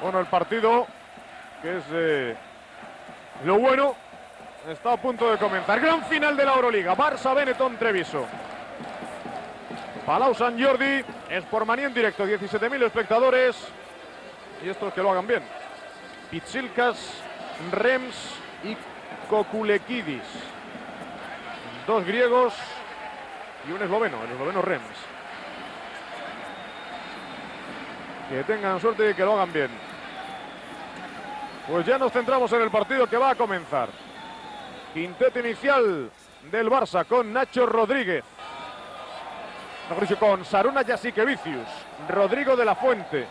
Bueno, el partido, que es lo bueno, está a punto de comenzar. Gran final de la Euroliga, Barça-Benetton Treviso. Palau Sant Jordi, es por Manía en directo, 17.000 espectadores. Y estos que lo hagan bien. Pitsilkas, Rems y Kokulekidis. Dos griegos y un esloveno, el esloveno Rems. Que tengan suerte y que lo hagan bien. Pues ya nos centramos en el partido que va a comenzar. Quinteto inicial del Barça con Nacho Rodríguez. Con Šarūnas Jasikevičius, Rodrigo de la Fuente,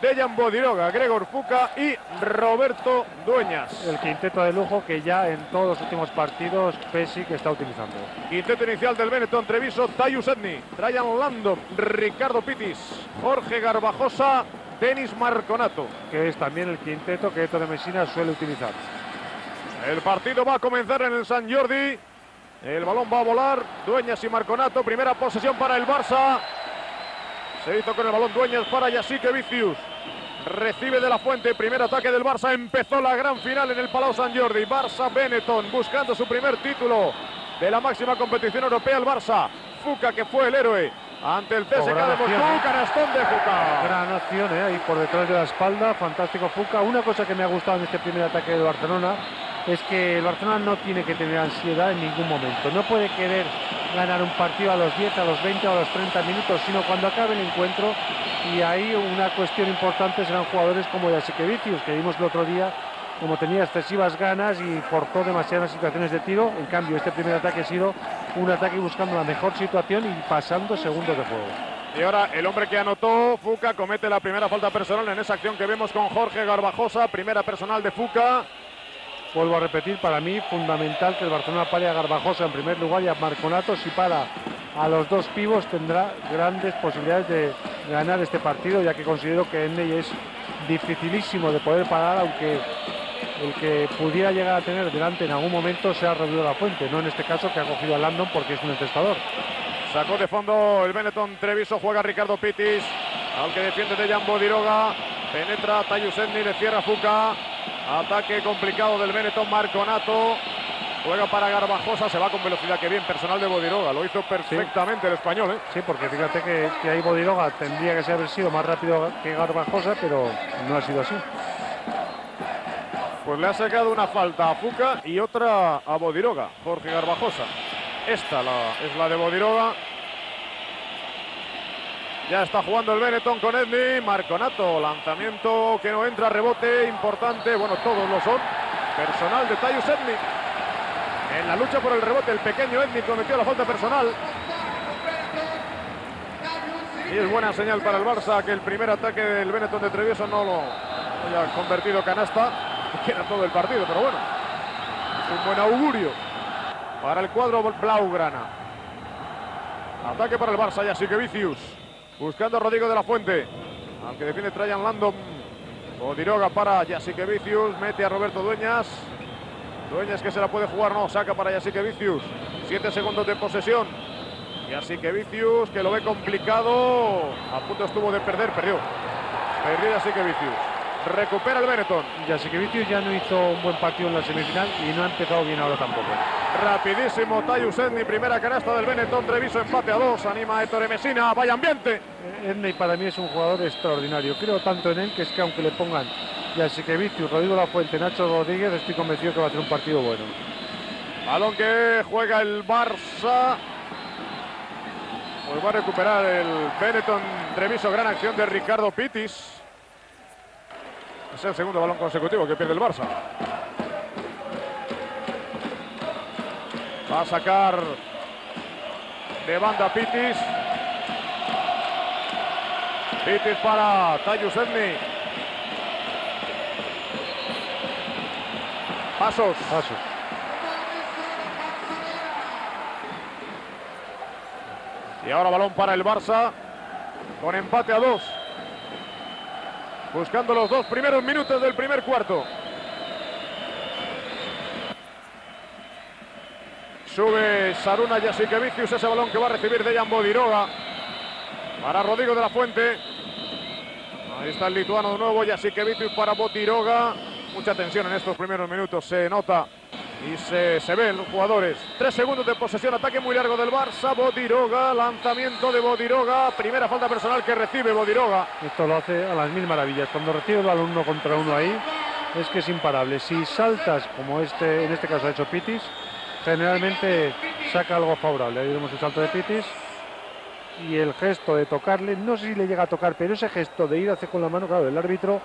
Dejan Bodiroga, Gregor Fuka y Roberto Dueñas. El quinteto de lujo que ya en todos los últimos partidos Pešić está utilizando. Quinteto inicial del Benetton Treviso: Tyus Edney, Ryan Lando, Ricardo Pittis, Jorge Garbajosa, Denis Marconato. Que es también el quinteto que Ettore Messina suele utilizar. El partido va a comenzar en el Sant Jordi. El balón va a volar, Dueñas y Marconato, primera posesión para el Barça. Se hizo con el balón Dueñas para Jasikevičius. Recibe de la Fuente, primer ataque del Barça. Empezó la gran final en el Palau Sant Jordi. Barça-Benetton buscando su primer título de la máxima competición europea. El Barça, Fuka, que fue el héroe ante el CSKA de Moscú. Canastón de Fuka. Gran acción, ahí por detrás de la espalda. Fantástico Fuka. Una cosa que me ha gustado en este primer ataque de Barcelona es que el Barcelona no tiene que tener ansiedad en ningún momento. No puede querer ganar un partido a los 10, a los 20 o a los 30 minutos, sino cuando acabe el encuentro. Y ahí una cuestión importante serán jugadores como Jasikevičius, que vimos el otro día como tenía excesivas ganas y forzó demasiadas situaciones de tiro. En cambio, este primer ataque ha sido un ataque buscando la mejor situación y pasando segundos de juego. Y ahora el hombre que anotó, Fuka, comete la primera falta personal en esa acción que vemos con Jorge Garbajosa. Primera personal de Fuka. Vuelvo a repetir, para mí fundamental que el Barcelona pare a Garbajosa en primer lugar y a Marconato. Si para a los dos pibos tendrá grandes posibilidades de ganar este partido, ya que considero que Edney es dificilísimo de poder parar, aunque el que pudiera llegar a tener delante en algún momento sea Rodrigo de la Fuente, no en este caso que ha cogido a Landon porque es un encestador. Sacó de fondo el Benetton Treviso, juega Ricardo Pittis, aunque defiende Dejan Bodiroga, penetra Tyus Edney, le cierra Fuka. Ataque complicado del Benetton, Marconato, juega para Garbajosa, se va con velocidad, que bien, personal de Bodiroga, lo hizo perfectamente sí. El español, ¿eh? Sí, porque fíjate que ahí Bodiroga tendría que haber sido más rápido que Garbajosa, pero no ha sido así. Pues le ha sacado una falta a Fuka y otra a Bodiroga, Jorge Garbajosa. Esta es la de Bodiroga. Ya está jugando el Benetton con Edney, Marconato, lanzamiento que no entra, rebote importante, bueno, todos lo son, personal de Tyus Edney. En la lucha por el rebote, el pequeño Edney cometió la falta personal. Y es buena señal para el Barça que el primer ataque del Benetton de Treviso no lo haya convertido canasta, que era todo el partido, pero bueno, es un buen augurio para el cuadro blaugrana. Ataque para el Barça, Jasikevičius. Buscando a Rodrigo de la Fuente, aunque defiende Ryan Lando. Bodiroga para Jasikevičius, mete a Roberto Dueñas. Dueñas que se la puede jugar, no, saca para Jasikevičius. 7 segundos de posesión. Jasikevičius que lo ve complicado, a punto estuvo de perder, perdió Jasikevičius. Recupera el Benetton. Jasikevičius ya no hizo un buen partido en la semifinal y no ha empezado bien ahora tampoco. Rapidísimo Tyus Edney, primera canasta del Benetton Treviso, empate a 2, anima a Ettore Messina, vaya ambiente. Edney para mí es un jugador extraordinario, creo tanto en él que es que aunque le pongan Jasikevičius, Rodrigo La Fuente, Nacho Rodríguez, estoy convencido que va a ser un partido bueno. Balón que juega el Barça, pues va a recuperar el Benetton Treviso, gran acción de Ricardo Pittis. Es el segundo balón consecutivo que pierde el Barça. Va a sacar de banda Pittis. Pittis para Tyus Edney. Pasos. Y ahora balón para el Barça con empate a 2. Buscando los dos primeros minutos del primer cuarto. Sube Šarūnas Jasikevičius, ese balón que va a recibir Dejan Bodiroga para Rodrigo de la Fuente. Ahí está el lituano de nuevo, Jasikevičius para Bodiroga. Mucha tensión en estos primeros minutos, se nota y se ven los jugadores. 3 segundos de posesión, ataque muy largo del Barça. Bodiroga, lanzamiento de Bodiroga. Primera falta personal que recibe Bodiroga. Esto lo hace a las mil maravillas. Cuando recibe el balón 1 contra 1 ahí, es que es imparable. Si saltas, como en este caso ha hecho Pittis, generalmente saca algo favorable. Ahí vemos el salto de Pittis. Y el gesto de tocarle, no sé si le llega a tocar, pero ese gesto de ir a hacer con la mano, claro, el árbitro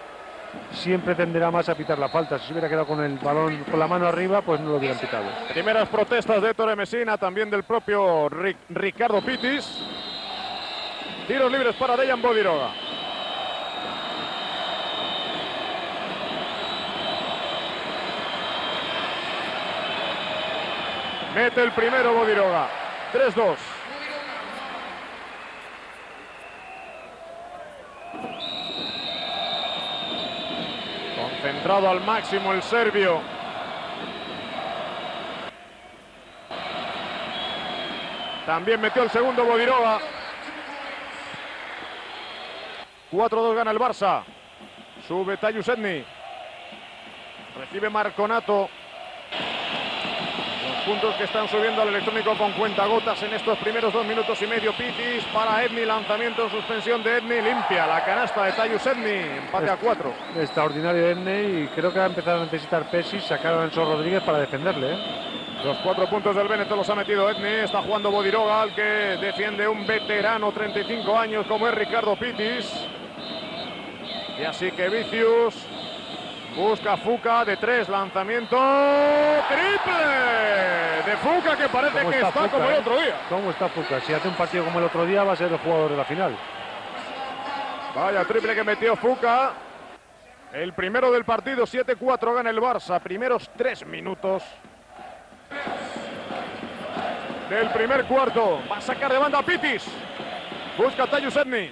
siempre tenderá más a pitar la falta. Si se hubiera quedado con el balón con la mano arriba, pues no lo hubieran pitado. Primeras protestas de Ettore Messina, también del propio Ricardo Pittis. Tiros libres para Dejan Bodiroga. Mete el primero Bodiroga. 3-2. Concentrado al máximo el serbio. También metió el segundo Bodiroga. 4-2 gana el Barça. Sube Tyus Edney. Recibe Marconato. Los puntos que están subiendo al electrónico con cuentagotas en estos primeros 2 minutos y medio. Pittis para Edney, lanzamiento en suspensión de Edney, limpia la canasta de Tyus Edney, empate a 4. Extraordinario Edney, y creo que va a empezar a necesitar Pešić, sacar a Nacho Rodríguez para defenderle, ¿eh? Los 4 puntos del Benetton los ha metido Edney. Está jugando Bodiroga, al que defiende un veterano, 35 años, como es Ricardo Pittis. Y así que Vicius. Busca Fuka de 3, lanzamiento, triple de Fuka, que parece que está como el otro día. ¿Cómo está Fuka? Si hace un partido como el otro día, va a ser el jugador de la final. Vaya triple que metió Fuka. El primero del partido, 7-4 gana el Barça. Primeros 3 minutos del primer cuarto. Va a sacar de banda Pittis. Busca Tyus Edney.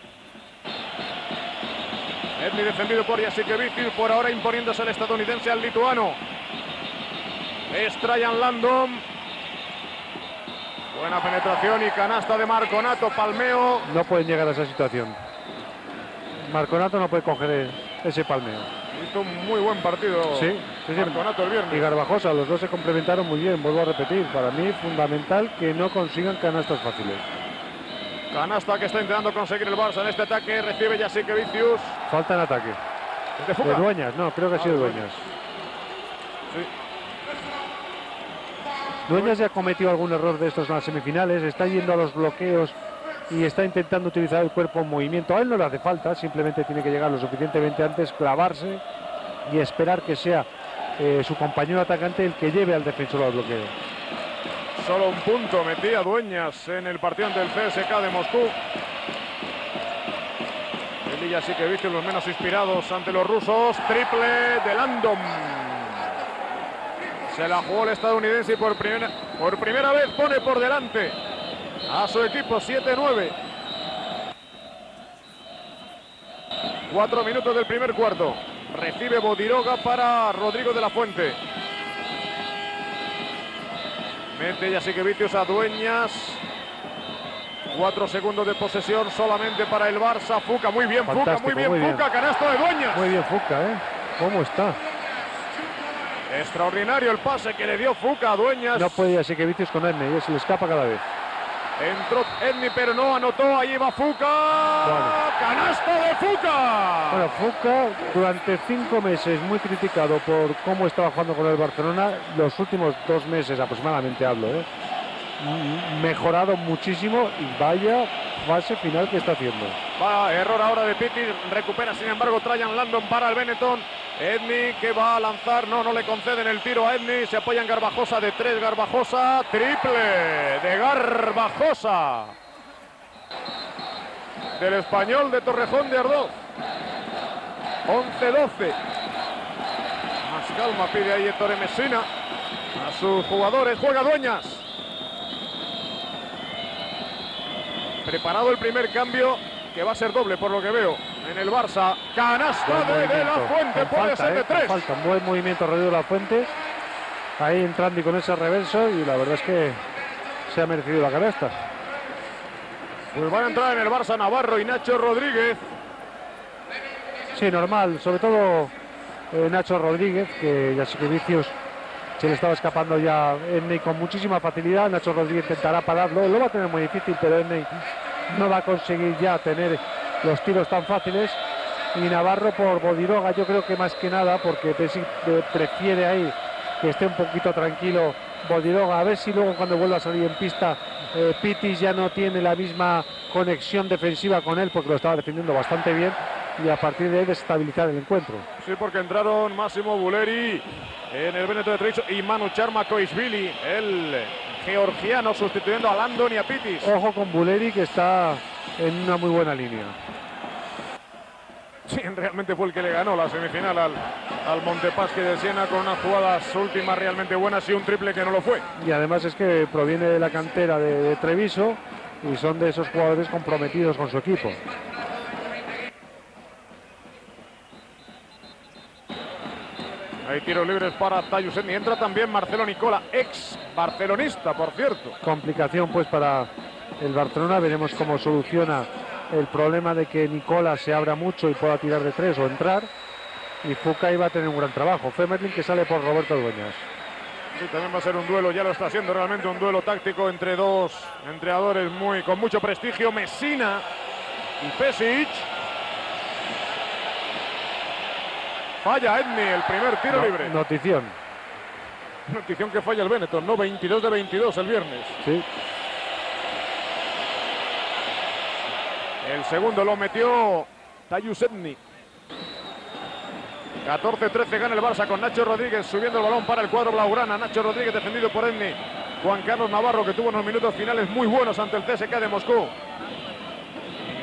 Edney defendido por Jasikevičius, por ahora imponiéndose el estadounidense al lituano. Es Ryan Lando. Buena penetración y canasta de Marconato, palmeo. No pueden llegar a esa situación. Marconato no puede coger ese palmeo. Hizo un muy buen partido, sí, Marconato el viernes. Y Garbajosa, los dos se complementaron muy bien, vuelvo a repetir. Para mí fundamental que no consigan canastas fáciles. Canasta que está intentando conseguir el Barça en este ataque. Recibe Jasikevičius. Falta en ataque. ¿De Fuka? De Dueñas, no, creo que ha sido Dueñas. Sí. Dueñas ya cometió algún error de estos en las semifinales. Está yendo a los bloqueos y está intentando utilizar el cuerpo en movimiento. A él no le hace falta, simplemente tiene que llegar lo suficientemente antes, clavarse y esperar que sea su compañero atacante el que lleve al defensor al bloqueo. Solo un punto metía Dueñas en el partido del CSKA de Moscú. El Jasikevičius, los menos inspirados ante los rusos. Triple de Landon. Se la jugó el estadounidense y por primera vez pone por delante a su equipo, 7-9. 4 minutos del primer cuarto. Recibe Bodiroga para Rodrigo de la Fuente. Mete Jasikevičius a Dueñas. 4 segundos de posesión solamente para el Barça. Fuka, muy bien, fantástico, Fuka, muy bien, Fuka, canasta de Dueñas. Muy bien Fuka, ¿eh? ¿Cómo está? Extraordinario el pase que le dio Fuka a Dueñas. No puede Jasikevičius con Edney, se le escapa cada vez. Entró Edney pero no anotó, ahí va Fuka. Bueno. Canasta de Fuka. Bueno, Fuka durante 5 meses muy criticado por cómo estaba jugando con el Barcelona. Los últimos 2 meses aproximadamente hablo, ¿eh? Mejorado muchísimo y vaya fase final que está haciendo. Va, error ahora de Pittis, recupera sin embargo Ryan Landon para el Benetton. Edney que va a lanzar, no le conceden el tiro a Edney, se apoya en Garbajosa de 3, Garbajosa, triple de Garbajosa, del español de Torrejón de Ardoz. 11-12, más calma pide ahí Ettore Messina a sus jugadores, juega Dueñas. Preparado el primer cambio, que va a ser doble por lo que veo en el Barça. Canasta de la Fuente, puede ser de 3. Falta un buen movimiento alrededor de la Fuente. Ahí entrando y con ese reverso, y la verdad es que se ha merecido la canasta. Pues van a entrar en el Barça Navarro y Nacho Rodríguez. Sí, normal, sobre todo Nacho Rodríguez, que Jasikevičius se le estaba escapando ya Edney con muchísima facilidad. Nacho Rodríguez intentará pararlo, lo va a tener muy difícil, pero Edney no va a conseguir ya tener los tiros tan fáciles. Y Navarro por Bodiroga, yo creo que más que nada, porque prefiere ahí que esté un poquito tranquilo Bodiroga, a ver si luego cuando vuelva a salir en pista Pittis ya no tiene la misma conexión defensiva con él, porque lo estaba defendiendo bastante bien, y a partir de ahí desestabilizar el encuentro. Sí, porque entraron Massimo Bulleri en el Benetton Treviso y Manu Charmakoisvili, el georgiano, sustituyendo a Lando y a Pittis. Ojo con Bulleri, que está en una muy buena línea. Sí, realmente fue el que le ganó la semifinal al Montepaschi de Siena, con unas jugadas últimas realmente buenas y un triple que no lo fue. Y además es que proviene de la cantera de Treviso y son de esos jugadores comprometidos con su equipo. Hay tiros libres para Tyus Edney. Entra también Marcelo Nicola, ex barcelonista, por cierto. Complicación pues para el Barcelona. Veremos cómo soluciona el problema de que Nicola se abra mucho y pueda tirar de tres o entrar. Y Fuka iba a tener un gran trabajo. Femerling, que sale por Roberto Dueñas. Sí, también va a ser un duelo, ya lo está haciendo realmente, un duelo táctico entre dos entrenadores con mucho prestigio, Messina y Pešić. Falla Edney el primer tiro libre. Notición que falla el Benetton, ¿no? 22 de 22 el viernes. Sí. El segundo lo metió Tyus Edney. 14-13 gana el Barça, con Nacho Rodríguez subiendo el balón para el cuadro blaugrana. Nacho Rodríguez defendido por Edney. Juan Carlos Navarro, que tuvo unos minutos finales muy buenos ante el CSKA de Moscú.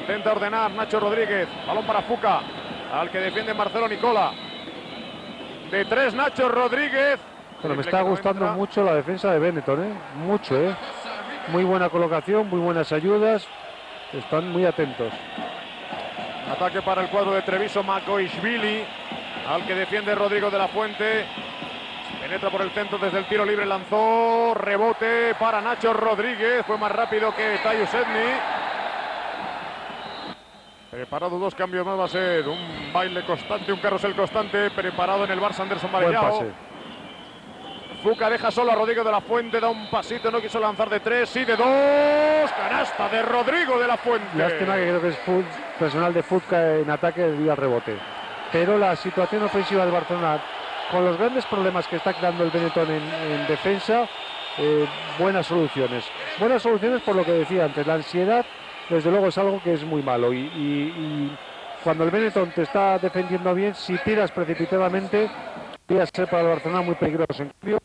Intenta ordenar Nacho Rodríguez. Balón para Fuka, al que defiende Marcelo Nicola. De tres, Nacho Rodríguez. Pero me está gustando mucho la defensa de Benetton, ¿eh? Mucho, ¿eh? Muy buena colocación, muy buenas ayudas. Están muy atentos. Ataque para el cuadro de Treviso, Makoisvili, al que defiende Rodrigo de la Fuente. Penetra por el centro desde el tiro libre, lanzó, rebote para Nacho Rodríguez. Fue más rápido que Tyus Edney. Preparado, dos cambios más, va a ser un baile constante, un carrusel constante. Preparado en el Barça Anderson Varejão. Fuka deja solo a Rodrigo de la Fuente, da un pasito, no quiso lanzar de tres y de dos. Canasta de Rodrigo de la Fuente. Lástima que creo que es personal de Fuka en ataque y al rebote. Pero la situación ofensiva del Barcelona, con los grandes problemas que está creando el Benetton en defensa, buenas soluciones. Buenas soluciones por lo que decía antes, la ansiedad desde luego es algo que es muy malo. Y cuando el Benetton te está defendiendo bien, si tiras precipitadamente, podría ser para el Barcelona muy peligroso. En cambio,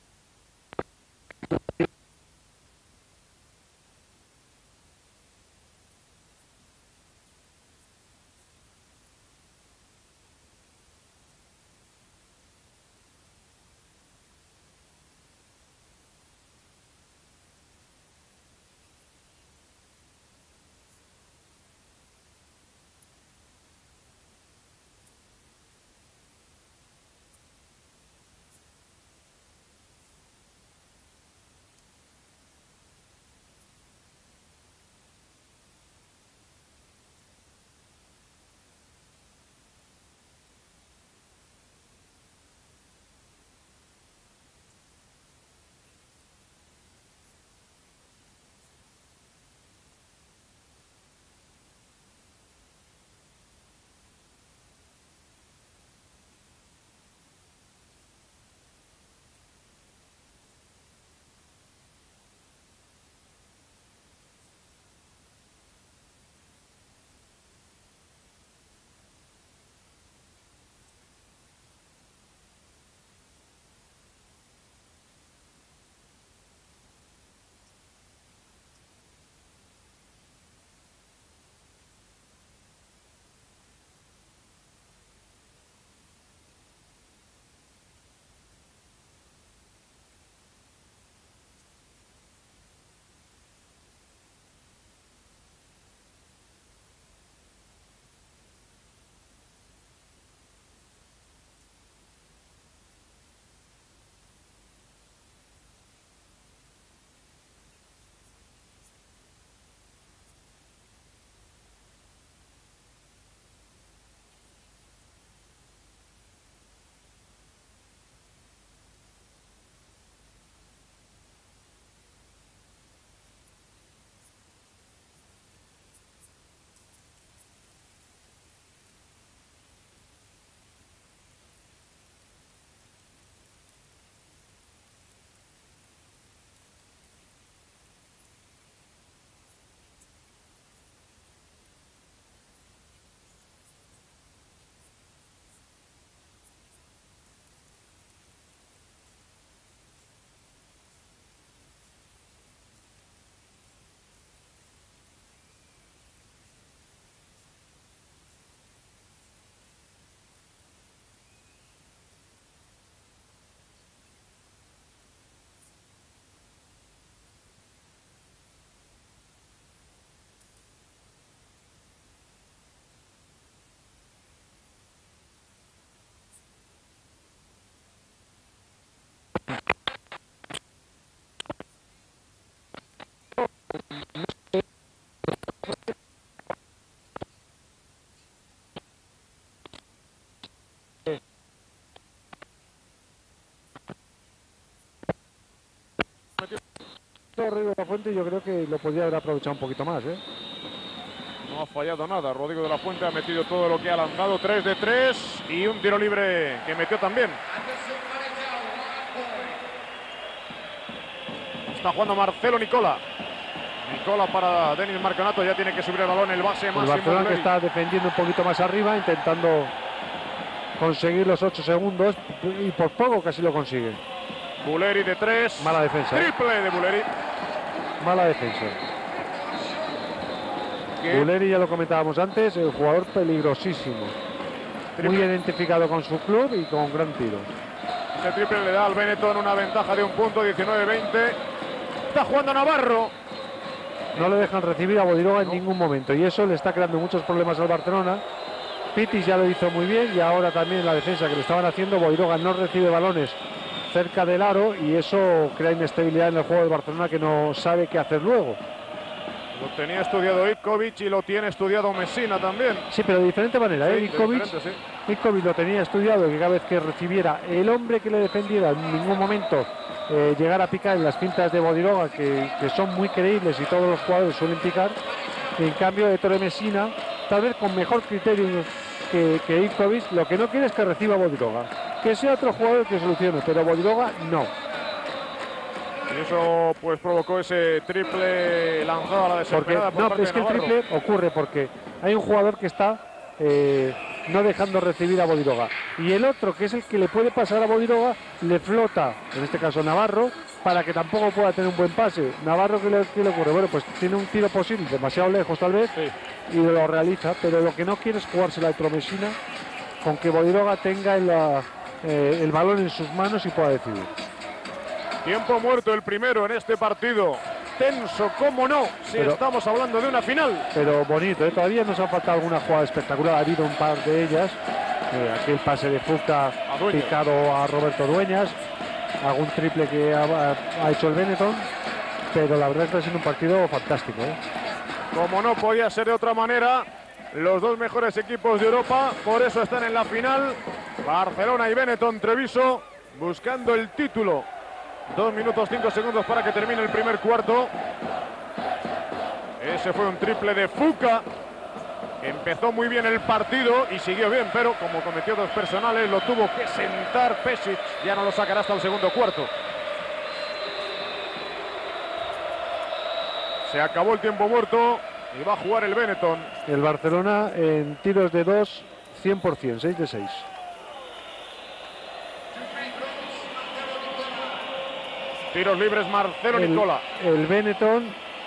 Rodrigo de la Fuente yo creo que lo podría haber aprovechado un poquito más, ¿eh? No ha fallado nada. Rodrigo de la Fuente ha metido todo lo que ha lanzado. 3 de 3 y un tiro libre que metió también. Está jugando Marcelo Nicola. Nicola para Denis Marconato. Ya tiene que subir el balón el base. El Barcelona que está defendiendo un poquito más arriba, intentando conseguir los 8 segundos. Y por poco casi lo consigue. Bulleri de 3. Mala defensa. Triple de Bulleri. Mala defensa. ¿Qué? Bulleri, ya lo comentábamos antes, el jugador peligrosísimo. Triple. Muy identificado con su club y con gran tiro. Ese triple le da al Benetton una ventaja de un punto, 19-20. Está jugando Navarro. No le dejan recibir a Bodiroga en ningún momento. Y eso le está creando muchos problemas al Barcelona. Pittis ya lo hizo muy bien y ahora también la defensa que le estaban haciendo. Bodiroga no recibe balones cerca del aro y eso crea inestabilidad en el juego del Barcelona, que no sabe qué hacer luego. Lo tenía estudiado Ivkovic y lo tiene estudiado Messina también. Sí, pero de diferente manera, sí, Ivkovic lo tenía estudiado, que cada vez que recibiera el hombre que le defendiera, en ningún momento llegar a picar en las pintas de Bodiroga, que son muy creíbles y todos los jugadores suelen picar. En cambio, Ettore Messina, tal vez con mejor criterio que Ivkovic, lo que no quiere es que reciba Bodiroga. Que sea otro jugador que solucione, pero Bodiroga no. Y eso pues provocó ese triple lanzado a la desesperada. Porque, no, pero es que el triple ocurre porque hay un jugador que está no dejando recibir a Bodiroga. Y el otro, que es el que le puede pasar a Bodiroga, le flota, en este caso Navarro, para que tampoco pueda tener un buen pase. Navarro, ¿qué le ocurre? Bueno, pues tiene un tiro posible, demasiado lejos tal vez, sí, y lo realiza. Pero lo que no quiere es jugársela a Messina, con que Bodiroga tenga en la... el balón en sus manos y pueda decidir. Tiempo muerto el primero en este partido. Tenso, cómo no, si pero, estamos hablando de una final. Pero bonito, ¿eh? Todavía nos ha faltado alguna jugada espectacular. Ha habido un par de ellas. Aquel pase de Fuka picado a Roberto Dueñas. Algún triple que ha hecho el Benetton. Pero la verdad está siendo un partido fantástico, ¿eh? Como no podía ser de otra manera. Los dos mejores equipos de Europa, por eso están en la final. Barcelona y Benetton Treviso buscando el título. 2 minutos 5 segundos para que termine el primer cuarto. Ese fue un triple de Fuka. Empezó muy bien el partido y siguió bien, pero como cometió dos personales, lo tuvo que sentar Pešić. Ya no lo sacará hasta el segundo cuarto. Se acabó el tiempo muerto. Y va a jugar el Benetton. El Barcelona en tiros de 2, 100%, 6 de 6. Tiros libres, Marcelo Nicola. El Benetton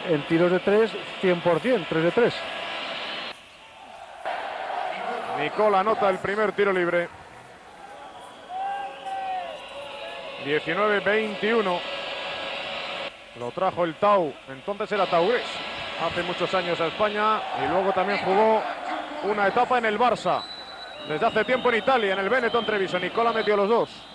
en tiros de 3, 100%, 3 de 3. Nicola anota el primer tiro libre. 19-21. Lo trajo el Tau, entonces era Taurés. Hace muchos años a España y luego también jugó una etapa en el Barça. Desde hace tiempo en Italia, en el Benetton Treviso. Nicola metió los dos.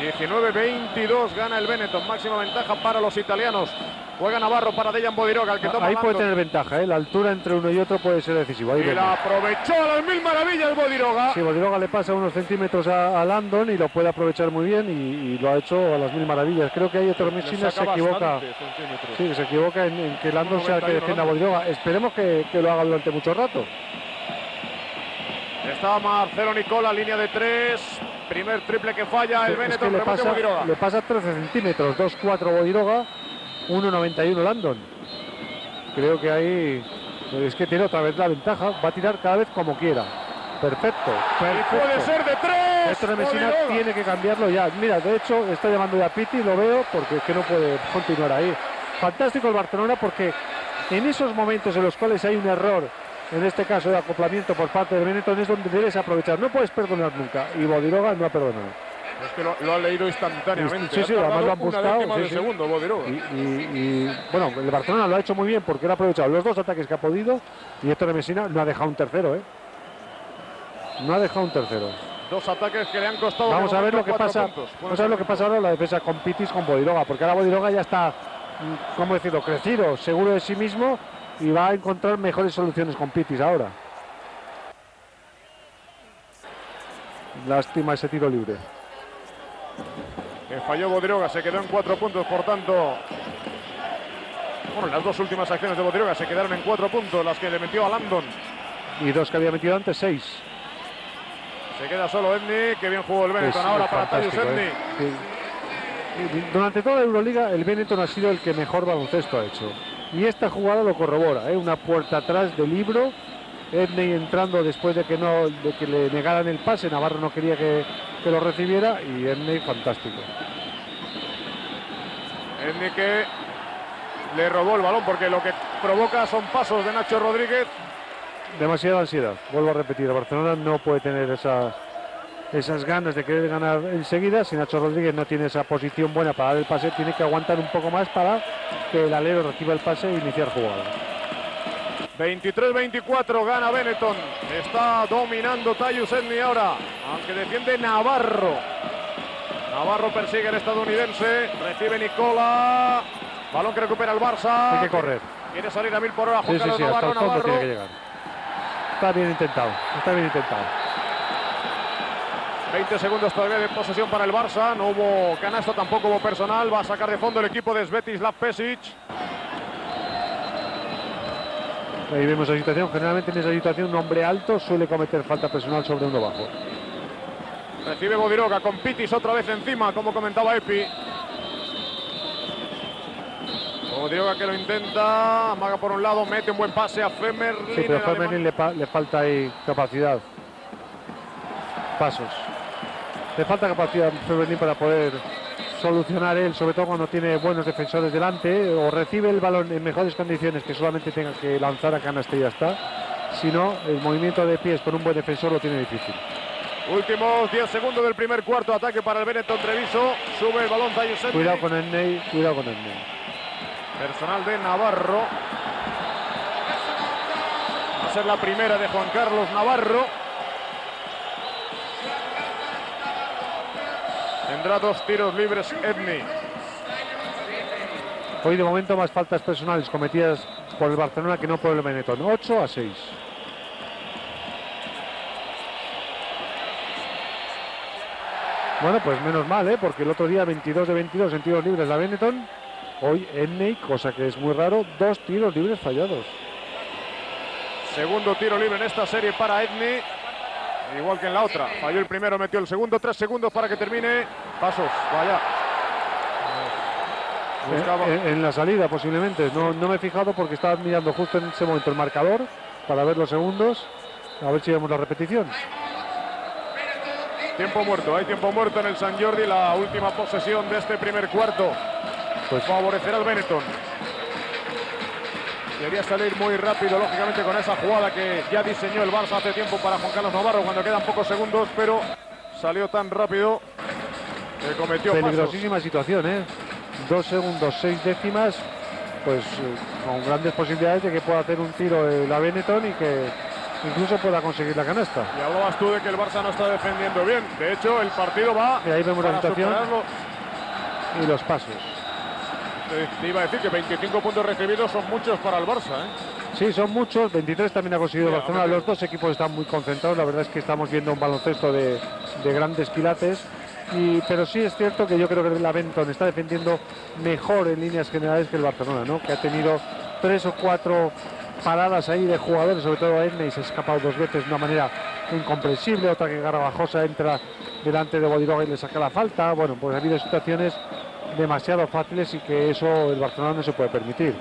19-22 gana el Benetton. Máxima ventaja para los italianos. Juega Navarro para Dejan Bodiroga, el que toma. Ahí puede tener ventaja, ¿eh? La altura entre uno y otro puede ser decisiva. Y la aprovechó a las mil maravillas Bodiroga. Sí, Bodiroga le pasa unos centímetros a Landon y lo puede aprovechar muy bien y lo ha hecho a las mil maravillas. Creo que hay otro Messina se equivoca. Sí, se equivoca en que Landon sea el que defienda a Bodiroga. Esperemos que lo haga durante mucho rato. Está Marcelo Nicola, línea de 3. Primer triple que falla el Benetton. Le pasa 13 centímetros, 2-4 Bodiroga. 1.91 Landon. Creo que ahí es que tiene otra vez la ventaja. Va a tirar cada vez como quiera. Perfecto. Perfecto. Y puede ser de 3. Ettore Messina tiene que cambiarlo ya. Mira, de hecho, está llamando ya a Pitti, lo veo, porque es que no puede continuar ahí. Fantástico el Barcelona, porque en esos momentos en los cuales hay un error, en este caso de acoplamiento por parte del Benetton, es donde debes aprovechar. No puedes perdonar nunca. Y Bodiroga no ha perdonado. Es que lo ha leído instantáneamente. Sí, además lo han buscado. Segundo, Bodiroga. Y bueno, el Barcelona lo ha hecho muy bien porque él ha aprovechado los dos ataques que ha podido. Y Ettore Messina no ha dejado un tercero, ¿eh? No ha dejado un tercero. Dos ataques que le han costado. Vamos a ver lo que pasa. Vamos a ver lo que pasa ahora la defensa con Pittis, con Bodiroga. Porque ahora Bodiroga ya está, ¿cómo decirlo?, crecido, seguro de sí mismo. Y va a encontrar mejores soluciones con Pittis ahora. Lástima ese tiro libre. que falló Bodiroga, se quedó en 4 puntos, por tanto... Bueno, las dos últimas acciones de Bodiroga se quedaron en 4 puntos, las que le metió a Landon. Y dos que había metido antes, 6. Se queda solo Edney, que bien jugó el Benetton ahora para Tyus Edney. Durante toda la Euroliga el Benetton ha sido el que mejor baloncesto ha hecho. Y esta jugada lo corrobora, una puerta atrás del libro. Edney entrando después de que le negaran el pase, Navarro no quería que lo recibiera y Edney fantástico. Edney que le robó el balón porque lo que provoca son pasos de Nacho Rodríguez. Demasiada ansiedad, vuelvo a repetir, Barcelona no puede tener esas ganas de querer ganar enseguida. Si Nacho Rodríguez no tiene esa posición buena para dar el pase, tiene que aguantar un poco más para que el alero reciba el pase e iniciar jugada. 23-24, gana Benetton, está dominando Tyus Edney ahora, aunque defiende Navarro. Navarro persigue al estadounidense, recibe Nicola, balón que recupera el Barça. Hay que correr. Quiere salir a 1000 por hora, Juan Carlos Navarro, hasta el fondo tiene que llegar. Está bien intentado, está bien intentado. 20 segundos todavía de posesión para el Barça, no hubo canasta, tampoco hubo personal, va a sacar de fondo el equipo de Svetislav Pešić. Ahí vemos la situación, generalmente en esa situación un hombre alto suele cometer falta personal sobre uno bajo. Recibe Bodiroga con Pittis otra vez encima, como comentaba Epi. Bodiroga que lo intenta, amaga por un lado, mete un buen pase a Femerling. Sí, pero Femerling le falta ahí capacidad. Pasos. Le falta capacidad a Femerling para poder solucionar él, sobre todo cuando tiene buenos defensores delante, o recibe el balón en mejores condiciones que solamente tenga que lanzar a canasta y ya está. Si no, el movimiento de pies con un buen defensor lo tiene difícil. Últimos 10 segundos del primer cuarto, ataque para el Benetton Treviso, sube el balón Tyus Edney. Cuidado con Edney, cuidado con Edney. Personal de Navarro. Va a ser la primera de Juan Carlos Navarro. Tendrá 2 tiros libres Edney. Hoy de momento más faltas personales cometidas por el Barcelona que no por el Benetton. 8-6. Bueno, pues menos mal, porque el otro día 22 de 22 en tiros libres la Benetton. Hoy Edney, cosa que es muy raro, 2 tiros libres fallados. Segundo tiro libre en esta serie para Edney. Igual que en la otra, falló el primero, metió el segundo. 3 segundos para que termine. Pasos, vaya. En la salida posiblemente, no me he fijado porque estaba mirando justo en ese momento el marcador para ver los segundos, a ver si vemos la repetición. Tiempo muerto, hay tiempo muerto en el Sant Jordi, la última posesión de este primer cuarto. Pues favorecerá al Benetton. Debería salir muy rápido, lógicamente, con esa jugada que ya diseñó el Barça hace tiempo para Juan Carlos Navarro, cuando quedan pocos segundos, pero salió tan rápido que cometió peligrosísima situación, 2 segundos, 6 décimas, pues con grandes posibilidades de que pueda hacer un tiro la Benetton y que incluso pueda conseguir la canasta. Y hablabas tú de que el Barça no está defendiendo bien. De hecho, el partido va y ahí vemos la situación y los pasos. Te iba a decir que 25 puntos recibidos son muchos para el Barça, Sí, son muchos, 23 también ha conseguido Barcelona. Los dos equipos están muy concentrados, la verdad es que estamos viendo un baloncesto de grandes quilates. Pero sí es cierto que yo creo que el Benetton está defendiendo mejor en líneas generales que el Barcelona, que ha tenido 3 o 4 paradas ahí de jugadores, sobre todo a Edney, se ha escapado 2 veces de una manera incomprensible, otra que Garbajosa entra delante de Bodiroga y le saca la falta. Bueno, pues ha habido situaciones demasiado fáciles y que eso el Barcelona no se puede permitir.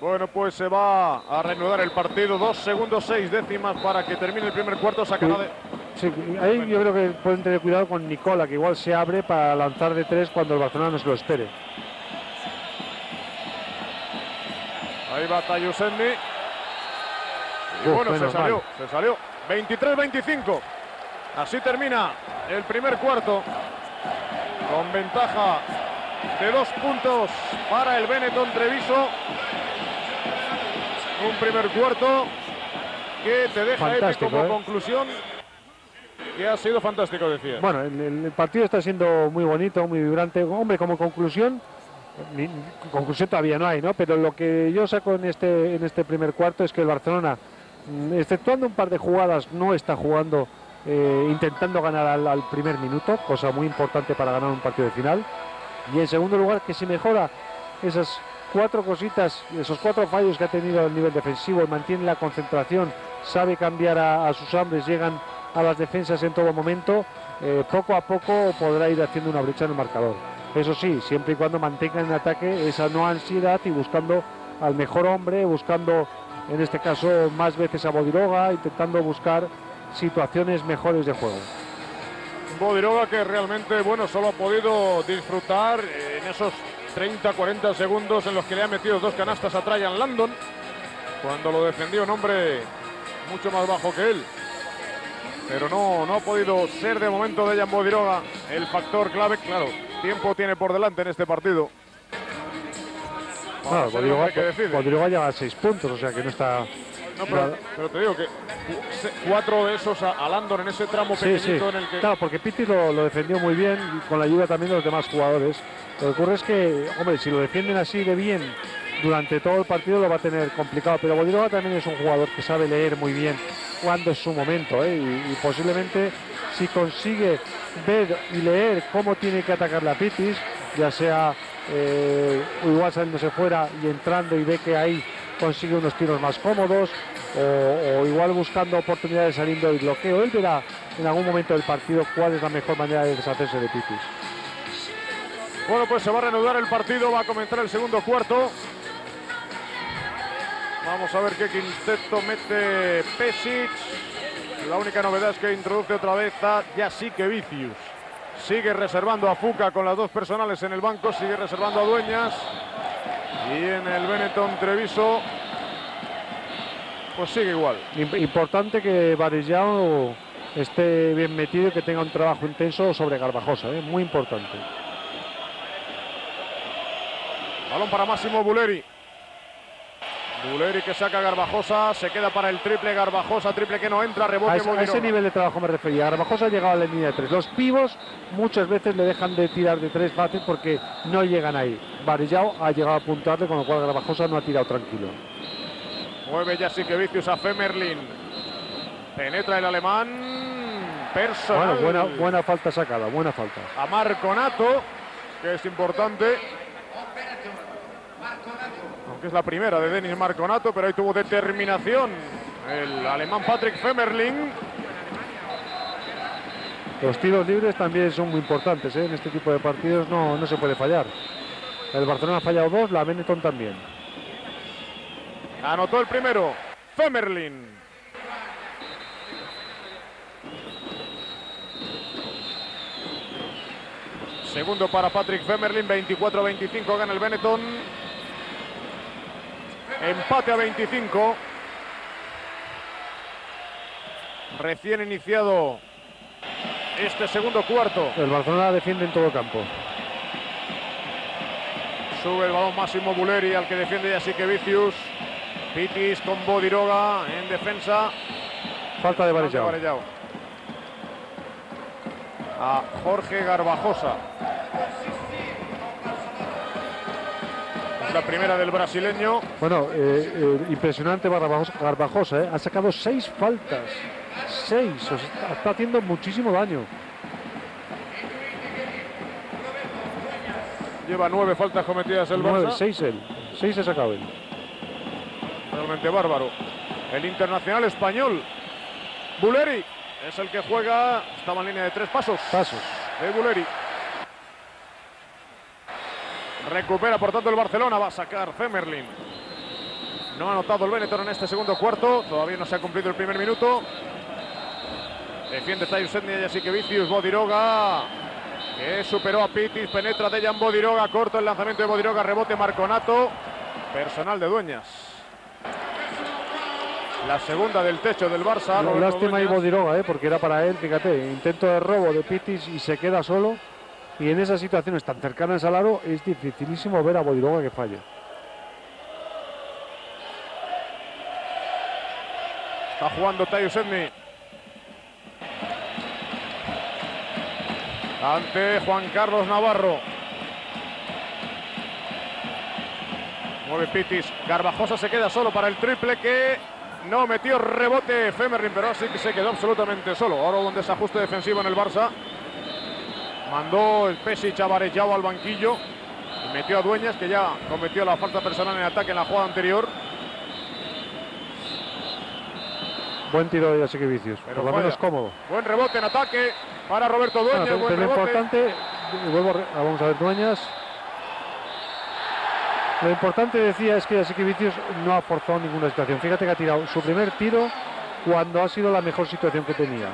Bueno, pues se va a reanudar el partido. 2 segundos, 6 décimas para que termine el primer cuarto. Sí, ahí yo creo que pueden tener cuidado con Nicola, que igual se abre para lanzar de 3 cuando el Barcelona no se lo espere. Ahí va Tyus Edney. Y bueno, se salió. 23-25. Así termina el primer cuarto, con ventaja de 2 puntos para el Benetton Treviso. Un primer cuarto que te deja como conclusión que ha sido fantástico, decía. Bueno, el partido está siendo muy bonito, muy vibrante. Hombre, como conclusión, todavía no hay, pero lo que yo saco en este primer cuarto es que el Barcelona, exceptuando un par de jugadas, no está jugando intentando ganar al primer minuto, cosa muy importante para ganar un partido de final. Y en segundo lugar, que si mejora esas cuatro cositas, esos cuatro fallos que ha tenido el nivel defensivo, mantiene la concentración, sabe cambiar a sus hombres, llegan a las defensas en todo momento, poco a poco podrá ir haciendo una brecha en el marcador. Eso sí, siempre y cuando mantengan en ataque esa no ansiedad y buscando al mejor hombre, buscando en este caso más veces a Bodiroga, intentando buscar situaciones mejores de juego. Bodiroga que realmente, bueno, solo ha podido disfrutar en esos 30-40 segundos en los que le ha metido dos canastas a Ryan Lando, cuando lo defendió un hombre mucho más bajo que él. Pero no ha podido ser de momento Dejan Bodiroga el factor clave. Claro, tiempo tiene por delante en este partido. Claro, Bodiroga lleva a 6 puntos, o sea que no está... No, pero te digo que 4 de esos a Landon en ese tramo pequeñito en el que... Claro, porque Pittis lo defendió muy bien, con la ayuda también de los demás jugadores. Lo que ocurre es que, hombre, si lo defienden así de bien durante todo el partido lo va a tener complicado. Pero Bodiroga también es un jugador que sabe leer muy bien cuándo es su momento, ¿eh? Y posiblemente si consigue ver y leer cómo tiene que atacar la Pittis, ya sea igual saliéndose fuera y entrando y ve que ahí consigue unos tiros más cómodos, o igual buscando oportunidades saliendo del bloqueo. Él verá en algún momento del partido cuál es la mejor manera de deshacerse de Pittis. Bueno, pues se va a reanudar el partido, va a comenzar el segundo cuarto. Vamos a ver qué quinteto mete Pešić. La única novedad es que introduce otra vez a Jasikevičius. Sigue reservando a Fuka con las dos personales en el banco, sigue reservando a Dueñas. Y en el Benetton Treviso, pues sigue igual. Importante que Varejão esté bien metido y que tenga un trabajo intenso sobre Garbajosa, ¿eh? Muy importante. Balón para Massimo Bulleri. Bulleri que saca a Garbajosa, se queda para el triple Garbajosa, triple que no entra, rebote. A ese nivel de trabajo me refería. Garbajosa ha llegado a la línea de 3. Los pibos muchas veces le dejan de tirar de 3 fácil porque no llegan ahí. Varejão ha llegado a apuntarle, con lo cual Garbajosa no ha tirado tranquilo. Mueve Jasikevičius a Femerling. Penetra el alemán. Personal. Bueno, buena falta sacada, buena falta. A Marconato, que es importante. Aunque es la primera de Denis Marconato, pero ahí tuvo determinación el alemán Patrick Femerling. Los tiros libres también son muy importantes, ¿eh? En este tipo de partidos no se puede fallar. El Barcelona ha fallado 2, la Benetton también. Anotó el primero, Femerling. Segundo para Patrick Femerling, 24-25 gana el Benetton. Empate a 25. Recién iniciado este segundo cuarto. El Barcelona defiende en todo campo. Sube el balón Massimo Bulleri, al que defiende Jasikevičius. Pittis con Bodiroga en defensa. Falta de Varejão. A Jorge Garbajosa. La primera del brasileño. Bueno, impresionante Garbajosa, ¿eh? Ha sacado 6 faltas. 6, está haciendo muchísimo daño. Lleva 9 faltas cometidas el Barça. 6 él, 6 se sacaba él. Realmente bárbaro. El internacional español. Bulleri es el que juega. Estaba en línea de 3 pasos. De Bulleri. Recupera por tanto el Barcelona. Va a sacar Femerling. No ha anotado el Benetton en este segundo cuarto. Todavía no se ha cumplido el primer minuto. Defiende Tyus Edney, Jasikevičius, Bodiroga, que superó a Pittis, penetra Dejan Bodiroga, corto el lanzamiento de Bodiroga, rebote Marconato, personal de Dueñas. La segunda del techo del Barça. Lástima ahí Bodiroga, porque era para él, fíjate, intento de robo de Pittis y se queda solo. Y en esas situaciones tan cercanas al aro es dificilísimo ver a Bodiroga que falle. Está jugando Tyus Edney. Ante Juan Carlos Navarro. Mueve Pittis. Garbajosa se queda solo para el triple que No metió rebote Femerling, pero sí que se quedó absolutamente solo. Ahora un desajuste defensivo en el Barça. Mandó el Pešić a Varejão al banquillo. Y metió a Dueñas, que ya cometió la falta personal en ataque en la jugada anterior. Buen tiro de Jasikevičius, por lo menos cómodo. Buen rebote en ataque para Roberto Dueñas. Buen rebote. Importante, vamos a ver Dueñas. Lo importante, decía, es que Jasikevičius no ha forzado ninguna situación. Fíjate que ha tirado su primer tiro cuando ha sido la mejor situación que tenía.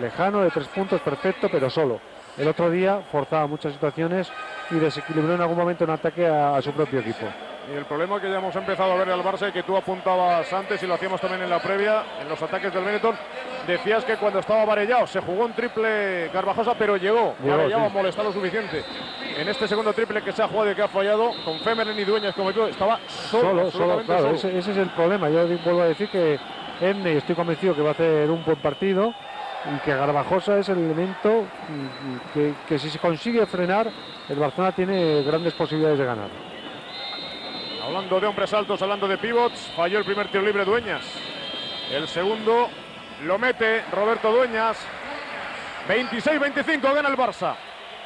Lejano, de 3 puntos, perfecto, pero solo. El otro día forzaba muchas situaciones y desequilibró en algún momento un ataque a su propio equipo. Y el problema que ya hemos empezado a ver al Barça, y que tú apuntabas antes y lo hacíamos también en la previa, en los ataques del Benetton, decías que cuando estaba Varejão se jugó un triple Garbajosa, pero llegó Varejão, sí. Ha molestado lo suficiente. En este segundo triple que se ha jugado y que ha fallado, con Femerling y Dueñas como tú, estaba solo, claro, solo. Ese es el problema. Yo vuelvo a decir que Edney, estoy convencido que va a hacer un buen partido, y que Garbajosa es el elemento que si se consigue frenar, el Barcelona tiene grandes posibilidades de ganar. Hablando de hombres altos, hablando de pivots, falló el primer tiro libre Dueñas. El segundo lo mete Roberto Dueñas. 26-25 gana el Barça.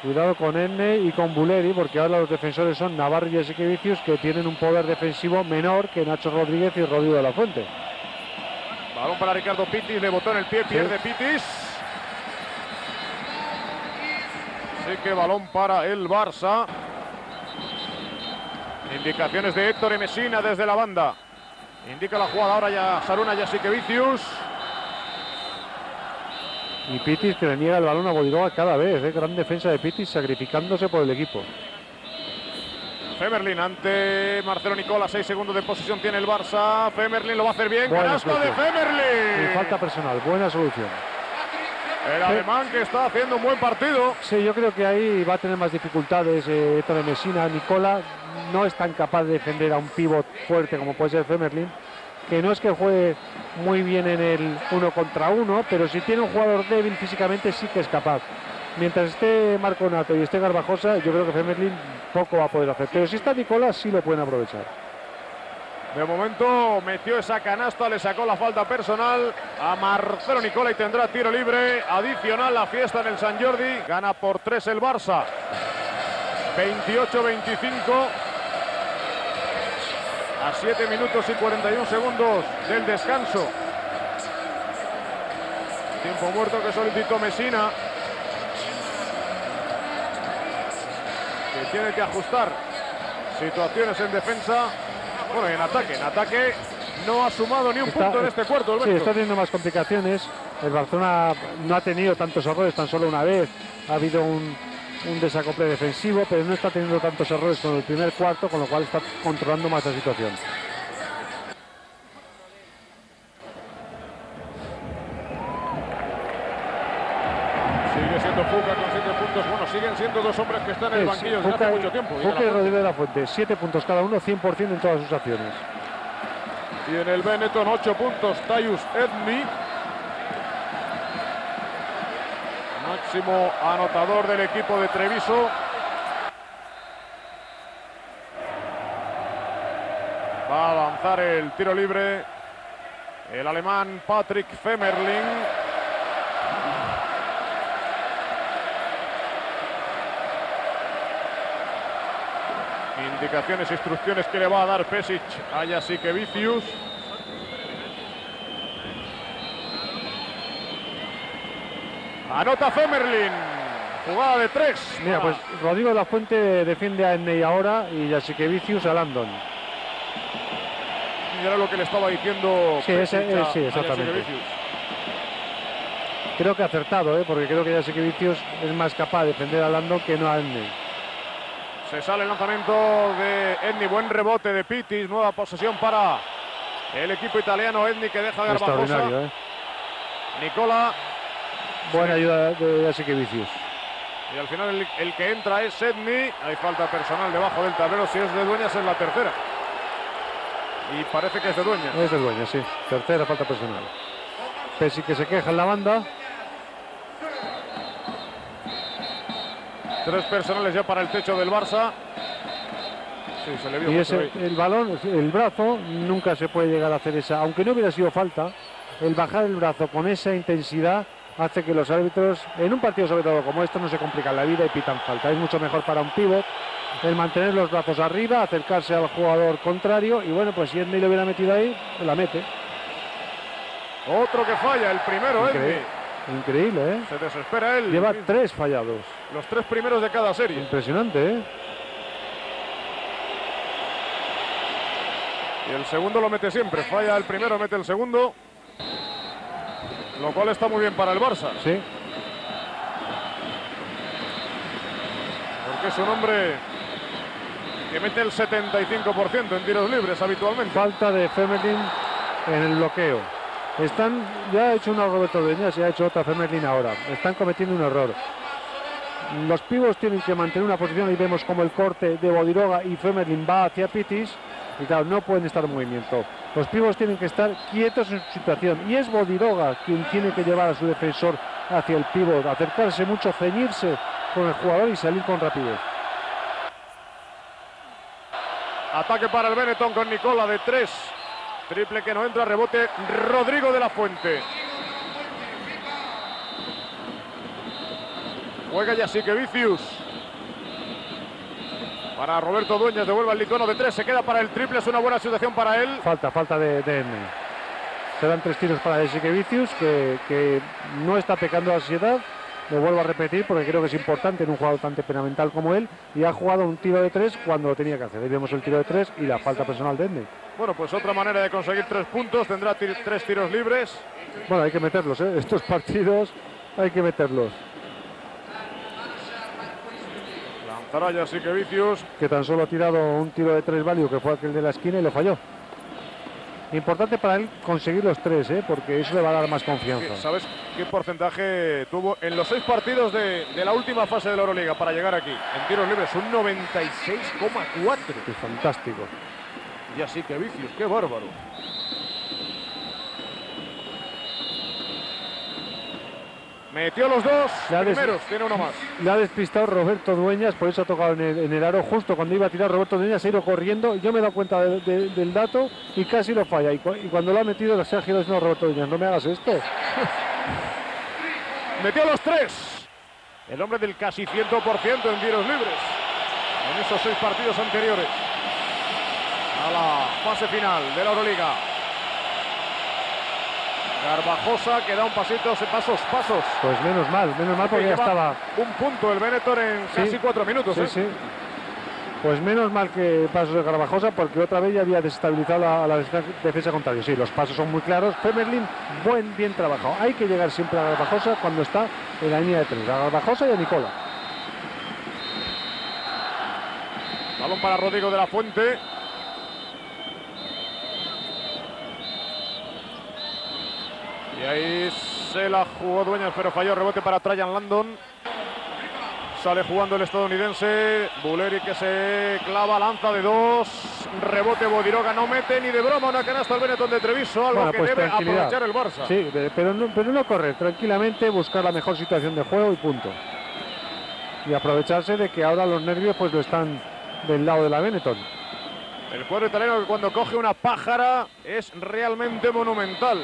Cuidado con Edney y con Bulleri, porque ahora los defensores son Navarro y Jasikevičius, que tienen un poder defensivo menor que Nacho Rodríguez y Rodrigo de la Fuente. Balón para Ricardo Pittis, le botó en el pie, pierde Pittis. Así que balón para el Barça. Indicaciones de Ettore Messina desde la banda. Indica la jugada ahora ya Šarūnas Jasikevičius. Y Pittis que le niega el balón a Bodiroga cada vez. Gran defensa de Pittis, sacrificándose por el equipo. Femerling ante Marcelo Nicola. 6 segundos de posesión tiene el Barça. Femerling lo va a hacer bien. Canasto de Femerling. Y falta personal. Buena solución. El alemán que está haciendo un buen partido. Sí, yo creo que ahí va a tener más dificultades Ettore Messina. Nicola no es tan capaz de defender a un pívot fuerte como puede ser Femerling, que no es que juegue muy bien en el 1 contra 1, pero si tiene un jugador débil físicamente sí que es capaz. Mientras esté Marconato y esté Garbajosa, yo creo que Femerling poco va a poder hacer, pero si está Nicola sí lo pueden aprovechar. De momento metió esa canasta, le sacó la falta personal a Marcelo Nicola y tendrá tiro libre adicional. La fiesta en el Sant Jordi. Gana por 3 el Barça, 28-25, a 7 minutos y 41 segundos del descanso. Tiempo muerto que solicitó Messina, que tiene que ajustar situaciones en defensa. Bueno, y en ataque no ha sumado ni un punto en este cuarto. Sí, está teniendo más complicaciones. El Barcelona no ha tenido tantos errores, tan solo una vez ha habido un desacople defensivo, pero no está teniendo tantos errores como el primer cuarto, con lo cual está controlando más la situación. Sigue siendo Fuka con 7 puntos. Bueno, siguen siendo dos hombres que están en el banquillo desde hace mucho tiempo. Fuka y Rodrigo de la Fuente, 7 puntos cada uno, 100% en todas sus acciones. Y en el Benetton 8 puntos, Tyus Edney, máximo anotador del equipo de Treviso. Va a lanzar el tiro libre el alemán Patrick Femerling. Indicaciones, instrucciones que le va a dar Pešić a Jasikevičius. Anota Femerling, jugada de 3. Mira, pues Rodrigo de la Fuente defiende a Edney ahora y Jasikevičius a Landon. Y era lo que le estaba diciendo. Sí, sí, exactamente. Creo que ha acertado, porque creo que Jasikevičius es más capaz de defender a Landon que no a Edney. Se sale el lanzamiento de Edney, buen rebote de Pittis, nueva posesión para el equipo italiano. Edney que deja de Garbajosa. Nicola. Buena ayuda de Jasikevičius. Y al final el que entra es Edney. Hay falta personal debajo del tablero. Si es de Dueñas es la tercera. Y parece que es de Dueñas. Es de Dueñas, sí. Tercera falta personal. Pešić que se queja en la banda. 3 personales ya para el techo del Barça. Sí, se le vio, y ese, el balón, el brazo, nunca se puede llegar a hacer esa, aunque no hubiera sido falta, el bajar el brazo con esa intensidad hace que los árbitros, en un partido sobre todo como esto, no se complican la vida y pitan falta. Es mucho mejor para un pívot el mantener los brazos arriba, acercarse al jugador contrario, y bueno, pues si Edney lo hubiera metido ahí, la mete. Otro que falla, el primero, Edney. Increíble, ¿eh? Se desespera él. Lleva tres fallados. Los tres primeros de cada serie. Impresionante, ¿eh? Y el segundo lo mete siempre. Falla el primero, mete el segundo. Lo cual está muy bien para el Barça. Sí. Porque es un hombre que mete el 75% en tiros libres habitualmente. Falta de Femerling en el bloqueo. Están, ya ha hecho una Roberto Dueñas y ha hecho otra Femerling ahora. Están cometiendo un error. Los pibos tienen que mantener una posición y vemos como el corte de Bodiroga y Femerling va hacia Pittis. Y claro, no pueden estar en movimiento. Los pibos tienen que estar quietos en su situación. Y es Bodiroga quien tiene que llevar a su defensor hacia el pívot, acercarse mucho, ceñirse con el jugador y salir con rapidez. Ataque para el Benetton con Nicola de 3. Triple que no entra, rebote Rodrigo de la Fuente. Juega Jasikevičius. Para Roberto Dueñas, devuelve el Lituano de 3, se queda para el triple, es una buena situación para él. Falta de Edney. Se dan tres tiros para Jasikevičius, que no está pecando de ansiedad. Lo vuelvo a repetir porque creo que es importante en un jugador tan temperamental como él. Y ha jugado un tiro de 3 cuando lo tenía que hacer. Ahí vemos el tiro de 3 y la falta personal de Edney. Bueno, pues otra manera de conseguir 3 puntos, tendrá tres tiros libres. Bueno, hay que meterlos, ¿eh? Estos partidos hay que meterlos. Zaraya, Jasikevičius, que tan solo ha tirado un tiro de 3 válido, que fue aquel de la esquina, y lo falló. Importante para él conseguir los 3, ¿eh? Porque eso le va a dar más confianza. ¿Sabes qué porcentaje tuvo en los 6 partidos de la última fase de la Euroliga para llegar aquí? En tiros libres, un 96,4. Es fantástico. Jasikevičius, qué bárbaro. Metió los dos primeros, tiene uno más. Le ha despistado Roberto Dueñas, por eso ha tocado en el aro. Justo cuando iba a tirar Roberto Dueñas, se ha ido corriendo. Yo me he dado cuenta del dato y casi lo falla. Y cuando lo ha metido, se ha girado diciendo, Roberto Dueñas, no me hagas esto. Metió los 3. El hombre del casi 100% en tiros libres. En esos 6 partidos anteriores. A la fase final de la Euroliga. Garbajosa que da un pasito, pasos. Pues menos mal porque ya estaba. Un punto el Benetton en casi 4 minutos. Sí, sí. Pues menos mal que pasos de Garbajosa porque otra vez ya había desestabilizado la defensa contraria. Sí, los pasos son muy claros. Femerling, bien trabajado. Hay que llegar siempre a Garbajosa cuando está en la línea de 3. A Garbajosa y a Nicola. Balón para Rodrigo de la Fuente. Y ahí se la jugó Dueñas, pero falló. Rebote para Ryan Lando. Sale jugando el estadounidense. Bulleri que se clava, lanza de 2. Rebote Bodiroga, no mete ni de broma una canasta al Benetton de Treviso. Algo bueno, pues que debe aprovechar el Barça. Sí, pero no correr. Tranquilamente buscar la mejor situación de juego y punto. Y aprovecharse de que ahora los nervios pues lo están del lado de la Benetton. El cuadro italiano que cuando coge una pájara es realmente monumental.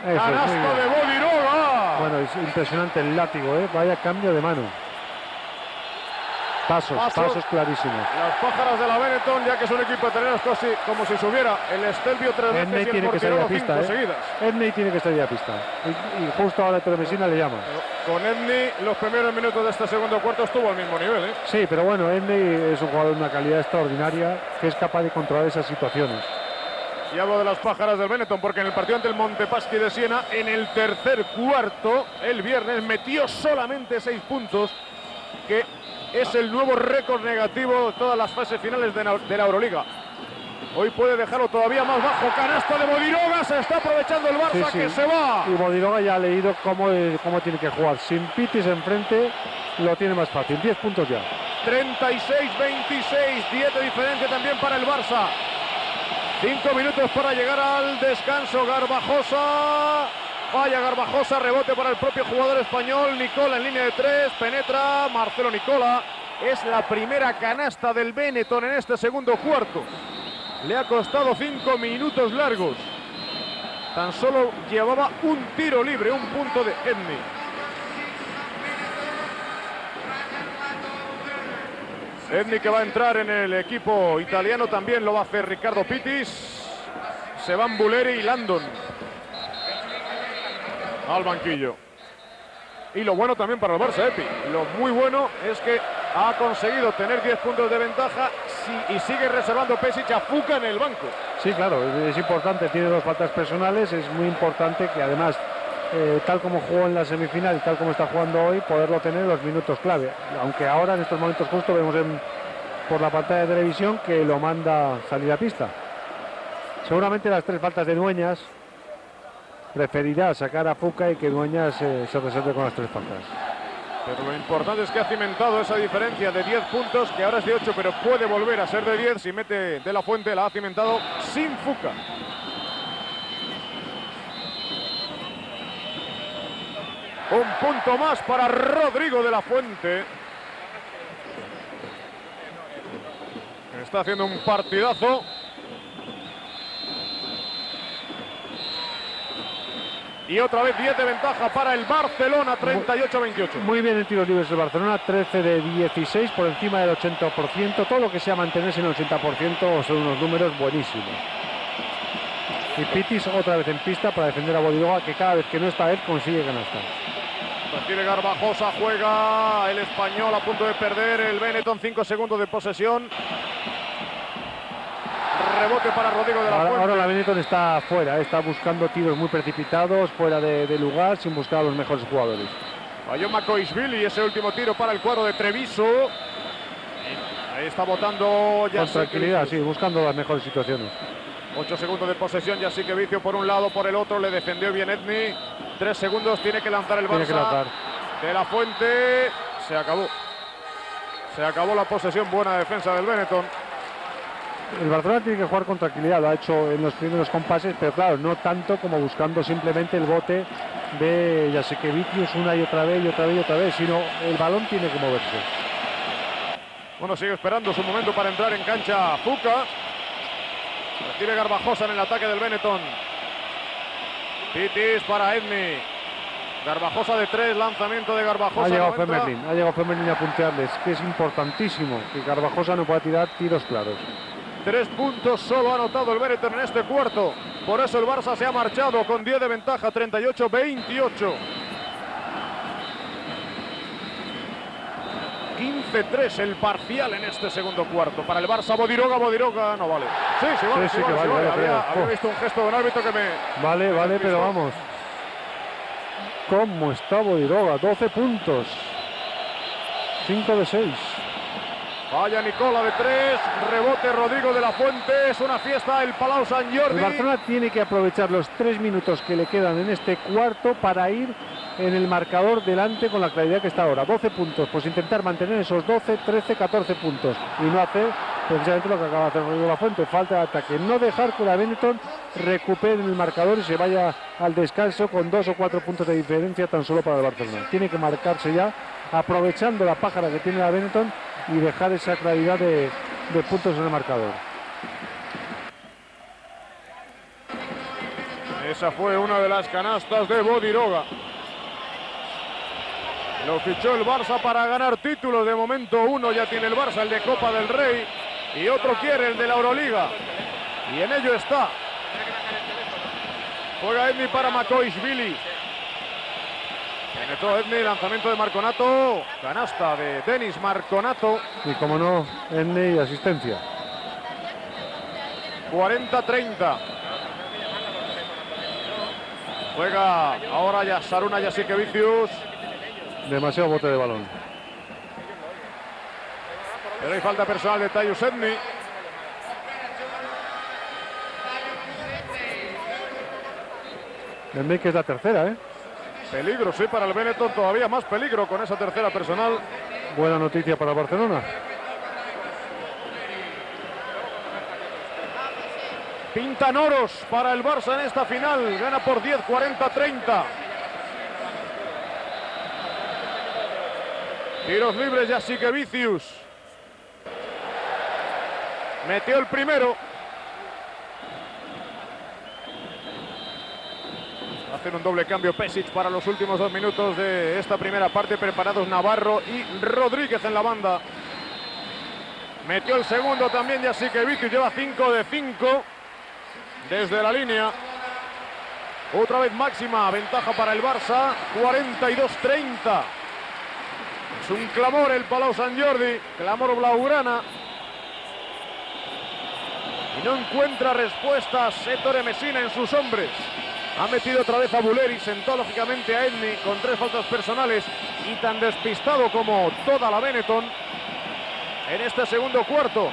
¡Canasto de Bodiroga! Bueno, es impresionante el látigo, ¿eh? Vaya cambio de mano. Pasos clarísimos. Las pájaras de la Benetton, ya que son equipos italianos, casi como si subiera el Stelvio 3 veces y el Portirolo 5 seguidas. Edney tiene que salir a pista. Y justo ahora Ettore Messina le llama. Con Edney, los primeros minutos de este segundo cuarto estuvo al mismo nivel, ¿eh? Sí, pero bueno, Edney es un jugador de una calidad extraordinaria que es capaz de controlar esas situaciones. Y hablo de las pájaras del Benetton porque en el partido ante el Montepaschi de Siena, en el tercer cuarto, el viernes, metió solamente 6 puntos, que es el nuevo récord negativo de todas las fases finales de la Euroliga. Hoy puede dejarlo todavía más bajo. Canasta de Bodiroga, se está aprovechando el Barça, sí. Que se va. Y Bodiroga ya ha leído cómo tiene que jugar. Sin Pittis enfrente lo tiene más fácil. 10 puntos ya. 36-26, 10 de diferencia también para el Barça. 5 minutos para llegar al descanso. Garbajosa, falla Garbajosa, rebote para el propio jugador español. Nicola en línea de 3, penetra Marcelo Nicola. Es la primera canasta del Benetton en este segundo cuarto. Le ha costado 5 minutos largos. Tan solo llevaba un tiro libre, un punto de Edney. Edney que va a entrar en el equipo italiano, también lo va a hacer Ricardo Pittis. Se van Bulleri y Landon al banquillo. Y lo bueno también para el Barça, Epi. Lo muy bueno es que ha conseguido tener 10 puntos de ventaja y sigue reservando Pešić a Fuka en el banco. Sí, claro, es importante, tiene dos faltas personales, es muy importante que además, tal como jugó en la semifinal y tal como está jugando hoy, poderlo tener en los minutos clave. Aunque ahora en estos momentos justo vemos por la pantalla de televisión que lo manda salir a pista. Seguramente las tres faltas de Dueñas preferirá sacar a Fuka y que Dueñas se reserve con las tres faltas. Pero lo importante es que ha cimentado esa diferencia de 10 puntos, que ahora es de 8, pero puede volver a ser de 10 si mete de la Fuente. La ha cimentado sin Fuka. Un punto más para Rodrigo de la Fuente. Está haciendo un partidazo. Y otra vez 10 de ventaja para el Barcelona, 38-28. Muy bien en tiros libres el Barcelona, 13 de 16, por encima del 80%. Todo lo que sea mantenerse en el 80% son unos números buenísimos. Y Pittis otra vez en pista para defender a Bodiroga, que cada vez que no está él consigue canasta. Patrick Garbajosa juega, el español a punto de perder, el Benetton 5 segundos de posesión. Rebote para Rodrigo de la Fuente. Ahora la Benetton está fuera, está buscando tiros muy precipitados, fuera de lugar, sin buscar a los mejores jugadores. Falló Marcoisvili, ese último tiro para el cuadro de Treviso. Ahí está botando Jasikevičius. Con tranquilidad, sí, buscando las mejores situaciones. 8 segundos de posesión, Jasikevičius por un lado, por el otro, le defendió bien Edney. 3 segundos, tiene que lanzar el Barça. Lanzar. De la Fuente, se acabó. Se acabó la posesión, buena defensa del Benetton. El Barcelona tiene que jugar con tranquilidad, lo ha hecho en los primeros compases, pero claro, no tanto como buscando simplemente el bote de Jasikevičius una y otra vez, y otra vez, y otra vez, sino el balón tiene que moverse. Bueno, sigue esperando su momento para entrar en cancha Fuka. Recibe Garbajosa en el ataque del Benetton. Pittis para Edney. Garbajosa de 3, lanzamiento de Garbajosa. Ha llegado Femerling, ha llegado Femerling a puntearles, que es importantísimo que Garbajosa no pueda tirar tiros claros. 3 puntos solo ha anotado el Benetton en este cuarto. Por eso el Barça se ha marchado con 10 de ventaja, 38-28. 15-3 el parcial en este segundo cuarto. Para el Barça, Bodiroga no vale. Sí, sí vale, sí, sí, vale, sí, vale. Había visto un gesto de un árbitro que me... Vale, pero vamos. ¿Cómo está Bodiroga? 12 puntos. 5 de 6. Vaya Nicola de 3, rebote Rodrigo de la Fuente, es una fiesta el Palau Sant Jordi. El Barcelona tiene que aprovechar los 3 minutos que le quedan en este cuarto para ir en el marcador delante con la claridad que está ahora. 12 puntos, pues intentar mantener esos 12, 13, 14 puntos. Y no hacer precisamente lo que acaba de hacer Rodrigo de la Fuente, falta de ataque. No dejar que la Benetton recupere el marcador y se vaya al descanso con 2 o 4 puntos de diferencia tan solo para el Barcelona. Tiene que marcarse ya, aprovechando la pájara que tiene la Benetton, y dejar esa claridad de puntos en el marcador. Esa fue una de las canastas de Bodiroga. Lo fichó el Barça para ganar títulos. De momento uno ya tiene el Barça, el de Copa del Rey, y otro quiere el de la Euroliga. Y en ello está. Juega Edney para Marcoisvili. Penetró Edney, lanzamiento de Marconato, canasta de Denis Marconato. Y como no, Edney asistencia. 40-30. Juega ahora ya Šarūnas Jasikevičius. Demasiado bote de balón. Pero hay falta personal de Tyus Edney. Edney que es la tercera, ¿eh? Peligro, sí, para el Benetton, todavía más peligro con esa tercera personal. Buena noticia para Barcelona. Pintan oros para el Barça en esta final. Gana por 10, 40-30. Tiros libres, Jasikevičius. Metió el primero. Hacen un doble cambio Pešić para los últimos 2 minutos de esta primera parte. Preparados Navarro y Rodríguez en la banda. Metió el segundo también Jasikevičius. Lleva 5 de 5 desde la línea. Otra vez máxima ventaja para el Barça. 42-30. Es un clamor el Palau Sant Jordi. Clamor blaugrana. Y no encuentra respuestas Ettore Messina en sus hombres. Ha metido otra vez a Bulleri, sentó lógicamente a Edney con 3 faltas personales y tan despistado como toda la Benetton en este segundo cuarto,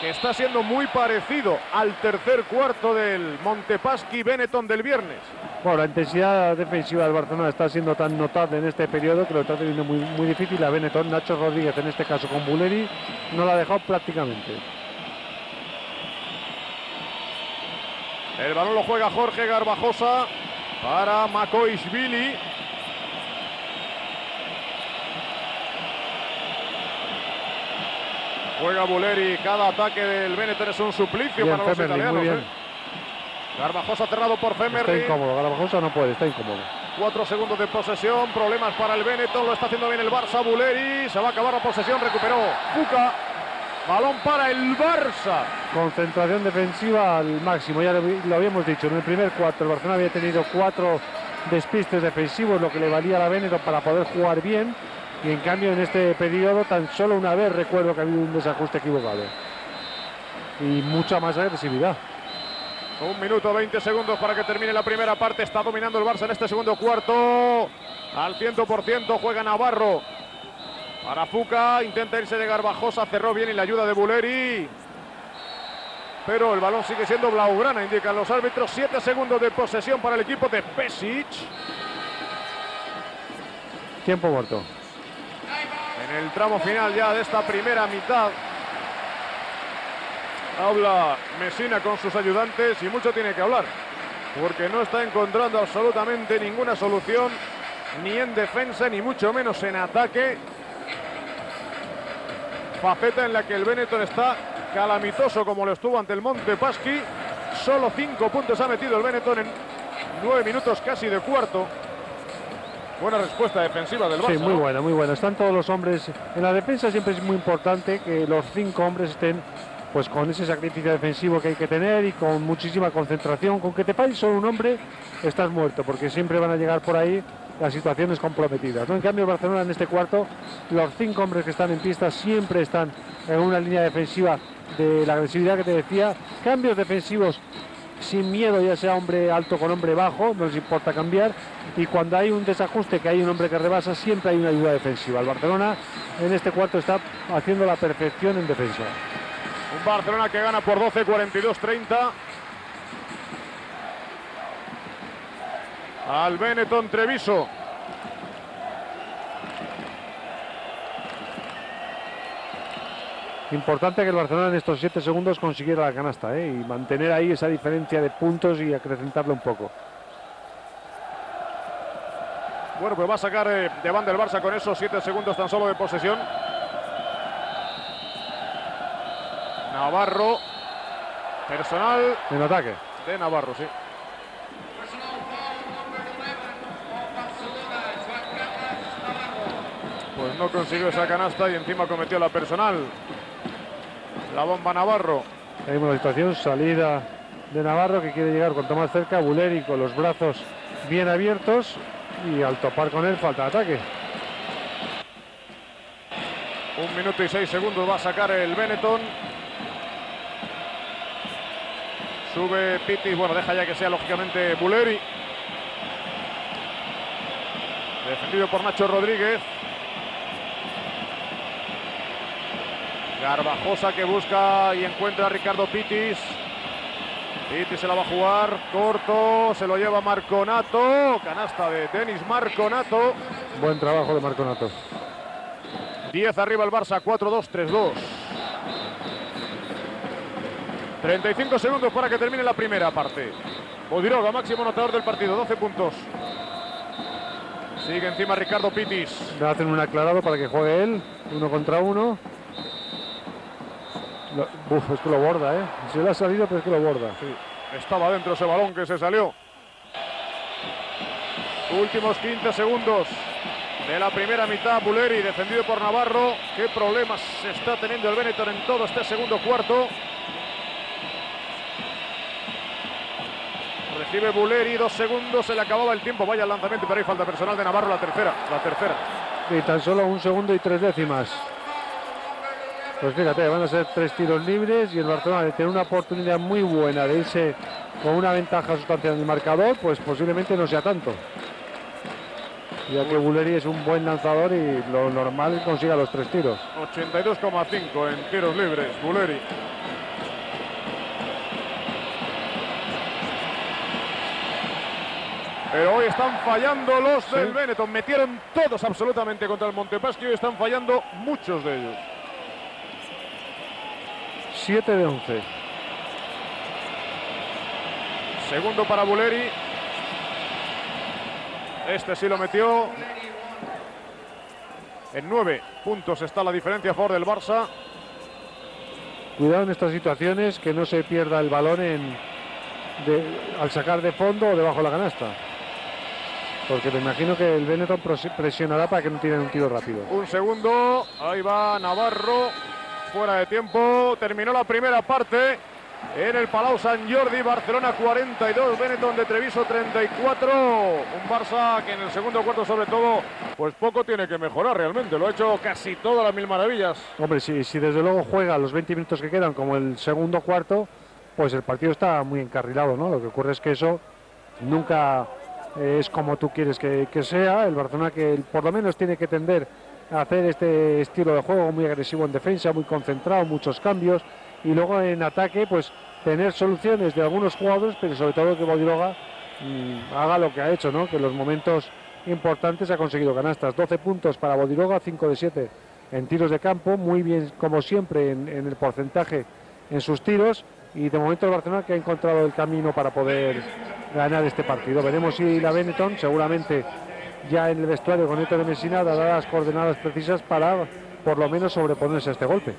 que está siendo muy parecido al tercer cuarto del Montepaschi Benetton del viernes. Bueno, la intensidad defensiva del Barcelona está siendo tan notable en este periodo que lo está teniendo muy difícil la Benetton. Nacho Rodríguez, en este caso con Bulleri, no la ha dejado prácticamente. El balón lo juega Jorge Garbajosa para Marcoisvili. Juega Bulleri. Cada ataque del Benetton es un suplicio bien, para los italianos. Garbajosa cerrado por Femerling. Está incómodo, Garbajosa no puede, está incómodo. 4 segundos de posesión, problemas para el Benetton. Lo está haciendo bien el Barça. Bulleri, se va a acabar la posesión, recuperó Fuka. Balón para el Barça. Concentración defensiva al máximo. Ya lo habíamos dicho, en el primer cuarto el Barcelona había tenido 4 despistes defensivos, lo que le valía a la Benetton para poder jugar bien. Y en cambio en este periodo tan solo una vez recuerdo que ha habido un desajuste equivocado. Y mucha más agresividad. 1 minuto 20 segundos para que termine la primera parte. Está dominando el Barça en este segundo cuarto. Al 100% juega Navarro. Para Fuka, intenta irse de Garbajosa, cerró bien y la ayuda de Bulleri. Pero el balón sigue siendo blaugrana, indican los árbitros. 7 segundos de posesión para el equipo de Pešić. Tiempo muerto. En el tramo final ya de esta primera mitad. Habla Messina con sus ayudantes y mucho tiene que hablar, porque no está encontrando absolutamente ninguna solución, ni en defensa, ni mucho menos en ataque. Faceta en la que el Benetton está calamitoso como lo estuvo ante el Montepaschi. Solo 5 puntos ha metido el Benetton en 9 minutos casi de cuarto. Buena respuesta defensiva del Barça. Sí, muy buena, muy buena. Están todos los hombres. En la defensa siempre es muy importante que los 5 hombres estén pues con ese sacrificio defensivo que hay que tener y con muchísima concentración. Con que te pares solo un hombre estás muerto, porque siempre van a llegar por ahí las situaciones comprometidas, ¿no? En cambio, el Barcelona en este cuarto, los 5 hombres que están en pista siempre están en una línea defensiva de la agresividad que te decía. Cambios defensivos sin miedo, ya sea hombre alto con hombre bajo, no les importa cambiar. Y cuando hay un desajuste, que hay un hombre que rebasa, siempre hay una ayuda defensiva. El Barcelona en este cuarto está haciendo la perfección en defensa. Un Barcelona que gana por 12, 42-30. Al Benetton Treviso. Importante que el Barcelona en estos 7 segundos consiguiera la canasta, y mantener ahí esa diferencia de puntos y acrecentarla un poco. Bueno, pues va a sacar de banda el Barça con esos 7 segundos tan solo de posesión. Navarro. Personal. En ataque. De Navarro, sí. No consiguió esa canasta y encima cometió la personal. La bomba Navarro. Hay una situación, salida de Navarro que quiere llegar cuanto más cerca. Bulleri con los brazos bien abiertos y al topar con él falta de ataque. 1 minuto y 6 segundos va a sacar el Benetton. Sube Pittis, bueno, deja ya que sea lógicamente Bulleri. Defendido por Nacho Rodríguez. Garbajosa que busca y encuentra a Ricardo Pittis. Pittis se la va a jugar, corto, se lo lleva Marconato. Canasta de Denis Marconato. Buen trabajo de Marconato. 10 arriba el Barça, 4-2, 3-2. 35 segundos para que termine la primera parte. Bodiroga, máximo anotador del partido, 12 puntos. Sigue encima Ricardo Pittis. Le hacen un aclarado para que juegue él. 1 contra 1. Uf, es que lo borda, ¿eh? Se le ha salido, pero es que lo borda. Sí. Estaba dentro ese balón que se salió. Últimos 15 segundos de la primera mitad. Bulleri defendido por Navarro. Qué problemas está teniendo el Benetton en todo este segundo cuarto. Recibe Bulleri, 2 segundos, se le acababa el tiempo. Vaya el lanzamiento, pero hay falta personal de Navarro, la tercera. Y tan solo 1 segundo y 3 décimas. Pues fíjate, van a ser 3 tiros libres y el Barcelona tiene una oportunidad muy buena de irse con una ventaja sustancial en el marcador, pues posiblemente no sea tanto. Ya que Bulleri es un buen lanzador y lo normal es que consiga los 3 tiros. 82,5 en tiros libres, Bulleri. Pero hoy están fallando los del Benetton. Metieron todos absolutamente contra el Montepaschi y hoy están fallando muchos de ellos. 7 de 11. Segundo para Bulleri. Este sí lo metió. En 9 puntos está la diferencia a favor del Barça. Cuidado en estas situaciones, que no se pierda el balón al sacar de fondo o debajo de la canasta. Porque me imagino que el Benetton presionará para que no tiren un tiro rápido. 1 segundo, ahí va Navarro, fuera de tiempo. Terminó la primera parte en el Palau Sant Jordi. Barcelona 42, Benetton de Treviso 34. Un Barça que en el segundo cuarto, sobre todo, pues poco tiene que mejorar realmente. Lo ha hecho casi todas las mil maravillas. Hombre, si desde luego juega los 20 minutos que quedan como el segundo cuarto, pues el partido está muy encarrilado, ¿no? Lo que ocurre es que eso nunca es como tú quieres que sea. El Barcelona, que por lo menos tiene que tender a hacer este estilo de juego muy agresivo en defensa, muy concentrado, muchos cambios, y luego en ataque pues tener soluciones de algunos jugadores, pero sobre todo que Bodiroga haga lo que ha hecho, ¿no? Que en los momentos importantes ha conseguido canastas. 12 puntos para Bodiroga, 5 de 7 en tiros de campo, muy bien como siempre en el porcentaje en sus tiros. Y de momento el Barcelona, que ha encontrado el camino para poder ganar este partido. Veremos si la Benetton, seguramente ya en el vestuario con Ettore Messina, dará las coordenadas precisas para por lo menos sobreponerse a este golpe.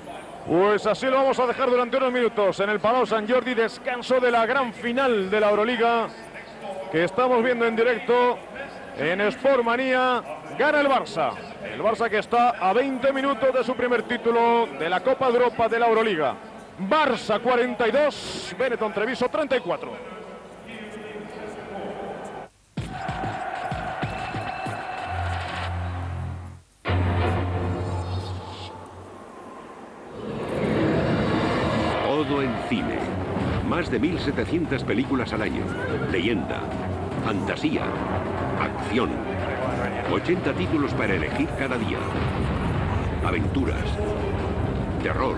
Pues así lo vamos a dejar durante unos minutos en el Palau Sant Jordi. Descanso de la gran final de la Euroliga, que estamos viendo en directo en Sport Manía. Gana el Barça. El Barça, que está a 20 minutos de su primer título de la Copa de Europa de la Euroliga. Barça 42, Benetton Treviso 34. Todo en cine. Más de 1.700 películas al año. Leyenda, fantasía, acción. 80 títulos para elegir cada día. Aventuras, terror,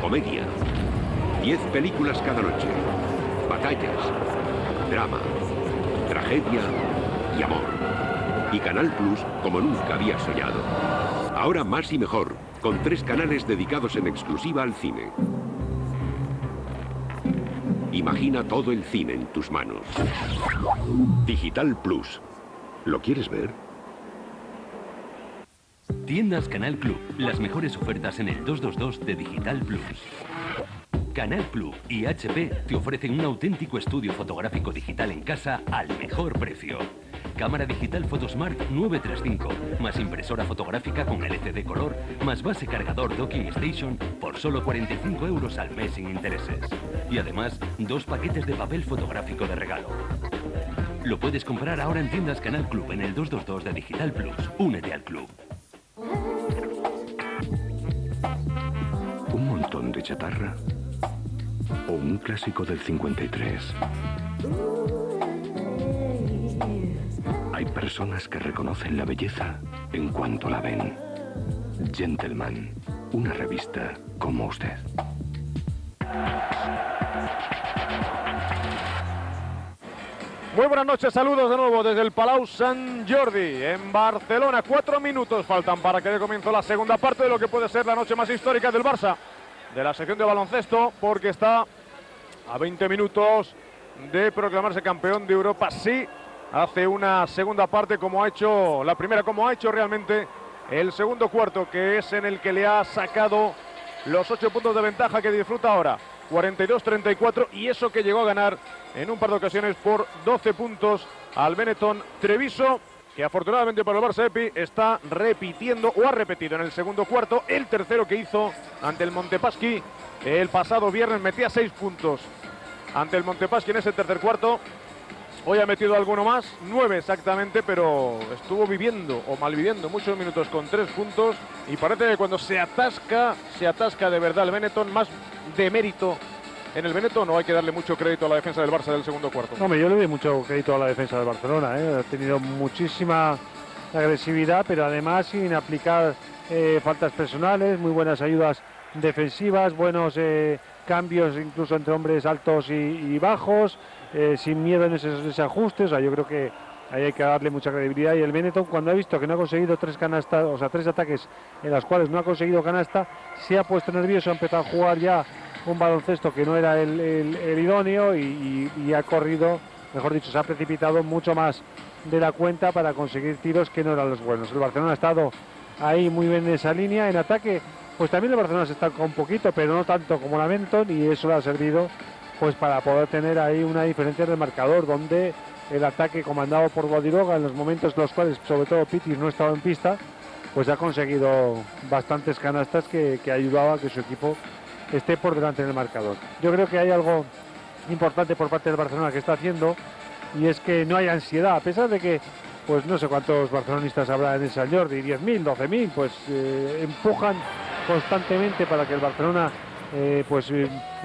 comedia. 10 películas cada noche. Batallas, drama, tragedia y amor. Y Canal Plus como nunca había soñado. Ahora más y mejor, con 3 canales dedicados en exclusiva al cine. Imagina todo el cine en tus manos. Digital Plus. ¿Lo quieres ver? Tiendas Canal Club. Las mejores ofertas en el 222 de Digital Plus. Canal Club y HP te ofrecen un auténtico estudio fotográfico digital en casa al mejor precio. Cámara digital Photosmart 935, más impresora fotográfica con LCD color, más base cargador Docking Station por solo 45 euros al mes sin intereses. Y además, 2 paquetes de papel fotográfico de regalo. Lo puedes comprar ahora en Tiendas Canal Club en el 222 de Digital Plus. Únete al club. Un montón de chatarra o un clásico del 53. Hay personas que reconocen la belleza en cuanto la ven. Gentleman, una revista como usted. Muy buenas noches, saludos de nuevo desde el Palau Sant Jordi en Barcelona. 4 minutos faltan para que dé comienzo la segunda parte de lo que puede ser la noche más histórica del Barça, de la sección de baloncesto, porque está a 20 minutos de proclamarse campeón de Europa. Sí, hace una segunda parte como ha hecho la primera, como ha hecho realmente el segundo cuarto, que es en el que le ha sacado los 8 puntos de ventaja que disfruta ahora, 42-34, y eso que llegó a ganar en un par de ocasiones por 12 puntos al Benetton Treviso, que afortunadamente para el Barça EPI está repitiendo, o ha repetido en el segundo cuarto, el tercero que hizo ante el Montepaschi el pasado viernes. Metía 6 puntos ante el Montepaschi en ese tercer cuarto. Hoy ha metido alguno más, 9 exactamente, pero estuvo viviendo o malviviendo muchos minutos con 3 puntos, y parece que cuando se atasca de verdad el Benetton. Más de mérito en el Benetton, no hay que darle mucho crédito a la defensa del Barça del segundo cuarto. No, yo le doy mucho crédito a la defensa del Barcelona, ha tenido muchísima agresividad, pero además sin aplicar faltas personales, muy buenas ayudas defensivas, buenos cambios incluso entre hombres altos y bajos. Sin miedo en esos desajustes, yo creo que ahí hay que darle mucha credibilidad. Y el Benetton, cuando ha visto que no ha conseguido 3 canastas, o sea, 3 ataques en las cuales no ha conseguido canasta, se ha puesto nervioso, ha empezado a jugar ya un baloncesto que no era el idóneo y ha corrido, mejor dicho, se ha precipitado mucho más de la cuenta para conseguir tiros que no eran los buenos. El Barcelona ha estado ahí muy bien en esa línea, en ataque, pues también el Barcelona se está con un poquito, pero no tanto como el Benetton, y eso le ha servido pues para poder tener ahí una diferencia de marcador, donde el ataque comandado por Bodiroga, en los momentos en los cuales sobre todo Pittis no estaba en pista, pues ha conseguido bastantes canastas que ayudaba a que su equipo esté por delante en el marcador. Yo creo que hay algo importante por parte del Barcelona que está haciendo, y es que no hay ansiedad, a pesar de que pues no sé cuántos barcelonistas habrá en el Sant Jordi, 10.000, 12.000, pues empujan constantemente para que el Barcelona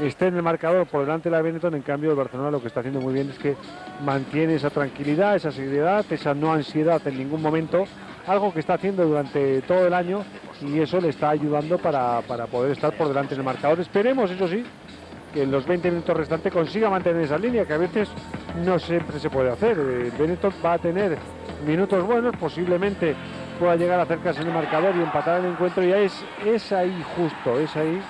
esté en el marcador por delante de la Benetton. En cambio, el Barcelona lo que está haciendo muy bien es que mantiene esa tranquilidad, esa seriedad, esa no ansiedad en ningún momento, algo que está haciendo durante todo el año, y eso le está ayudando para poder estar por delante en el marcador. Esperemos, eso sí, que en los 20 minutos restantes consiga mantener esa línea, que a veces no siempre se puede hacer. El Benetton va a tener minutos buenos, posiblemente pueda llegar a acercarse en el marcador y empatar el encuentro, y es ahí justo, es ahí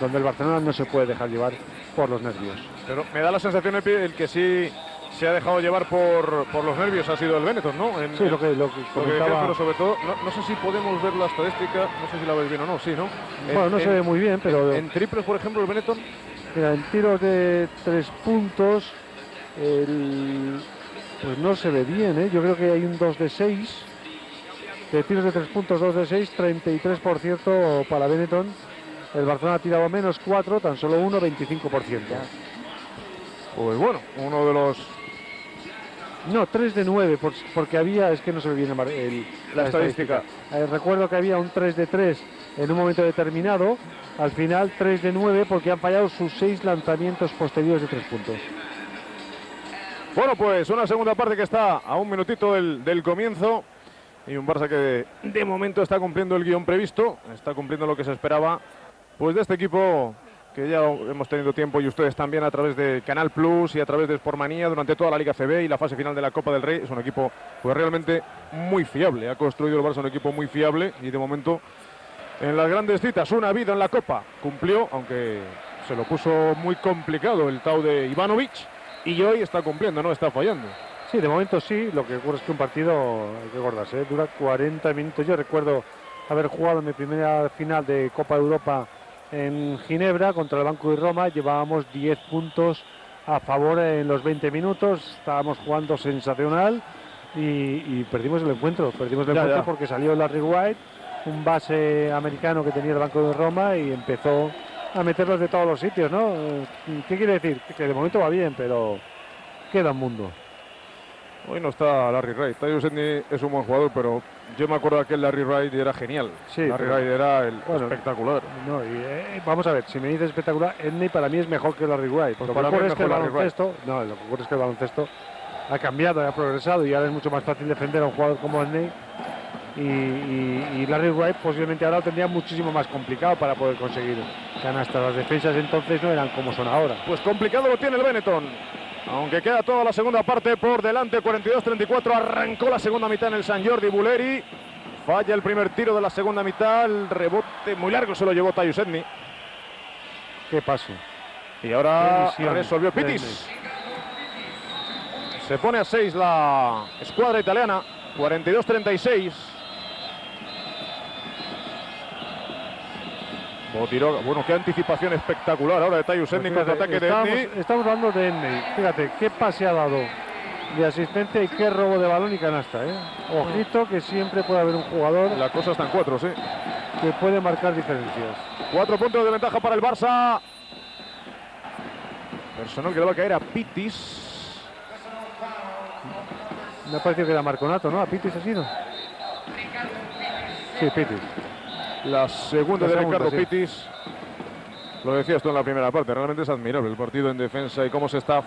donde el Barcelona no se puede dejar llevar por los nervios. Pero me da la sensación el que sí se ha dejado llevar por los nervios ha sido el Benetton, ¿no? Sí, lo que comentaba... Pero sobre todo, no sé si podemos ver la estadística, no sé si la veis bien o no, sí, ¿no? Bueno, no se ve muy bien, pero... En triples, por ejemplo, el Benetton... Mira, en tiros de 3 puntos, pues no se ve bien, yo creo que hay un 2 de 6, de tiros de 3 puntos, 2 de 6, 33% para Benetton. El Barcelona ha tirado menos 4, tan solo 1, 25%. Pues bueno, uno de los... No, 3 de 9, porque había... Es que no se me viene la estadística. Recuerdo que había un 3 de 3 en un momento determinado. Al final, 3 de 9, porque han fallado sus 6 lanzamientos posteriores de 3 puntos. Bueno, pues una segunda parte que está a un minutito del comienzo. Y un Barça que de momento está cumpliendo el guión previsto. Está cumpliendo lo que se esperaba. Pues de este equipo que ya hemos tenido tiempo, y ustedes también, a través de Canal Plus y a través de Sportmanía durante toda la Liga CB y la fase final de la Copa del Rey. Es un equipo pues realmente muy fiable. Ha construido el Barça un equipo muy fiable, y de momento en las grandes citas, una vida en la Copa, cumplió, aunque se lo puso muy complicado el Tau de Ivanovic, y hoy está cumpliendo, no está fallando. Sí, de momento sí, lo que ocurre es que un partido, hay que acordarse, dura 40 minutos. Yo recuerdo haber jugado mi primera final de Copa de Europa en Ginebra contra el Banco de Roma. Llevábamos 10 puntos a favor en los 20 minutos, estábamos jugando sensacional y perdimos el encuentro. Perdimos el encuentro porque salió Larry White, un base americano que tenía el Banco de Roma, y empezó a meterlos de todos los sitios, ¿no? ¿Qué quiere decir? Que de momento va bien, pero queda un mundo. Hoy no está Larry Wright. Tyus Edney es un buen jugador, pero yo me acuerdo que el Larry Wright era genial. Sí, Larry Wright era espectacular. No, vamos a ver, si me dices espectacular, Edney para mí es mejor que Larry Wright. Pues para mí es que el baloncesto, no, lo que ocurre es que el baloncesto ha cambiado, ha progresado, y ahora es mucho más fácil defender a un jugador como Edney. Y Larry Wright posiblemente ahora lo tendría muchísimo más complicado para poder conseguir canastas. Las defensas entonces no eran como son ahora. Pues complicado lo tiene el Benetton. Aunque queda toda la segunda parte por delante, 42-34, arrancó la segunda mitad en el Sant Jordi. Bulleri falla el primer tiro de la segunda mitad, el rebote muy largo se lo llevó Tyus Edney. Qué paso. Y ahora resolvió Pittis. Se pone a 6 la escuadra italiana, 42-36. Bodiroga, bueno, qué anticipación espectacular ahora de Tyus Edney contra ataque de Edney. Estamos hablando de Edney, fíjate, qué pase ha dado de asistente y qué robo de balón y canasta, ¿eh? Ojito que siempre puede haber un jugador... La cosa está en 4, sí. ...que puede marcar diferencias. 4 puntos de ventaja para el Barça. Personal que le va a caer a Pittis. Me ha parecido que era Marconato, ¿no? ¿A Pittis ha sido? Sí, Pittis. La segunda de Ricardo Pittis. Lo decías tú en la primera parte, realmente es admirable el partido en defensa y cómo se está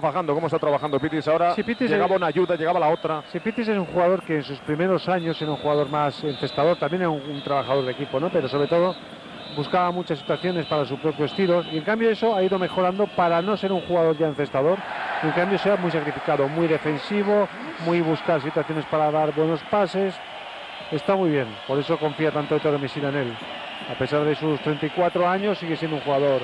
fajando, cómo está trabajando Pittis ahora. Sí, Pittis llegaba una ayuda, llegaba la otra. Sí, Pittis es un jugador que en sus primeros años era un jugador más encestador, también era un trabajador de equipo, ¿no? Pero sobre todo buscaba muchas situaciones para sus propios tiros y en cambio eso ha ido mejorando para no ser un jugador ya encestador. En cambio sea muy sacrificado, muy defensivo, muy buscar situaciones para dar buenos pases. Está muy bien, por eso confía tanto Ettore Messina en él. A pesar de sus 34 años, sigue siendo un jugador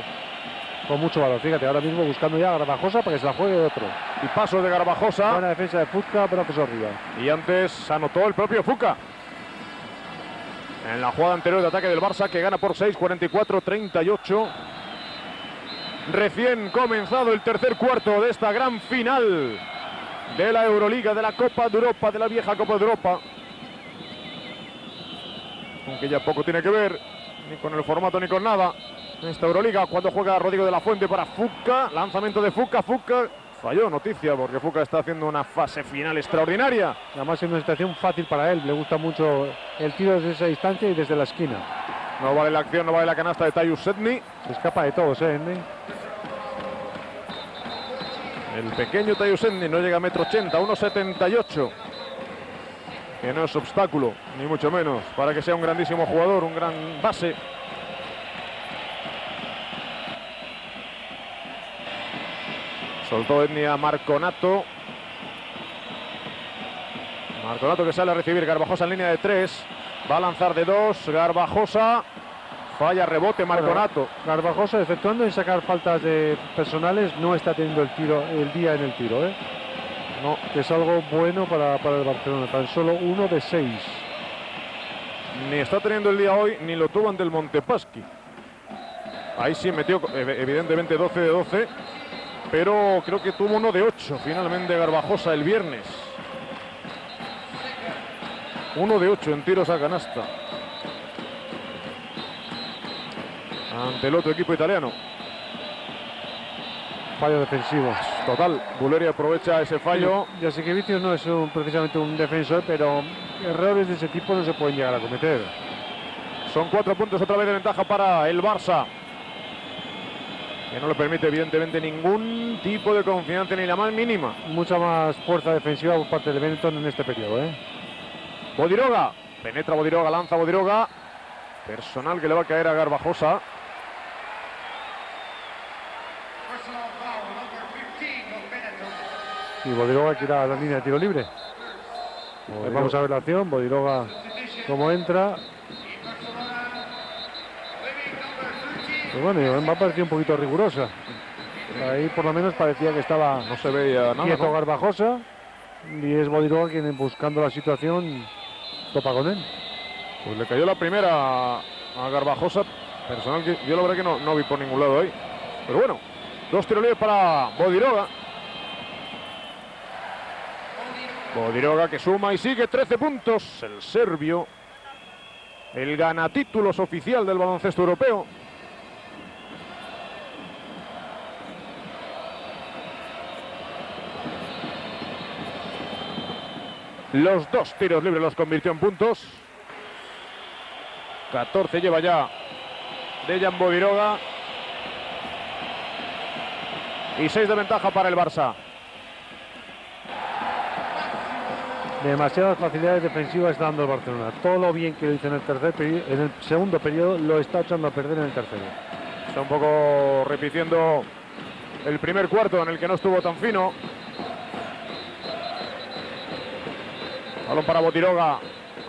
con mucho valor. Fíjate, ahora mismo buscando ya a Garbajosa para que se la juegue otro. Y paso de Garbajosa. Buena defensa de Fuka, brazos arriba. Y antes anotó el propio Fuka. En la jugada anterior de ataque del Barça, que gana por 6, 44-38. Recién comenzado el tercer cuarto de esta gran final de la Euroliga, de la Copa de Europa, de la vieja Copa de Europa. Aunque ya poco tiene que ver, ni con el formato ni con nada, en esta Euroliga, cuando juega Rodrigo de la Fuente para Fuka, lanzamiento de Fuka, Fuka falló, noticia, porque Fuka está haciendo una fase final extraordinaria. Además es una situación fácil para él, le gusta mucho el tiro desde esa distancia y desde la esquina. No vale la acción, no vale la canasta de Tyus Edney. Se escapa de todos, Edney. El pequeño Tyus Edney no llega a 1,80 m, 1,78 m. Que no es obstáculo, ni mucho menos, para que sea un grandísimo jugador, un gran base. Soltó Edney a Marconato. Marconato que sale a recibir, Garbajosa en línea de 3. Va a lanzar de 2, Garbajosa. Falla, rebote, Marconato. Bueno, Garbajosa, efectuando en sacar faltas de personales, no está teniendo el día en el tiro, ¿eh? No, que es algo bueno para el Barcelona, tan solo 1 de 6. Ni está teniendo el día hoy, ni lo tuvo ante el Montepaschi. Ahí sí metió, evidentemente, 12 de 12, pero creo que tuvo 1 de 8, finalmente, Garbajosa el viernes. 1 de 8 en tiros a canasta. Ante el otro equipo italiano. Fallo defensivo. Total, Bulleri aprovecha ese fallo. Jasikevičius no es precisamente un defensor, pero errores de ese tipo no se pueden llegar a cometer. Son 4 puntos otra vez de ventaja para el Barça, que no le permite evidentemente ningún tipo de confianza, ni la más mínima. Mucha más fuerza defensiva por parte de Benetton en este periodo, ¿eh? Bodiroga, penetra Bodiroga, lanza Bodiroga. Personal que le va a caer a Garbajosa. Y Bodiroga que irá a la línea de tiro libre. Bodiroga. Vamos a ver la acción. Bodiroga cómo entra. Pues bueno, me ha parecido un poquito rigurosa. Ahí por lo menos parecía que estaba, no se veía nada, quieto, ¿no? Garbajosa. Y es Bodiroga quien, buscando la situación, topa con él. Pues le cayó la primera a Garbajosa. Personal que yo la verdad que no vi por ningún lado ahí. Pero bueno, 2 tiros libres para Bodiroga. Bodiroga que suma y sigue 13 puntos. El serbio, el ganatítulos oficial del baloncesto europeo. Los 2 tiros libres los convirtió en puntos. 14 lleva ya Dejan Bodiroga. Y 6 de ventaja para el Barça. Demasiadas facilidades defensivas está dando el Barcelona. Todo lo bien que lo hizo en el segundo periodo lo está echando a perder en el tercero. Está un poco repitiendo el primer cuarto, en el que no estuvo tan fino. Balón para Bodiroga,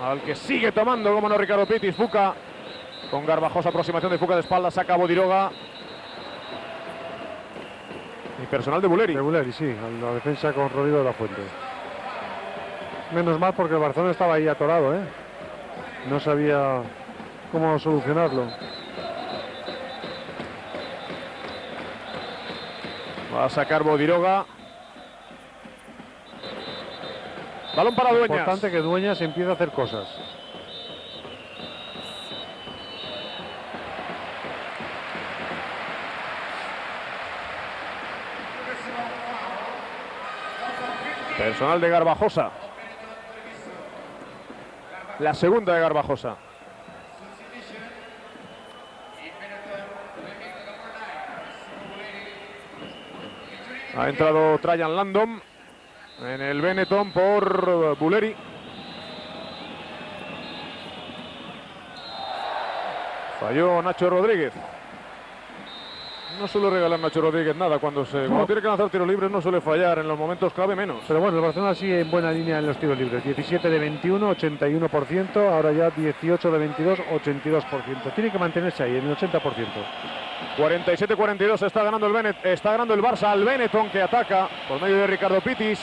al que sigue tomando, como no, Ricardo Pittis. Fuka con Garbajosa, aproximación de Fuka de espalda, saca a Bodiroga. Y personal de Bulleri. De Bulleri, sí, a la defensa con Rodrigo de la Fuente. Menos mal porque el Barcelona estaba ahí atorado, ¿eh? No sabía cómo solucionarlo. Va a sacar Bodiroga. Balón para Dueñas. Es importante que Dueñas empiece a hacer cosas. Personal de Garbajosa. La segunda de Garbajosa. Ha entrado Ryan Lando en el Benetton por Bulleri. Falló Nacho Rodríguez. No suele regalar Nacho Rodríguez nada cuando tiene que lanzar tiros libres, no suele fallar en los momentos clave menos. Pero bueno, el Barcelona sigue en buena línea en los tiros libres. 17 de 21, 81%, ahora ya 18 de 22, 82%. Tiene que mantenerse ahí, en el 80%. 47-42, está ganando el Barça al Benetton, que ataca por medio de Ricardo Pittis.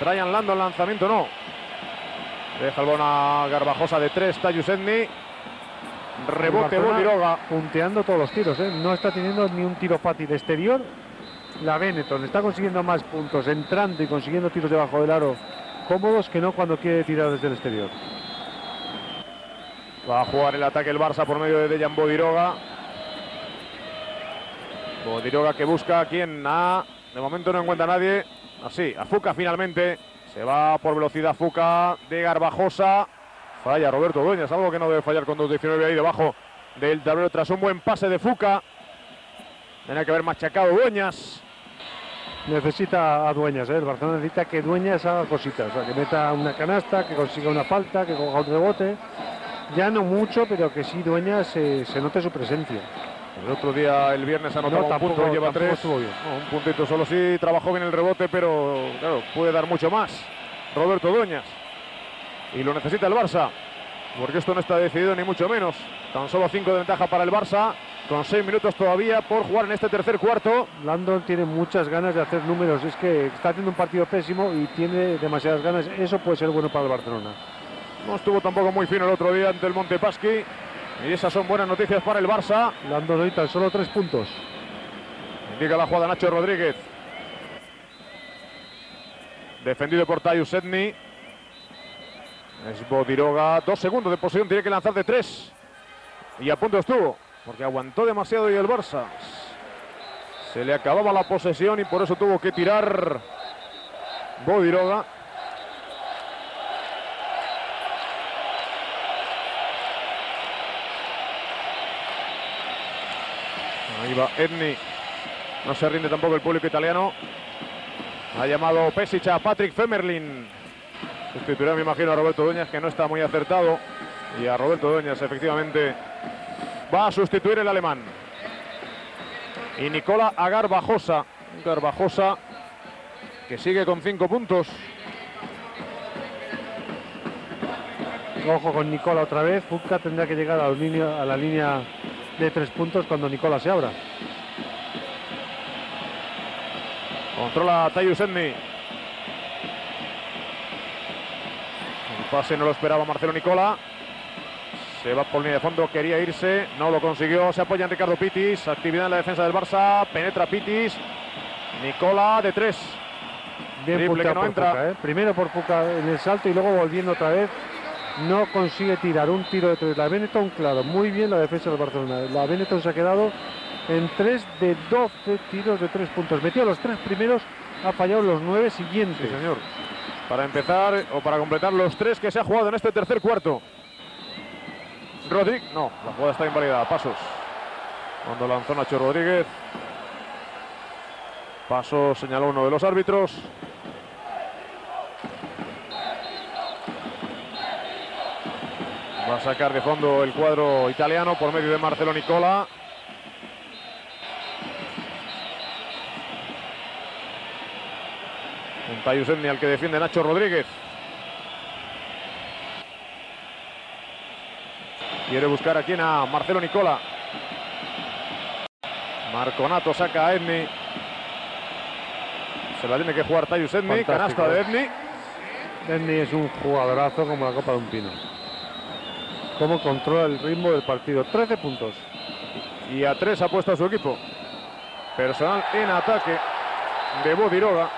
Ryan Lando, el lanzamiento no. Deja el balón Garbajosa de 3, Tyus Edney. Rebote Bodiroga. Punteando todos los tiros, ¿eh? No está teniendo ni un tiro fácil exterior. La Benetton está consiguiendo más puntos entrando y consiguiendo tiros debajo del aro cómodos que no cuando quiere tirar desde el exterior. Va a jugar el ataque el Barça por medio de Dejan Bodiroga. Bodiroga que busca a quien de momento no encuentra a nadie. Así, a Fuka finalmente. Se va por velocidad Fuka de Garbajosa. Falla Roberto Dueñas, algo que no debe fallar con 2'19 ahí debajo del tablero tras un buen pase de Fuka. Tiene que haber machacado Dueñas. Necesita a Dueñas, ¿eh? El Barcelona necesita que Dueñas haga cositas. O sea, que meta una canasta, que consiga una falta, que coja un rebote. Ya no mucho, pero que sí Dueñas se note su presencia. El otro día, el viernes, anotó un punto, lleva 3. No, un puntito solo, sí, trabajó bien el rebote, pero claro, puede dar mucho más Roberto Dueñas. Y lo necesita el Barça, porque esto no está decidido ni mucho menos. Tan solo 5 de ventaja para el Barça, con 6 minutos todavía por jugar en este tercer cuarto. Lando tiene muchas ganas de hacer números, es que está haciendo un partido pésimo y tiene demasiadas ganas. Eso puede ser bueno para el Barcelona. No estuvo tampoco muy fino el otro día ante el Montepaschi. Y esas son buenas noticias para el Barça. Lando doy tan solo 3 puntos. Indica la jugada Nacho Rodríguez. Defendido por Tyus Edney. Es Bodiroga, 2 segundos de posesión, tiene que lanzar de 3. Y a punto estuvo, porque aguantó demasiado y el Barça se le acababa la posesión y por eso tuvo que tirar Bodiroga. Ahí va Edney. No se rinde tampoco el público italiano. Ha llamado Pešić a Patrick Femerling. Sustituirá, me imagino, a Roberto Dueñas, que no está muy acertado. Y a Roberto Dueñas, efectivamente, va a sustituir el alemán. Y Nicola a Garbajosa. Garbajosa, que sigue con 5 puntos. Ojo con Nicola otra vez. Fuka tendrá que llegar a la línea de 3 puntos cuando Nicola se abra. Controla a Tyus Edney. Pase no lo esperaba Marcelo Nicola. Se va por línea de fondo, quería irse, no lo consiguió. Se apoya en Ricardo Pittis, actividad en la defensa del Barça. Penetra Pittis. Nicola de 3. Bien triple que no entra. Fuka, ¿eh? Primero por Fuka en el salto y luego volviendo otra vez. No consigue tirar un tiro de 3. La Benetton, claro, muy bien la defensa del Barcelona. La Benetton se ha quedado en 3 de 12 tiros de 3 puntos. Metió los 3 primeros, ha fallado los 9 siguientes. Sí, señor. Para empezar o para completar los 3 que se ha jugado en este tercer cuarto. Rodríguez, no, la jugada está invalidada, pasos. Cuando lanzó Nacho Rodríguez. Pasos, señaló uno de los árbitros. Va a sacar de fondo el cuadro italiano por medio de Marcelo Nicola. Tyus Edney al que defiende Nacho Rodríguez. Quiere buscar a Marcelo Nicola. Marconato saca a Edney. Se la tiene que jugar Tyus Edney. Canasta de Edney. Edney es un jugadorazo como la copa de un pino. Cómo controla el ritmo del partido. 13 puntos. Y a 3 ha puesto a su equipo. Personal en ataque de Bodiroga.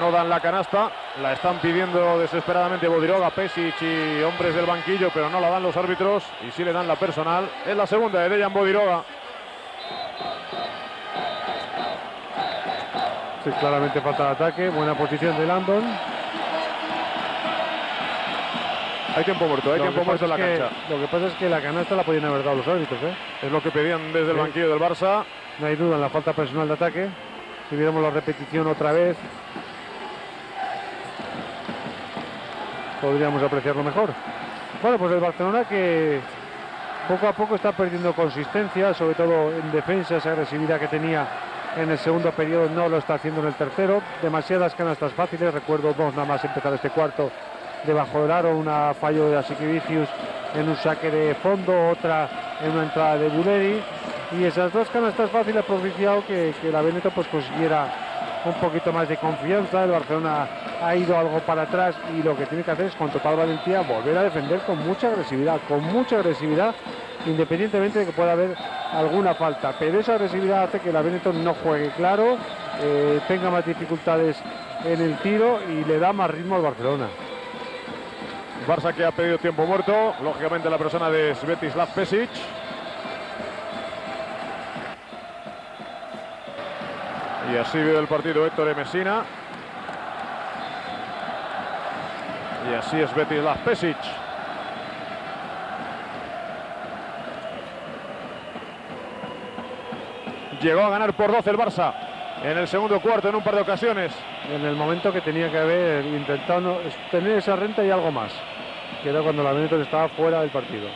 No dan la canasta. La están pidiendo desesperadamente Bodiroga, Pešić y hombres del banquillo, pero no la dan los árbitros. Y sí le dan la personal. Es la segunda de Dejan Bodiroga. Sí, claramente falta de ataque. Buena posición de Landon. Hay tiempo muerto, hay tiempo muerto en la cancha. Lo que pasa es que la canasta la podían haber dado los árbitros, ¿eh? Es lo que pedían desde el banquillo del Barça. No hay duda en la falta personal de ataque. Si viéramos la repetición otra vez, podríamos apreciarlo mejor. Bueno, pues el Barcelona que poco a poco está perdiendo consistencia, sobre todo en defensa. Esa agresividad que tenía en el segundo periodo no lo está haciendo en el tercero. Demasiadas canastas fáciles, recuerdo dos nada más empezar este cuarto debajo del aro, una fallo de Jasikevičius en un saque de fondo, otra en una entrada de Bulleri, y esas dos canastas fáciles ha propiciado que la Benetton pues consiguiera un poquito más de confianza. El Barcelona ha ido algo para atrás y lo que tiene que hacer es con total valentía volver a defender con mucha agresividad, independientemente de que pueda haber alguna falta, pero esa agresividad hace que la Benetton no juegue claro, tenga más dificultades en el tiro y le da más ritmo al Barcelona. Barça que ha pedido tiempo muerto, lógicamente la persona de Svetislav Pešić. Y así vive el partido Ettore Messina. Y así es Svetislav Pešić. Llegó a ganar por 12 el Barça en el segundo cuarto en un par de ocasiones. En el momento que tenía que haber intentado tener esa renta y algo más, que era cuando la Benetton estaba fuera del partido.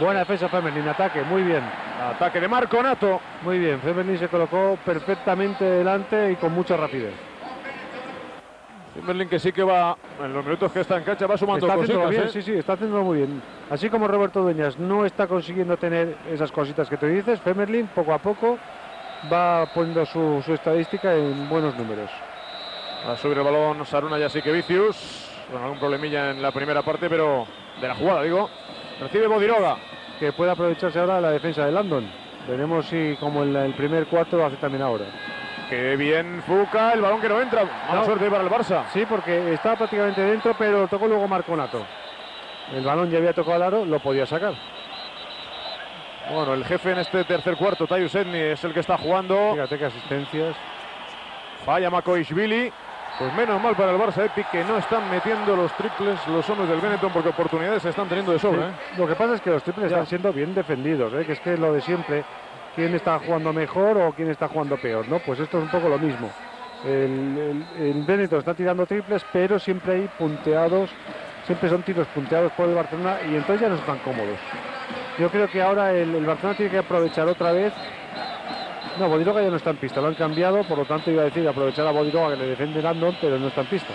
Buena defensa Femerling, ataque, muy bien. Ataque de Marconato. Muy bien, Femerling se colocó perfectamente delante y con mucha rapidez. Femerling que sí que va, en los minutos que está en cancha, va sumando cositas, bien, ¿eh? Sí, sí, está haciéndolo muy bien. Así como Roberto Dueñas no está consiguiendo tener esas cositas que tú dices, Femerling poco a poco va poniendo su estadística en buenos números. Va a subir el balón Šarūnas Jasikevičius. Bueno, algún problemilla en la primera parte, pero de la jugada, digo. Recibe Bodiroga, que puede aprovecharse ahora de la defensa de Landon. Veremos si, como en el primer cuarto, lo hace también ahora. Qué bien Fuka, el balón que no entra. Mala suerte para el Barça. Sí, porque estaba prácticamente dentro, pero tocó luego Marconato. El balón ya había tocado al aro, lo podía sacar. Bueno, el jefe en este tercer cuarto, Tyus Edney, es el que está jugando. Fíjate qué asistencias. Falla Marconato. Pues menos mal para el Barça, que no están metiendo los triples los hombres del Benetton, porque oportunidades se están teniendo de sobra. Sí. Lo que pasa es que los triples están siendo bien defendidos, que es lo de siempre, quién está jugando mejor o quién está jugando peor, ¿no? Pues esto es un poco lo mismo. El Benetton está tirando triples, pero siempre hay punteados, siempre son tiros punteados por el Barcelona y entonces ya no están cómodos. Yo creo que ahora el Barcelona tiene que aprovechar otra vez. No, Bodiroga ya no está en pista, lo han cambiado, por lo tanto iba a decir aprovechar a Bodiroga que le defiende Landon, pero no está en pista.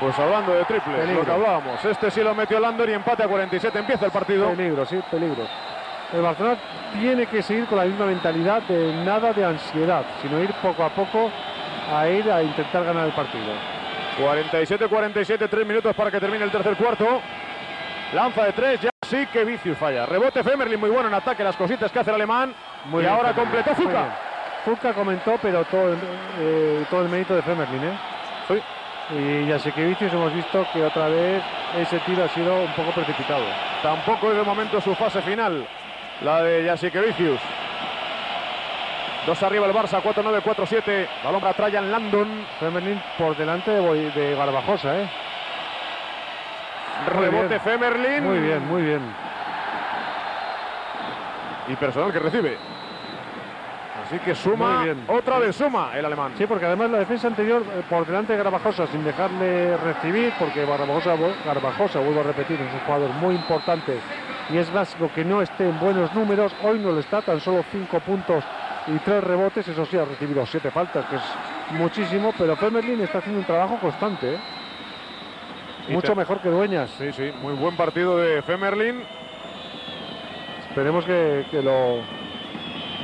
Pues hablando de triples, peligro. Lo que hablábamos, este sí lo metió Landon y empate a 47, empieza el partido. Peligro, sí, peligro. El Barcelona tiene que seguir con la misma mentalidad de nada de ansiedad, sino ir poco a poco a ir a intentar ganar el partido. 47-47, 3 minutos para que termine el tercer cuarto. Lanza de 3, ya sí que Vicius falla. Rebote Femerling, muy bueno en ataque, las cositas que hace el alemán. Muy y bien, ahora completó Fuka. Fuka comentó, pero todo el mérito de Femerling, Sí. Y Jasikevičius hemos visto que otra vez ese tiro ha sido un poco precipitado. Tampoco es de momento su fase final, la de Jasikevičius. 2 arriba el Barça, 4-9, 4-7. Balón para Ryan Landon. Femerling por delante de Garbajosa, Rebote Femerling. Muy bien, muy bien. Y personal que recibe. Así que suma, otra vez suma el alemán. Sí, porque además la defensa anterior por delante de Garbajosa, sin dejarle recibir, porque Garbajosa, vuelvo a repetir, es un jugador muy importante y es básico que no esté en buenos números. Hoy no lo está, tan solo 5 puntos y 3 rebotes. Eso sí, ha recibido 7 faltas, que es muchísimo, pero Femerling está haciendo un trabajo constante, mucho mejor que Dueñas. Sí, sí, muy buen partido de Femerling. Esperemos que lo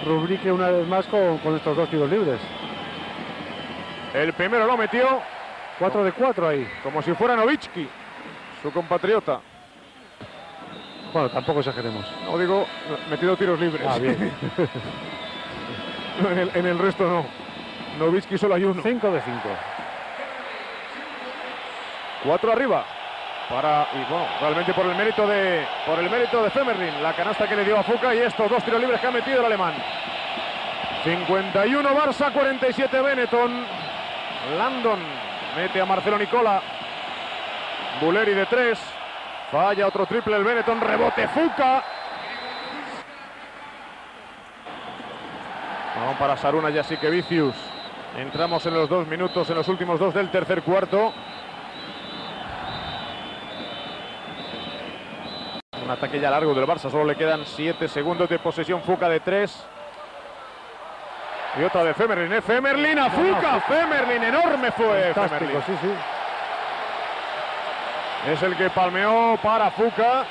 Rubrique una vez más con estos dos tiros libres. El primero lo metió. 4 de 4 ahí. Como si fuera Nowitzki, su compatriota. Bueno, tampoco exageremos. No digo, metido tiros libres. Ah, bien. en el resto no. Nowitzki solo hay uno. 5 de 5. 4 arriba. Realmente por el mérito de Femerling, la canasta que le dio a Fuka y estos dos tiros libres que ha metido el alemán. 51 Barça, 47 Benetton. Landon mete a Marcelo Nicola. Bulleri de 3. Falla otro triple el Benetton. Rebote Fuka. Vamos para Šarūnas Jasikevičius. Entramos en los 2 minutos, en los últimos 2 del tercer cuarto. Un ataque ya largo del Barça, solo le quedan 7 segundos de posesión. Fuka de 3. Y otra de Femerling, Femerling a Fuka. Femerling, enorme fue. Femerling. Sí, sí. Es el que palmeó para Fuka.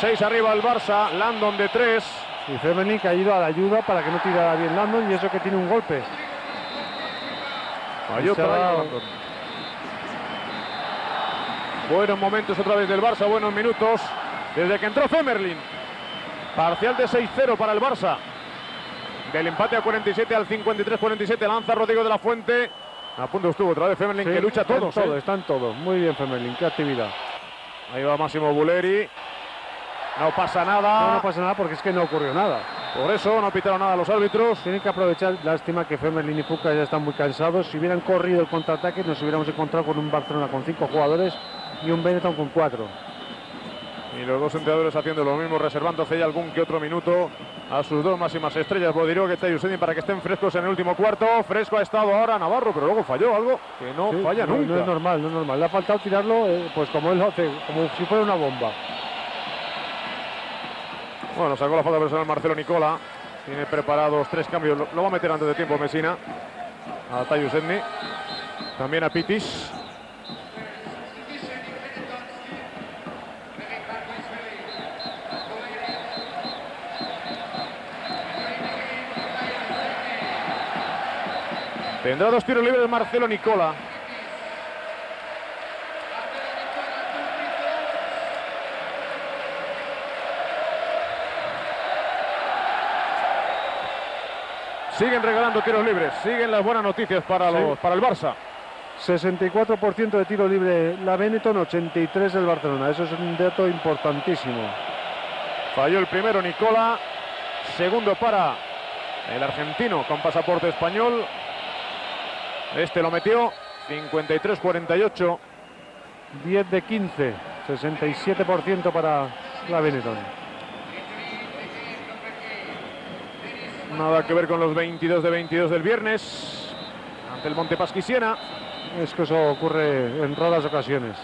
6 arriba el Barça, Landon de 3. Y Femerling que ha ido a la ayuda para que no tirara bien Landon, y eso que tiene un golpe. Buenos momentos otra vez del Barça, buenos minutos desde que entró Femerling. Parcial de 6-0 para el Barça. Del empate a 47 al 53-47 lanza Rodrigo de la Fuente. A punto estuvo otra vez Femerling, sí, que lucha todos. Están todos. Muy bien Femerling, qué actividad. Ahí va Massimo Bulleri. No pasa nada. No pasa nada porque es que no ocurrió nada. Por eso no pitaron nada los árbitros. Tienen que aprovechar. Lástima que Femerling y Fuka ya están muy cansados. Si hubieran corrido el contraataque nos hubiéramos encontrado con un Barcelona con 5 jugadores. Y un Benetton con 4. Y los dos entrenadores haciendo lo mismo, reservándose ya algún que otro minuto a sus dos máximas estrellas, Bodiroga y Tyus Edney, para que estén frescos en el último cuarto. Fresco ha estado ahora Navarro, pero luego falló algo que no falla nunca. No es normal, no es normal. Le ha faltado tirarlo pues como él hace, como si fuera una bomba. Bueno, sacó la falta personal Marcelo Nicola. Tiene preparados 3 cambios. Lo va a meter antes de tiempo Messina. A Tyus Edney. También a Pittis. Tendrá 2 tiros libres Marcelo Nicola. Siguen regalando tiros libres, siguen las buenas noticias para el Barça. 64% de tiro libre la Benetton, 83% del Barcelona. Eso es un dato importantísimo. Falló el primero Nicola, segundo para el argentino con pasaporte español. Este lo metió, 53-48. 10 de 15, 67% para la Benetton. Nada que ver con los 22 de 22 del viernes, ante el Montepaschi Siena. Es que eso ocurre en raras ocasiones.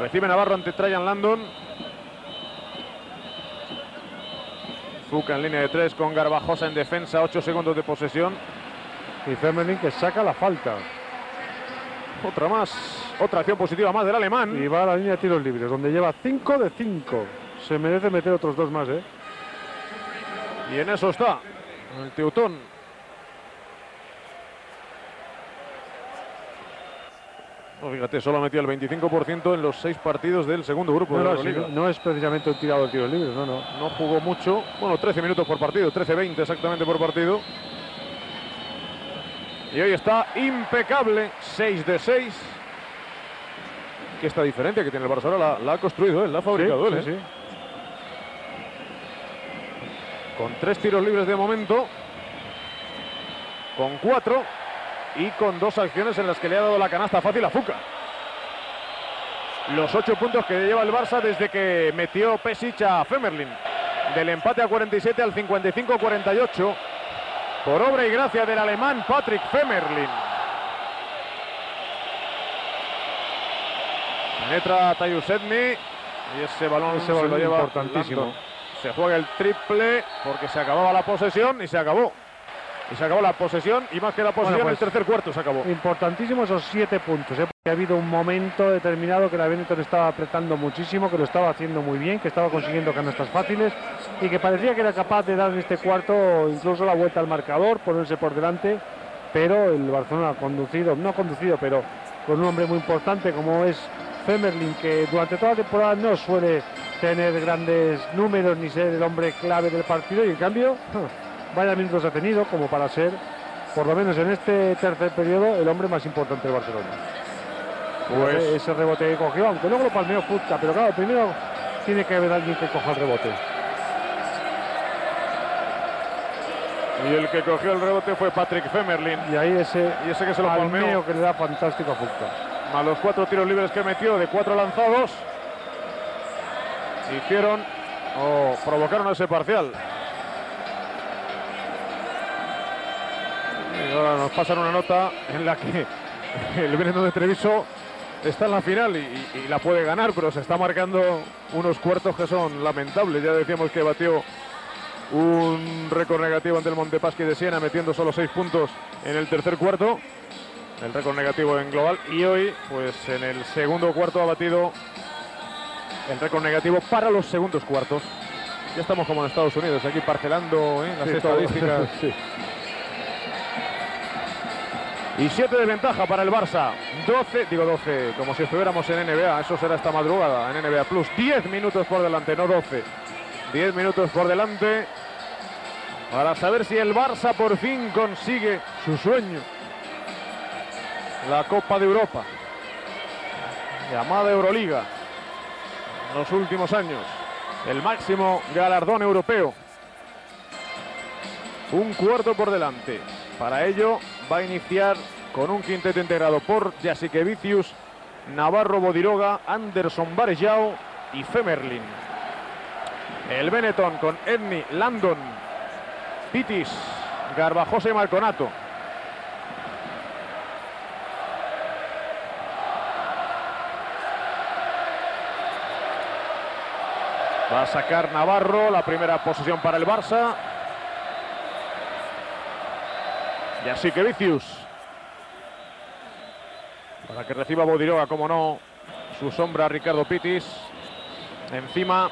Recibe Navarro ante Ryan Landon. Fuka en línea de 3 con Garbajosa en defensa, 8 segundos de posesión. Y Femerling que saca la falta. Otra más, otra acción positiva más del alemán. Y va a la línea de tiros libres, donde lleva 5 de 5. Se merece meter otros 2 más, ¿eh? Y en eso está el teutón. No, fíjate, solo ha metido el 25% en los 6 partidos del segundo grupo de la Euroliga. No es precisamente un tirado de tiros libres, no. No jugó mucho. Bueno, 13 minutos por partido, 13-20 exactamente por partido. Y hoy está impecable, 6 de 6. Que esta diferencia que tiene el Barça ahora la ha construido él, la ha fabricado él. Sí, sí. Con 3 tiros libres de momento, con 4 y con 2 acciones en las que le ha dado la canasta fácil a Fuka. Los 8 puntos que lleva el Barça desde que metió Pešić a Femerling. Del empate a 47 al 55-48. Por obra y gracia del alemán Patrick Femerling. Penetra Tyus Edney. Y ese balón se lo lleva importantísimo. Landon. Se juega el triple porque se acababa la posesión y se acabó. Y se acabó la posesión y más que la posesión, el tercer cuarto se acabó. Importantísimos esos 7 puntos. que ha habido un momento determinado que la Benetton estaba apretando muchísimo, que lo estaba haciendo muy bien, que estaba consiguiendo canastas fáciles y que parecía que era capaz de dar en este cuarto incluso la vuelta al marcador, ponerse por delante, pero el Barcelona pero con un hombre muy importante como es Femerling, que durante toda la temporada no suele tener grandes números ni ser el hombre clave del partido, y en cambio vaya minutos ha tenido como para ser, por lo menos en este tercer periodo, el hombre más importante del Barcelona. Pues ese rebote que cogió, aunque luego lo palmeó Fuka, pero claro, primero tiene que haber alguien que coja el rebote. Y el que cogió el rebote fue Patrick Femerling. Y ahí ese que se lo palmeó, que le da fantástico a Fuka. A los 4 tiros libres que metió, de 4 lanzados, hicieron o provocaron ese parcial. Y ahora nos pasan una nota en la que el Benetton de Treviso está en la final y la puede ganar, pero se está marcando unos cuartos que son lamentables. Ya decíamos que batió un récord negativo ante el Montepaschi de Siena, metiendo solo 6 puntos en el tercer cuarto, el récord negativo en global, y hoy pues en el segundo cuarto ha batido el récord negativo para los segundos cuartos. Ya estamos como en Estados Unidos, aquí parcelando las estadísticas. Sí. Y 7 de ventaja para el Barça, 12, como si estuviéramos en NBA, eso será esta madrugada, en NBA Plus, 10 minutos por delante, no 12, 10 minutos por delante, para saber si el Barça por fin consigue su sueño, la Copa de Europa, llamada Euroliga, en los últimos años, el máximo galardón europeo. Un cuarto por delante, para ello va a iniciar con un quinteto integrado por Jasikevičius, Navarro, Bodiroga, Anderson Varejão y Femerling. El Benetton con Edney, Landon, Pittis, Garbajosa y Marconato. Va a sacar Navarro la primera posesión para el Barça. Jasikevičius, para que reciba Bodiroga, como no, su sombra Ricardo Pittis, encima.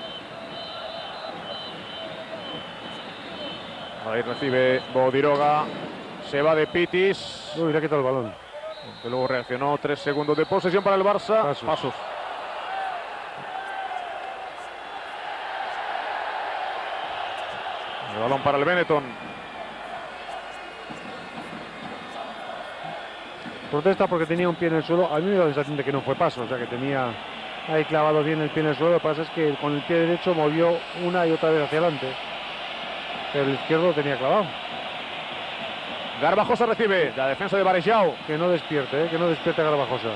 Ahí recibe Bodiroga, se va de Pittis. Uy, le ha quitado el balón. Que luego reaccionó, 3 segundos de posesión para el Barça. Pasos. El balón para el Benetton. Protesta porque tenía un pie en el suelo. A mí me da la sensación de que no fue paso, o sea que tenía ahí clavado bien el pie en el suelo. Lo que pasa es que con el pie derecho movió una y otra vez hacia adelante, pero el izquierdo lo tenía clavado. Garbajosa recibe la defensa de Varejão. Que no despierte, que no despierte Garbajosa.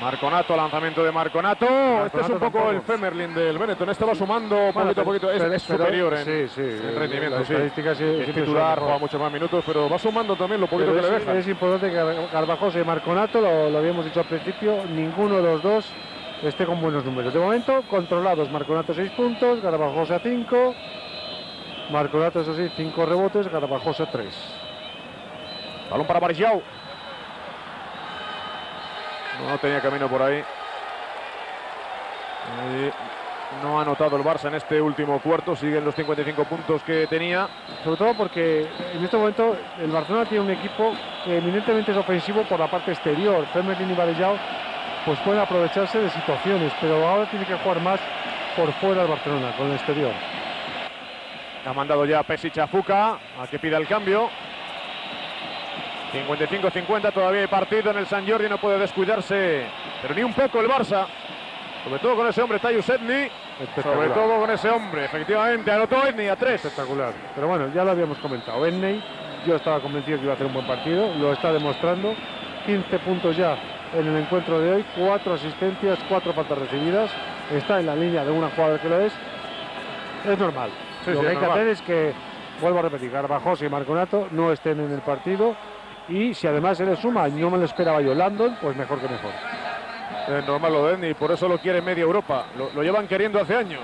Marconato, lanzamiento de Marconato. Este es un poco tampoco el Femerling del Benetton. Este va sumando poquito a poquito. Es superior en rendimiento. Es titular, juega muchos más minutos, pero va sumando también lo poquito que le deja. Es importante que Garbajosa y Marconato, lo habíamos dicho al principio, ninguno de los dos esté con buenos números. De momento, controlados. Marconato 6 puntos, Garbajosa 5. Marconato, eso sí, 5 rebotes, Garbajosa 3. Balón para Varejão. No tenía camino por ahí. No ha anotado el Barça en este último cuarto. Siguen los 55 puntos que tenía. Sobre todo porque en este momento el Barcelona tiene un equipo que eminentemente es ofensivo por la parte exterior. Femerling y Varejão pues pueden aprovecharse de situaciones, pero ahora tiene que jugar más por fuera el Barcelona, con el exterior. Ha mandado ya Pešić a Fuka, a que pida el cambio. 55-50, todavía hay partido en el Sant Jordi, no puede descuidarse, pero ni un poco el Barça, sobre todo con ese hombre Tyus Edney, sobre todo con ese hombre, efectivamente, anotó Edney a 3. Espectacular, pero bueno, ya lo habíamos comentado, Edney, yo estaba convencido que iba a hacer un buen partido, lo está demostrando, 15 puntos ya en el encuentro de hoy, 4 asistencias, 4 faltas recibidas, está en la línea de una jugada que lo es normal, lo que hay que hacer es que, vuelvo a repetir, Garbajosa y Marconato no estén en el partido. Y si además se le suma, no me lo esperaba yo, Landon, pues mejor que mejor. Es normal lo de Edney, por eso lo quiere media Europa. Lo llevan queriendo hace años.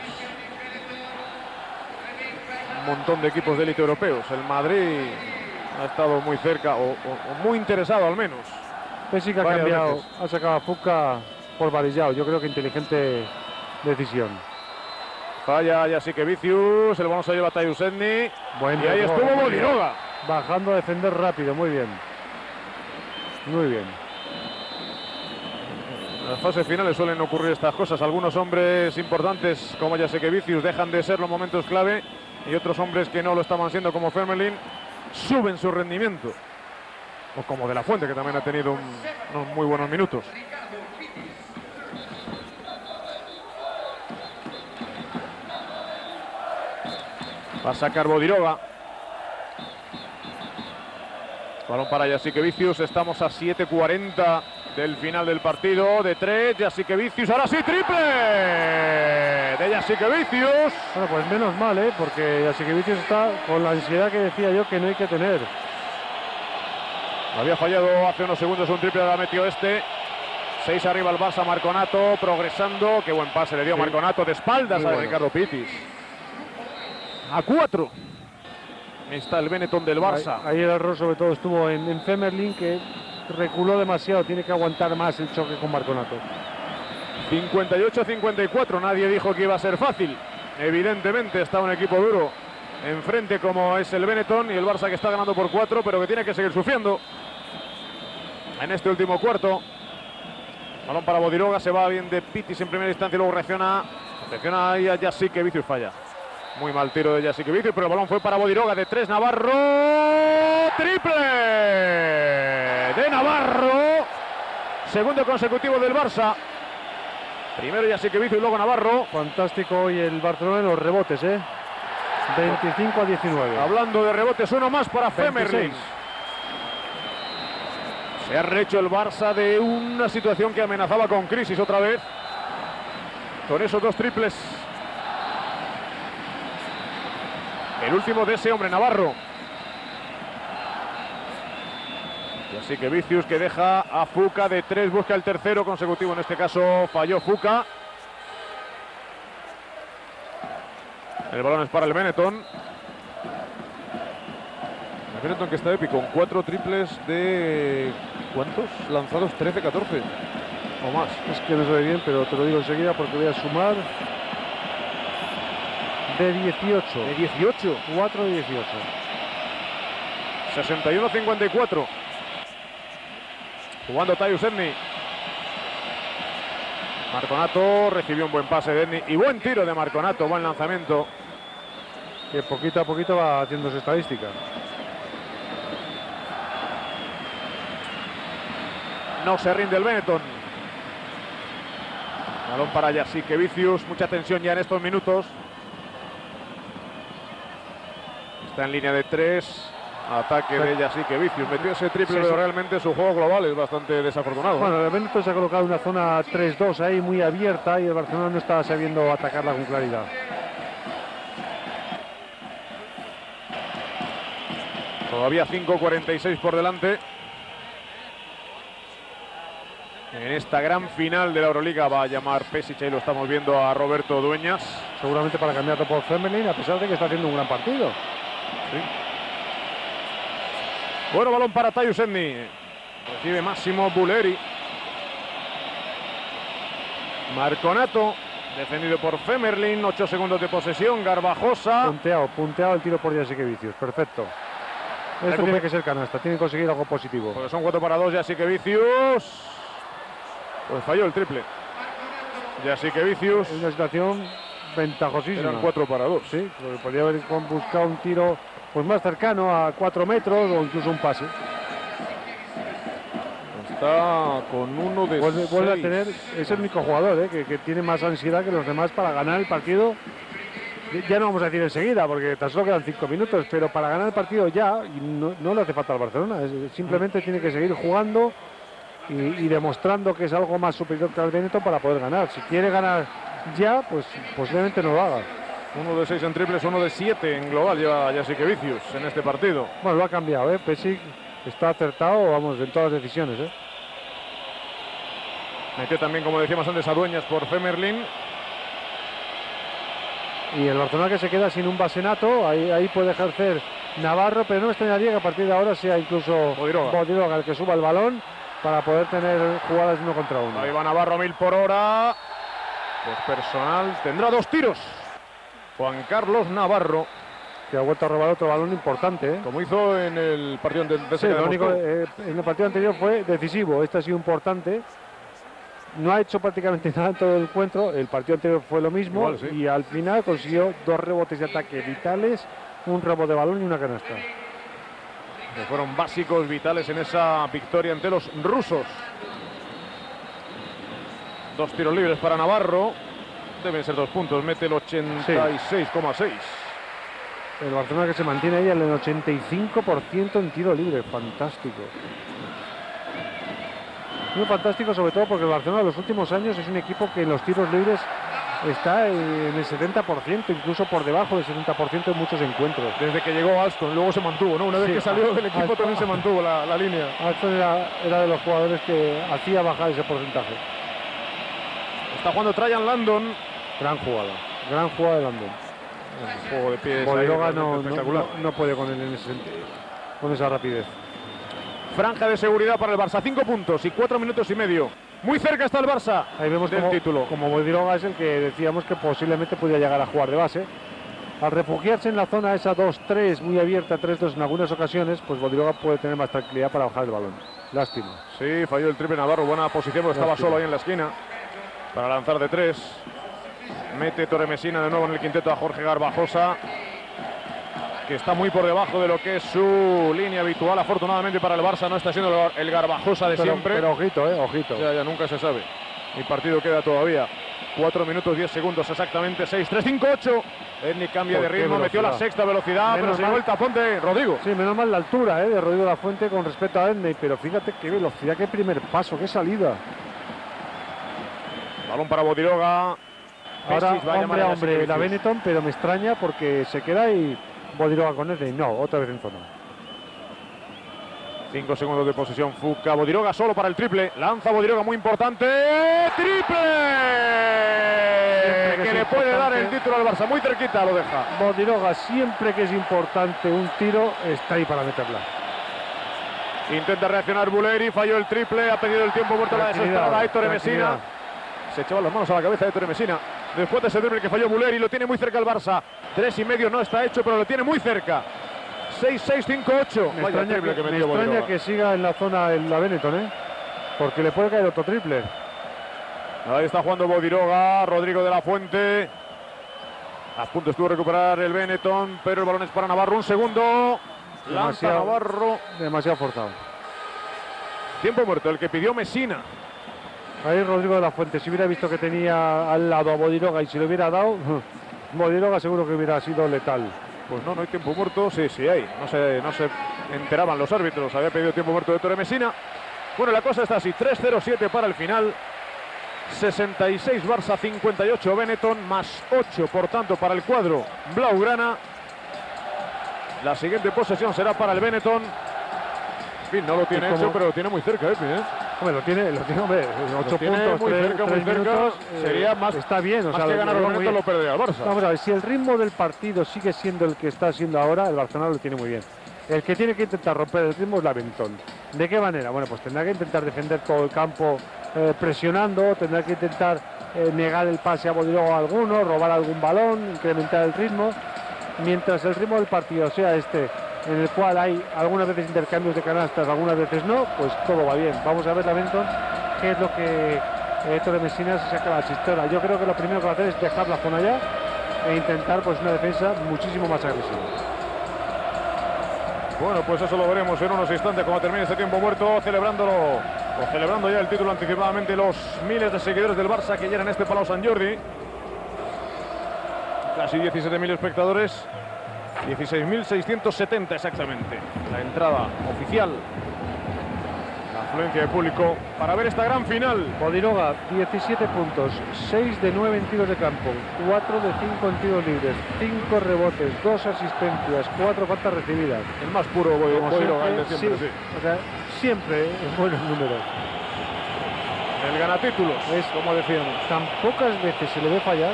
Un montón de equipos de élite europeos. El Madrid ha estado muy cerca, o muy interesado al menos. Pešić ha cambiado, ha sacado a Fuka por Varejão. Yo creo que inteligente decisión. Falla Jasikevičius, el balón se lleva a Tyus Edney. Y ahí estuvo Bodiroga. Bajando a defender rápido, muy bien. Muy bien. En las fases finales suelen ocurrir estas cosas. Algunos hombres importantes como Jasikevičius dejan de ser los momentos clave y otros hombres que no lo estaban siendo como Femerling suben su rendimiento. O como de la Fuente, que también ha tenido unos muy buenos minutos. Va a sacar Bodiroga. Balón para Jasikevičius. Estamos a 7:40 del final del partido. De 3, Jasikevičius. Ahora sí, triple de Jasikevičius. Bueno, pues menos mal, ¿eh? Porque Jasikevičius está con la ansiedad que decía yo que no hay que tener. Había fallado hace unos segundos un triple de la metió este. 6 arriba el Barça, Marconato progresando. Qué buen pase le dio, sí. Marconato de espaldas muy a bueno. Ricardo Pittis. A 4 está el Benetton del Barça. Ahí el error sobre todo estuvo en Femerling, que reculó demasiado. Tiene que aguantar más el choque con Marconato. 58-54. Nadie dijo que iba a ser fácil. Evidentemente está un equipo duro enfrente como es el Benetton, y el Barça que está ganando por 4, pero que tiene que seguir sufriendo en este último cuarto. Balón para Bodiroga. Se va bien de Pittis en primera instancia y luego reacciona. Atención ahí a Jasikevičius, falla. Muy mal tiro de Jasikevičius, pero el balón fue para Bodiroga. De 3, Navarro. ¡Triple de Navarro! Segundo consecutivo del Barça. Primero Jasikevičius y luego Navarro. Fantástico hoy el Barcelona en los rebotes, ¿eh? 25-19. Hablando de rebotes, uno más para Femerling. Se ha rehecho el Barça de una situación que amenazaba con crisis otra vez. Con esos dos triples. El último de ese hombre, Navarro. Jasikevičius que deja a Fuka de 3, busca el tercero consecutivo. En este caso falló Fuka. El balón es para el Benetton. El Benetton que está épico, con 4 triples de... ¿cuántos? Lanzados 13, 14 o más. Es que no se ve bien, pero te lo digo enseguida porque voy a sumar. De 18. De 18. 4 de 18. 61-54. Jugando Tyus Edney. Marconato recibió un buen pase de Edney. Y buen tiro de Marconato. Buen lanzamiento. Que poquito a poquito va haciendo su estadística. No se rinde el Benetton. Balón para Jasikevičius. Mucha tensión ya en estos minutos. Está en línea de 3, ataque de Jasikevičius. Metió ese triple, pero realmente su juego global es bastante desafortunado. Bueno, el Benetton se ha colocado una zona 3-2 ahí muy abierta y el Barcelona no está sabiendo atacarla con claridad. Todavía 5:46 por delante. En esta gran final de la Euroliga va a llamar Pešić, y lo estamos viendo a Roberto Dueñas. Seguramente para cambiarlo por Femerling, a pesar de que está haciendo un gran partido. Sí. Bueno, balón para Tyus Edney. Recibe Massimo Bulleri. Marconato, defendido por Femerling. 8 segundos de posesión. Garbajosa. Punteado el tiro por Jasikevičius. Perfecto. Esto tiene que ser canasta. Tiene que conseguir algo positivo. Porque son 4 para 2. Jasikevičius. Pues falló el triple. Jasikevičius. Es una situación ventajosísima. Eran 4 para 2. Sí, porque podría haber buscado un tiro pues más cercano a 4 metros o incluso un pase. Está con uno de vuelve a tener, es el único jugador que tiene más ansiedad que los demás para ganar el partido. Ya no vamos a decir enseguida porque tan solo quedan 5 minutos, pero para ganar el partido ya y no le hace falta al Barcelona. Simplemente tiene que seguir jugando y demostrando que es algo más superior que el Benetton para poder ganar. Si quiere ganar ya, pues posiblemente no lo haga. 1 de 6 en triples, 1 de 7 en global lleva Jasikevičius en este partido. Bueno, lo ha cambiado, Pešić está acertado, vamos, en todas las decisiones, Metió también, como decíamos antes, a Dueñas por Femerling. Y el Barcelona que se queda sin un base nato, ahí puede ejercer Navarro, pero no me extrañaría que a partir de ahora sea incluso Bodiroga el que suba el balón para poder tener jugadas uno contra uno. Ahí va Navarro 1000 por hora. Pues personal, tendrá dos tiros Juan Carlos Navarro, que ha vuelto a robar otro balón importante, ¿eh? Como hizo en el partido anterior. Sí, lo único, en el partido anterior fue decisivo, este ha sido importante. No ha hecho prácticamente nada en todo el encuentro, el partido anterior fue lo mismo. Igual, sí. Y al final consiguió dos rebotes de ataque vitales, un robo de balón y una canasta. Que fueron básicos, vitales en esa victoria ante los rusos. Dos tiros libres para Navarro, deben ser 2 puntos, mete el 86,6. Sí. El Barcelona que se mantiene ahí en el 85% en tiro libre, fantástico. Muy fantástico, sobre todo porque el Barcelona en los últimos años es un equipo que en los tiros libres está en el 70%, incluso por debajo del 70% en muchos encuentros. Desde que llegó Alston, luego se mantuvo, ¿no? Una vez que salió del equipo Alston, también se mantuvo la línea. Alston era de los jugadores que hacía bajar ese porcentaje. Está jugando Ryan Lando. Gran jugada de Landon. El juego de pies. Bodiroga no puede con él en ese sentido, con esa rapidez. Franja de seguridad para el Barça, 5 puntos y 4 minutos y medio. Muy cerca está el Barça. Ahí vemos el título. Como Bodiroga es el que decíamos que posiblemente podía llegar a jugar de base. Al refugiarse en la zona esa 2-3, muy abierta, 3-2 en algunas ocasiones, pues Bodiroga puede tener más tranquilidad para bajar el balón. Lástima. Sí, falló el triple Navarro, buena posición porque estaba solo ahí en la esquina para lanzar de 3. Mete Ettore Messina de nuevo en el quinteto a Jorge Garbajosa, que está muy por debajo de lo que es su línea habitual. Afortunadamente para el Barça no está siendo el Garbajosa de siempre. Pero ojito, ojito. Ya nunca se sabe. El partido queda todavía. 4 minutos 10 segundos exactamente. 6-3-5-8. Edney cambia de ritmo, metió la sexta velocidad, pero se dio el tapón de Rodrigo. Sí, menos mal la altura de Rodrigo de la Fuente con respecto a Edney, pero fíjate qué velocidad, qué primer paso, qué salida. Balón para Bodiroga. Ahora, hombre, la Benetton, pero me extraña porque se queda y Bodiroga con él. No, otra vez en zona. 5 segundos de posesión, Fuka. Bodiroga solo para el triple. Lanza Bodiroga, muy importante. ¡Triple! Que le puede dar el título al Barça. Muy cerquita lo deja. Bodiroga, siempre que es importante un tiro, está ahí para meterla. Intenta reaccionar Bulleri, falló el triple. Ha pedido el tiempo muerto la desesperada Ettore Messina. Se echaba las manos a la cabeza de Ettore Messina después de ese drible que falló Bulleri. Lo tiene muy cerca el Barça. 3,5 no está hecho, pero lo tiene muy cerca. 6-6-5-8. Me extraña que siga en la zona en la Benetton, porque le puede caer otro triple. Ahí está jugando Bodiroga, Rodrigo de la Fuente. A punto estuvo de recuperar el Benetton, pero el balón es para Navarro. 1 segundo. Lanza Navarro. Demasiado forzado. Tiempo muerto, el que pidió Messina. Ahí Rodrigo de la Fuente, si hubiera visto que tenía al lado a Bodiroga y si lo hubiera dado, Bodiroga seguro que hubiera sido letal. Pues no hay tiempo muerto, sí hay. No se enteraban los árbitros, había pedido tiempo muerto de Ettore Messina. Bueno, la cosa está así, 3-0-7 para el final, 66 Barça, 58 Benetton, más 8 por tanto para el cuadro blaugrana. La siguiente posesión será para el Benetton. En fin, no lo tiene hecho, pero lo tiene muy cerca, Hombre, lo tiene, 8 puntos, 3 minutos, sería más. Está bien, más que ganar el lo perderá el Barça. Vamos a ver, si el ritmo del partido sigue siendo el que está siendo ahora, el Barcelona lo tiene muy bien. El que tiene que intentar romper el ritmo es la Benetton. ¿De qué manera? Bueno, pues tendrá que intentar defender todo el campo presionando, tendrá que intentar negar el pase a Bodiroga a alguno, robar algún balón, incrementar el ritmo. Mientras el ritmo del partido sea este, en el cual hay algunas veces intercambios de canastas, algunas veces no, pues todo va bien. Vamos a ver la Benetton, qué es lo que Ettore Messina se saca la chistola. Yo creo que lo primero que va a hacer es dejar la zona ya e intentar pues una defensa muchísimo más agresiva. Bueno, pues eso lo veremos en unos instantes cuando termine este tiempo muerto, celebrando ya el título anticipadamente los miles de seguidores del Barça que llenan este Palau Sant Jordi. Casi 17.000 espectadores. 16.670 exactamente, la entrada oficial, la afluencia de público para ver esta gran final. Bodiroga, 17 puntos, 6 de 9 en tiros de campo, 4 de 5 en tiros libres, 5 rebotes, 2 asistencias, 4 faltas recibidas. El más puro Bodiroga, el de siempre, sí. O sea, siempre en buenos números. El ganatítulos, es como decíamos, tan pocas veces se le ve fallar.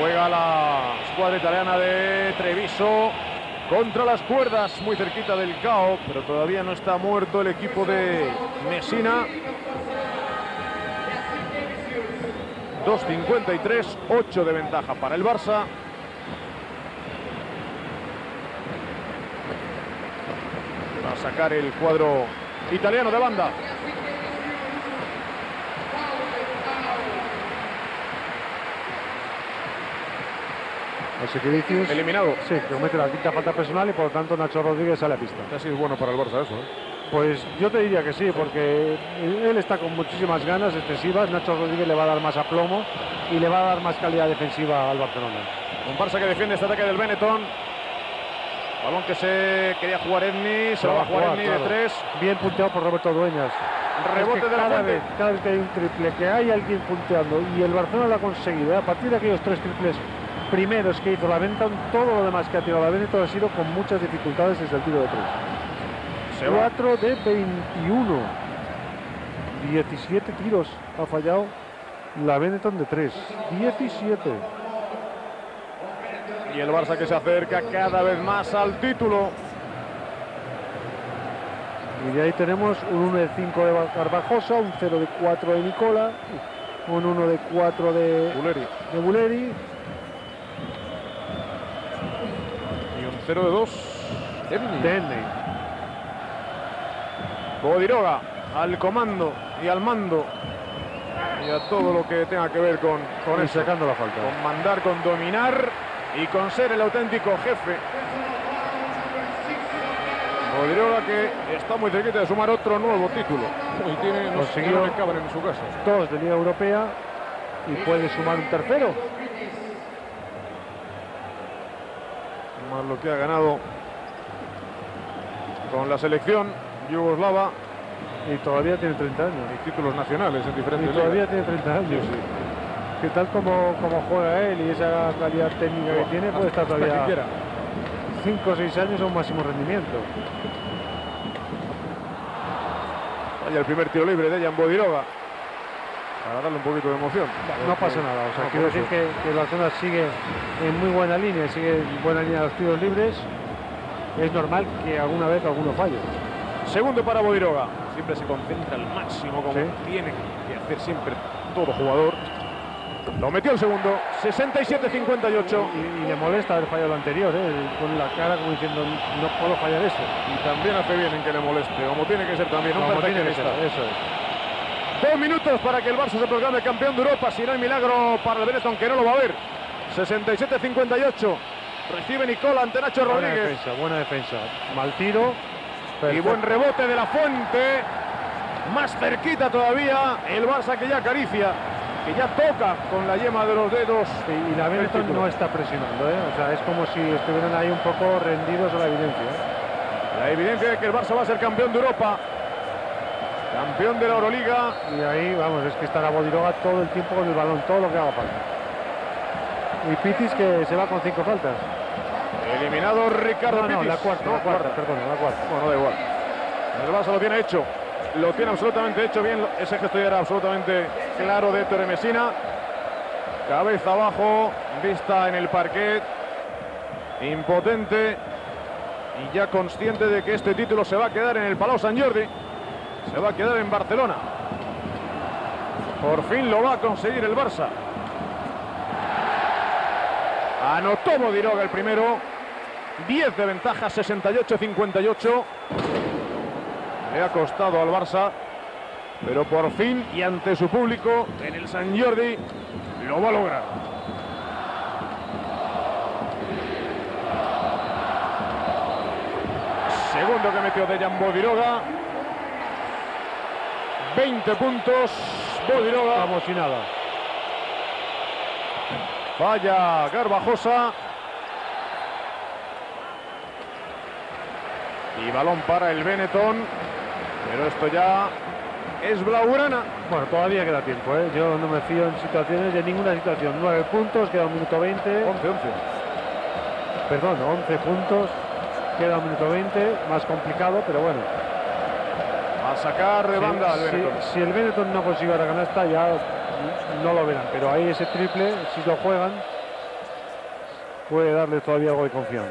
Juega la escuadra italiana de Treviso, contra las cuerdas, muy cerquita del KO, pero todavía no está muerto el equipo de Messina. 2'53, 8 de ventaja para el Barça. Va a sacar el cuadro italiano de banda. Eliminado. Sí, que comete la quinta falta personal y por lo tanto Nacho Rodríguez sale a pista. Casi es bueno para el Barça eso, ¿eh? Pues yo te diría que sí, porque él está con muchísimas ganas excesivas. Nacho Rodríguez le va a dar más aplomo y le va a dar más calidad defensiva al Barcelona. Un Barça que defiende este ataque del Benetton. Balón que se quería jugar Edney, se lo va a jugar Edney, claro, de tres. Bien punteado por Roberto Dueñas. Rebote, es que de la Fuente. Cada vez que hay un triple, que hay alguien punteando, y el Barcelona lo ha conseguido, a partir de aquellos tres triples primeros que hizo la Benetton, todo lo demás que ha tirado la Benetton ha sido con muchas dificultades desde el tiro de tres. 4 de 21. 17 tiros ha fallado la Benetton de tres. 17. Y el Barça que se acerca cada vez más al título. Y de ahí tenemos un 1 de 5 de Garbajosa, un 0 de 4 de Nicola, un 1 de 4 de Bulleri. Y un 0 de 2 de Edney. Bodiroga al comando y al mando. Y a todo lo que tenga que ver con eso, sacando la falta. Con mandar, con dominar y con ser el auténtico jefe. Bodiroga que está muy cerquita de sumar otro nuevo título. Y tiene, no sé, no le caben en su casa. Dos de Liga Europea y puede sumar un tercero. Más lo que ha ganado con la selección yugoslava. Y todavía tiene 30 años. Y títulos nacionales en diferentes ligas. Y todavía tiene 30 años, sí. Que tal como juega él y esa calidad técnica que tiene, puede estar todavía 5 o 6 años a un máximo rendimiento. Vaya el primer tiro libre de Dejan Bodiroga, para darle un poquito de emoción. No pasa nada, o sea, no, quiero decir que la zona sigue en muy buena línea, sigue en buena línea los tiros libres. Es normal que alguna vez alguno falle. Segundo para Bodiroga. Siempre se concentra al máximo, como tiene que hacer siempre todo jugador. Lo metió el segundo, 67-58. Y le molesta haber fallado el anterior, con la cara como diciendo, no puedo fallar eso. Y también hace bien en que le moleste, como tiene que ser también, un perfeccionista. Eso es. 2 minutos para que el Barça se proclame campeón de Europa, si no hay milagro para el Benetton, que no lo va a haber. 67-58, recibe Nicola ante Nacho Rodríguez. Buena defensa, mal tiro. Perfecto. Y buen rebote de la Fuente, más cerquita todavía, el Barça que ya acaricia, que ya toca con la yema de los dedos. Sí, y la Benetton no está presionando, o sea, es como si estuvieran ahí un poco rendidos a la evidencia. La evidencia de que el Barça va a ser campeón de Europa, campeón de la Euroliga. Y ahí, vamos, es que estará Bodiroga todo el tiempo con el balón, todo lo que haga falta. Y Pittis que se va con 5 faltas. Eliminado Ricardo Pittis. La cuarta. Bueno, no da igual. El Barça lo tiene hecho. Lo tiene absolutamente hecho bien, ese gesto era absolutamente claro de Ettore Messina. Cabeza abajo, vista en el parquet, impotente y ya consciente de que este título se va a quedar en el Palau Sant Jordi, se va a quedar en Barcelona. Por fin lo va a conseguir el Barça. Anotó Bodiroga el primero, 10 de ventaja, 68-58. Le ha costado al Barça, pero por fin y ante su público en el Sant Jordi lo va a lograr. Segundo que metió Dejan Bodiroga. 20 puntos, Bodiroga. Como si nada. Falla Garbajosa. Y balón para el Benetton. Pero esto ya es blaugrana. Bueno, todavía queda tiempo, Yo no me fío en situaciones, de ninguna situación. 9 puntos, queda un minuto 20. 11. Perdón, 11 puntos, queda un minuto 20. Más complicado, pero bueno. A sacar de banda al Benetton. Si el Benetton no consigue la canasta, ya no lo verán. Pero ahí ese triple, si lo juegan, puede darle todavía algo de confianza.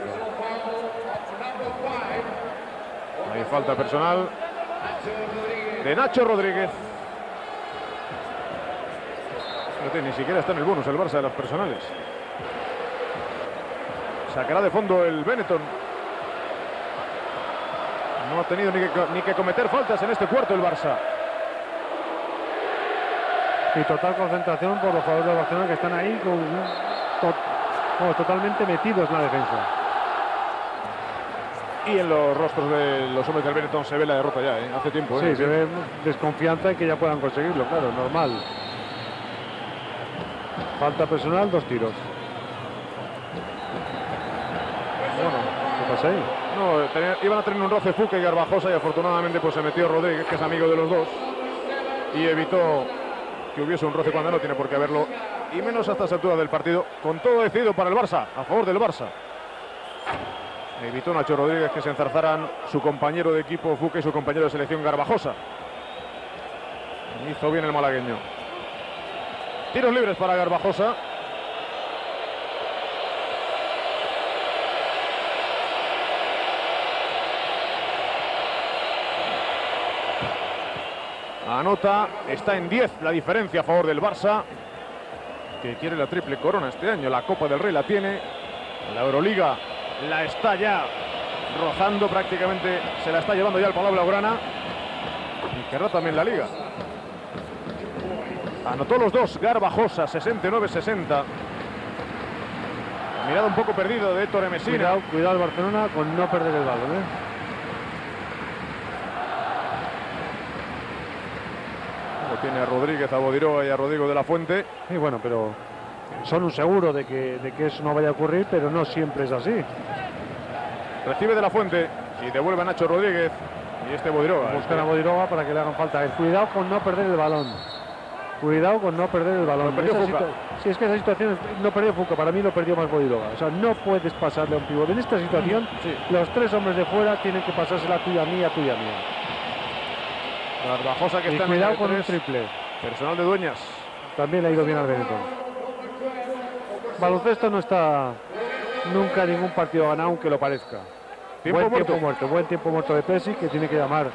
Hay falta personal de Nacho Rodríguez. No, ni siquiera está en el bonus el Barça de las personales. Sacará de fondo el Benetton. No ha tenido ni que cometer faltas en este cuarto el Barça. Y total concentración por los jugadores de Barcelona que están ahí con totalmente metidos en la defensa. Y en los rostros de los hombres del Benetton se ve la derrota ya, ¿eh? Hace tiempo. Sí, se ve desconfianza en que ya puedan conseguirlo, claro, normal. Falta personal, 2 tiros. Bueno, ¿qué pasa ahí? No, iban a tener un roce Fuka y Garbajosa y afortunadamente pues se metió Rodríguez, que es amigo de los dos, y evitó que hubiese un roce cuando no tiene por qué haberlo, y menos hasta esta altura del partido, con todo decidido para el Barça, a favor del Barça. Evitó Nacho Rodríguez que se enzarzaran su compañero de equipo Fuka y su compañero de selección Garbajosa. Hizo bien el malagueño. Tiros libres para Garbajosa. Anota, está en 10 la diferencia a favor del Barça, que quiere la triple corona este año. La Copa del Rey la tiene, la Euroliga la está ya rozando prácticamente, se la está llevando ya el Palau Blaugrana, y querrá también la Liga. Anotó los dos Garbajosa, 69-60. Mirada un poco perdida de Ettore Messina. Cuidado el Barcelona con no perder el balón, ¿eh? Lo tiene a Rodríguez, a Bodiroga y a Rodrigo de la Fuente. Y bueno, pero son un seguro de que eso no vaya a ocurrir, pero no siempre es así. Recibe de la Fuente y devuelve a Nacho Rodríguez y este Bodiroga. Buscan a Bodiroga para que le hagan falta. Cuidado con no perder el balón. Cuidado con no perder el balón. Si es que esa situación no perdió Fuka, para mí lo perdió más Bodiroga. O sea, no puedes pasarle a un pivote. En esta situación, sí, los tres hombres de fuera tienen que pasarse la tuya mía. Garbajosa que está en el cuidado con el triple. Personal de Dueñas. También le ha ido bien al Benetton. Baloncesto no está nunca ningún partido ganado, aunque lo parezca. Buen tiempo muerto de Pešić, que tiene que llamar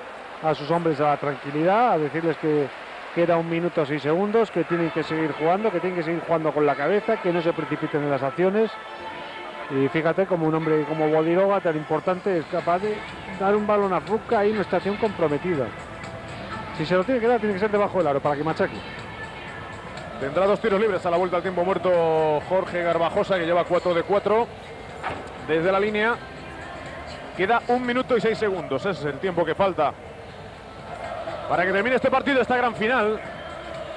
a sus hombres a la tranquilidad, a decirles que queda 1 minuto 6 segundos, que tienen que seguir jugando, que tienen que seguir jugando con la cabeza, que no se precipiten en las acciones. Y fíjate como un hombre como Bodiroga, tan importante, es capaz de dar un balón a Fuka ahí en una estación comprometida. Si se lo tiene que dar, tiene que ser debajo del aro para que machaque. Tendrá 2 tiros libres a la vuelta al tiempo muerto Jorge Garbajosa, que lleva 4 de 4 desde la línea. Queda 1 minuto y 6 segundos. Ese es el tiempo que falta para que termine este partido, esta gran final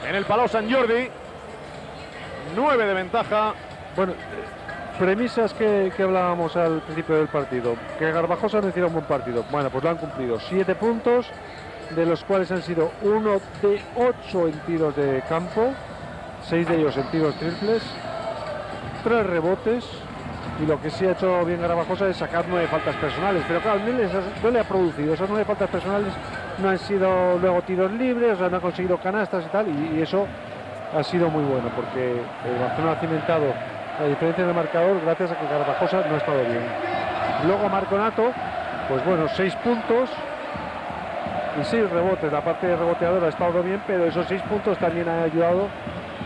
en el Palau Sant Jordi. 9 de ventaja. Bueno, premisas que hablábamos al principio del partido. Que Garbajosa no hiciera un buen partido. Bueno, pues lo han cumplido. 7 puntos, de los cuales han sido 1 de 8 en tiros de campo. 6 de ellos en tiros triples, 3 rebotes, y lo que sí ha hecho bien Garbajosa es sacar 9 faltas personales, pero claro, no le ha producido, esas 9 faltas personales no han sido luego tiros libres, o sea, no ha conseguido canastas y tal, y eso ha sido muy bueno, porque el Barcelona ha cimentado la diferencia en el marcador gracias a que Garbajosa no ha estado bien. Luego Marconato, pues bueno, 6 puntos y 6 rebotes, la parte de reboteadora ha estado bien, pero esos 6 puntos también han ayudado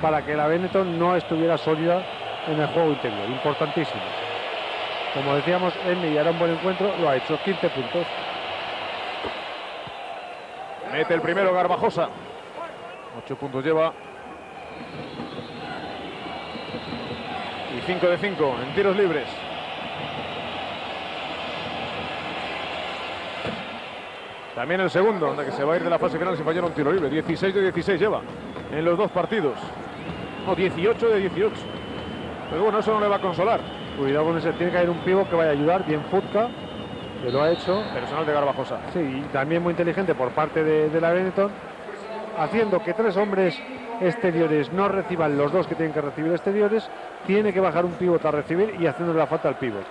para que la Benetton no estuviera sólida en el juego interior, importantísimo. Como decíamos, Edney hará un buen encuentro, lo ha hecho, 15 puntos. Mete el primero Garbajosa, 8 puntos lleva. Y 5 de 5 en tiros libres. También el segundo, que se va a ir de la fase final si fallara un tiro libre. 16 de 16 lleva en los 2 partidos. No, 18 de 18. Pero bueno, eso no le va a consolar. Cuidado con ese, tiene que haber un pivo que vaya a ayudar. Bien Fuka, que lo ha hecho. Personal de Garbajosa. Sí, y también muy inteligente por parte de la Benetton, haciendo que 3 hombres exteriores no reciban los 2 que tienen que recibir exteriores. Tiene que bajar un pivot a recibir y haciéndole la falta al pivot.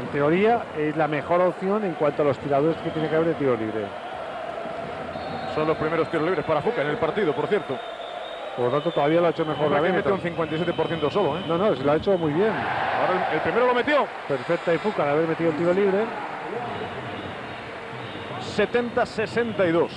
En teoría es la mejor opción en cuanto a los tiradores que tiene que haber de tiro libre. Son los primeros tiros libres para Fuka en el partido, por cierto. Por lo tanto, todavía lo ha hecho mejor la Benetton. Ha metido un 57% solo, ¿eh? No, no, se lo ha hecho muy bien. Ahora el primero lo metió. Perfecta y Fuka al haber metido el tiro libre. 70-62.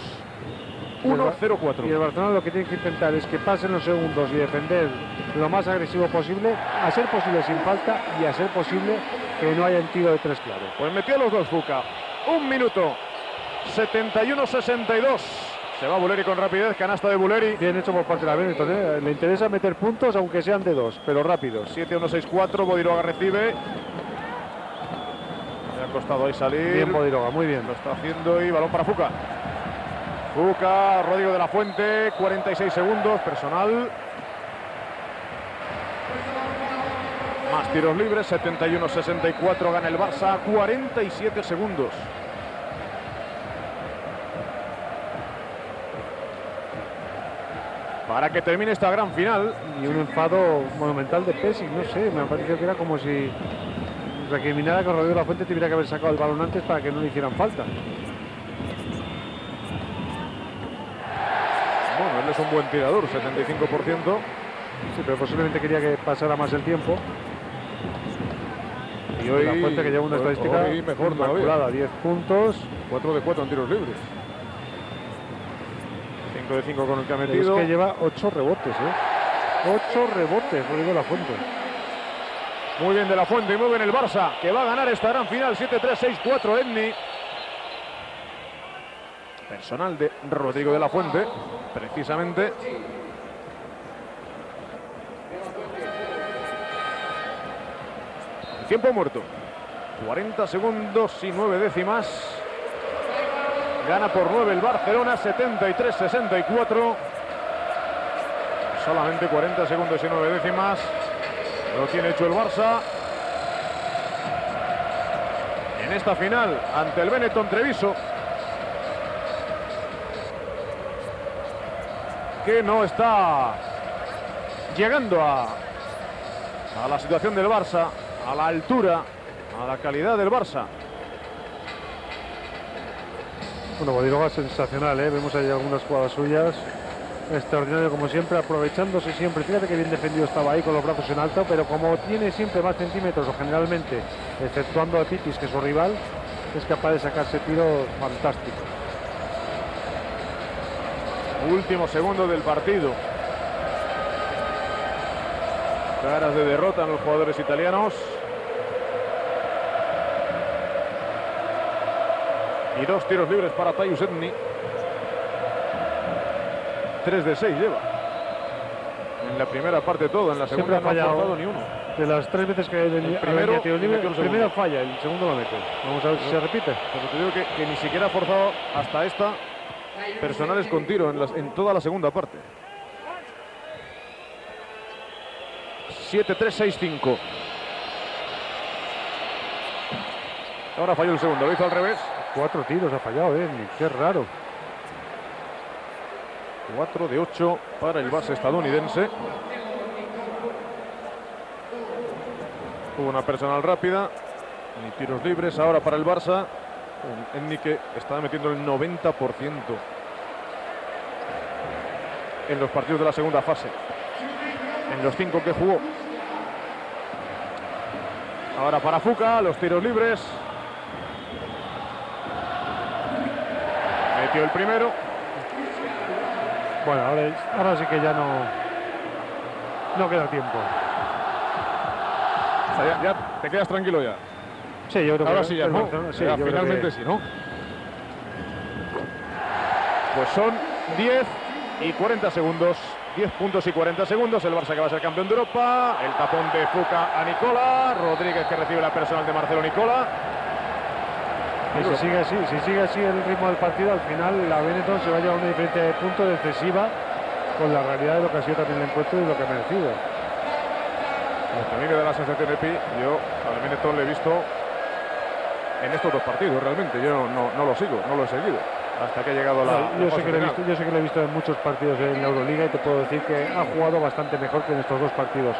1-0-4. Y el Barcelona lo que tiene que intentar es que pasen los segundos y defender lo más agresivo posible, a ser posible sin falta y a ser posible que no haya un tiro de tres claro. Pues metió los dos Fuka. Un minuto. 71-62. Se va Bulleri con rapidez, canasta de Bulleri. Bien hecho por parte de la Benetton, ¿eh? Le interesa meter puntos, aunque sean de dos, pero rápido. 7-1-6-4, Bodiroga recibe. Le ha costado ahí salir. Bien Bodiroga, muy bien. Lo está haciendo y balón para Fuka. Fuka, Rodrigo de la Fuente, 46 segundos, personal. Más tiros libres, 71-64, gana el Barça, 47 segundos. Para que termine esta gran final. Y un enfado monumental de Pešić, no sé, me ha parecido que era como si recriminara que Rodrigo de la Fuente tuviera que haber sacado el balón antes para que no le hicieran falta. Bueno, él es un buen tirador, 75%. Sí, pero posiblemente quería que pasara más el tiempo. Y hoy de la Fuente, que lleva una estadística mejor calculada, 10 puntos. 4 de 4 en tiros libres. De 5 con el que ha metido. Es que lleva 8 rebotes, ¿eh? 8 rebotes, Rodrigo de la Fuente. Muy bien de la Fuente y muy bien el Barça, que va a ganar esta gran final. 7-3-6-4, Edney. Personal de Rodrigo de la Fuente, precisamente. Tiempo muerto. 40 segundos y 9 décimas. Gana por 9 el Barcelona, 73-64. Solamente 40 segundos y 9 décimas. Lo tiene hecho el Barça. En esta final, ante el Benetton Treviso, que no está llegando a la situación del Barça, a la altura, a la calidad del Barça. Bueno, Bodiroga es sensacional, ¿eh? Vemos ahí algunas jugadas suyas. Extraordinario como siempre, aprovechándose siempre. Fíjate que bien defendido estaba ahí con los brazos en alto, pero como tiene siempre más centímetros, o generalmente, exceptuando a Pittis, que es su rival, es capaz de sacarse tiros fantásticos. Último segundo del partido. Caras de derrota en los jugadores italianos. Y dos tiros libres para Tyus Edney. 3 de 6 lleva. En la primera parte todo, en la segunda no ha faltado ni uno. De las 3 veces que el primero tiro libre, el primero falla, el segundo lo mete. Vamos a ver si se repite. Pero te digo que ni siquiera ha forzado hasta esta personales con tiro en toda la segunda parte. 7-3-6-5. Ahora falló el segundo, lo hizo al revés. 4 tiros ha fallado, qué raro. 4 de 8 para el base estadounidense. Hubo una personal rápida. Ni tiros libres ahora para el Barça. Un Edney que está metiendo el 90% en los partidos de la segunda fase. En los 5 que jugó. Ahora para Fuka, los tiros libres. Metió el primero. Bueno, ahora sí que ya no queda tiempo. O sea, ya te quedas tranquilo ya. Sí, yo creo ahora que sí, ya no. Barcelona, sí, ya finalmente que... sí, ¿no? Pues son 10 y 40 segundos. 10 puntos y 40 segundos. El Barça que va a ser campeón de Europa. El tapón de Fuka a Nicola. Rodríguez que recibe la personal de Marcelo Nicola. Y si sigue así el ritmo del partido, al final la Benetton se va a llevar una diferencia de puntos excesiva con la realidad de lo que ha sido también el encuentro y lo que ha merecido. Pues a mí me da la sensación de Pi, yo al Benetton le he visto en estos dos partidos, realmente, yo no lo sigo, no lo he seguido, hasta que ha llegado a la... Yo sé que lo he visto en muchos partidos en la Euroliga y te puedo decir que ha jugado bastante mejor que en estos dos partidos.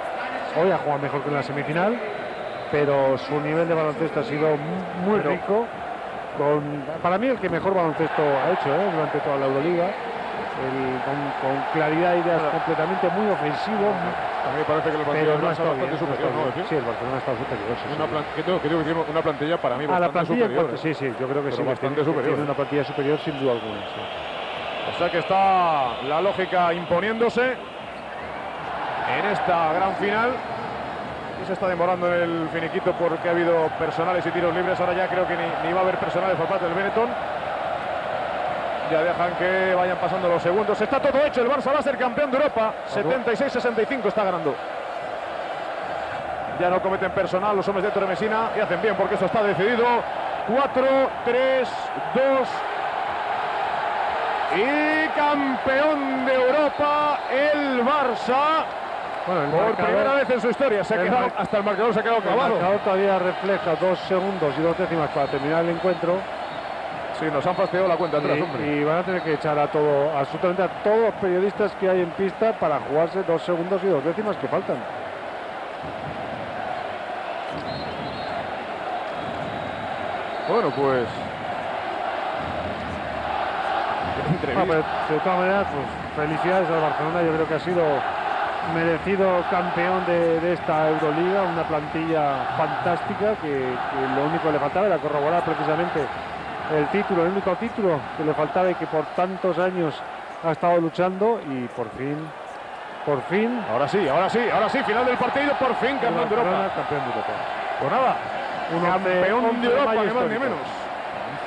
Hoy ha jugado mejor que en la semifinal, pero su nivel de baloncesto ha sido muy rico. Para mí el que mejor baloncesto ha hecho durante toda la Euroliga, con claridad de ideas, completamente muy ofensivo. A mí me parece que el Barcelona está bastante superior, ¿no? Sí, el Barcelona está superior. Una plantilla para mí bastante superior. Sí, sí, yo creo que sí, bastante superior. Tiene una plantilla superior sin duda alguna. O sea que está la lógica imponiéndose en esta gran final. Y se está demorando el finiquito porque ha habido personales y tiros libres. Ahora ya creo que ni va a haber personales por parte del Benetton. Ya dejan que vayan pasando los segundos. Está todo hecho. El Barça va a ser campeón de Europa. 76-65 está ganando. Ya no cometen personal los hombres de Ettore Messina. Y hacen bien porque esto está decidido. 4, 3, 2... Y campeón de Europa el Barça. Bueno, el por primera vez en su historia se ha quedado, hasta el marcador se ha quedado clavado. El marcador todavía refleja 2 segundos y 2 décimas para terminar el encuentro. Sí, nos han fastidiado la cuenta atrás, hombre. Y van a tener que echar a todo, absolutamente a todos los periodistas que hay en pista para jugarse 2 segundos y 2 décimas que faltan. Bueno, pues... Ah, pues, de todas maneras, pues, felicidades al Barcelona. Yo creo que ha sido merecido campeón de esta Euroliga, una plantilla fantástica que lo único que le faltaba era corroborar precisamente el título, el único título que le faltaba y que por tantos años ha estado luchando, y por fin... Ahora sí, final del partido, por fin campeón de Europa. Pues nada, campeón de Europa, ni más ni menos.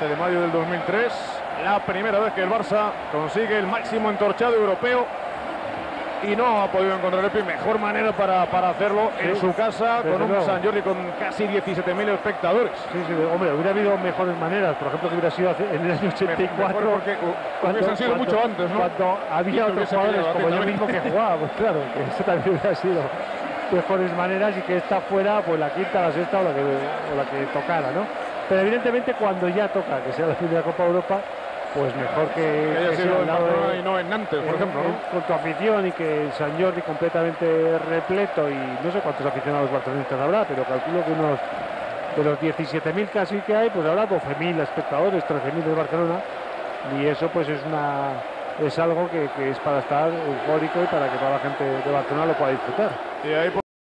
11 de mayo del 2003. La primera vez que el Barça consigue el máximo entorchado europeo y no ha podido encontrar mejor manera para hacerlo en su casa, con un Sant Jordi con casi 17.000 espectadores. Sí, sí, hombre, hubiera habido mejores maneras, por ejemplo, que hubiera sido en el año 84. Mejor porque hubiesen sido mucho antes, ¿no? Cuando había otros jugadores como yo mismo que jugaba, pues claro, que eso también hubiera sido mejores maneras, y que esta fuera pues la quinta, la sexta o la que tocara, ¿no? Pero evidentemente cuando ya toca que sea la primera Copa Europa, pues mejor que haya sido en Barcelona y no en Nantes, por ejemplo, ¿no? Con tu afición, y que el Sant Jordi completamente repleto, y no sé cuántos aficionados barcelonistas habrá, pero calculo que unos de los 17.000 casi que hay, pues habrá 12.000 espectadores, 13.000 de Barcelona, y eso pues es algo que es para estar eufórico y para que toda la gente de Barcelona lo pueda disfrutar. Y ahí, pues...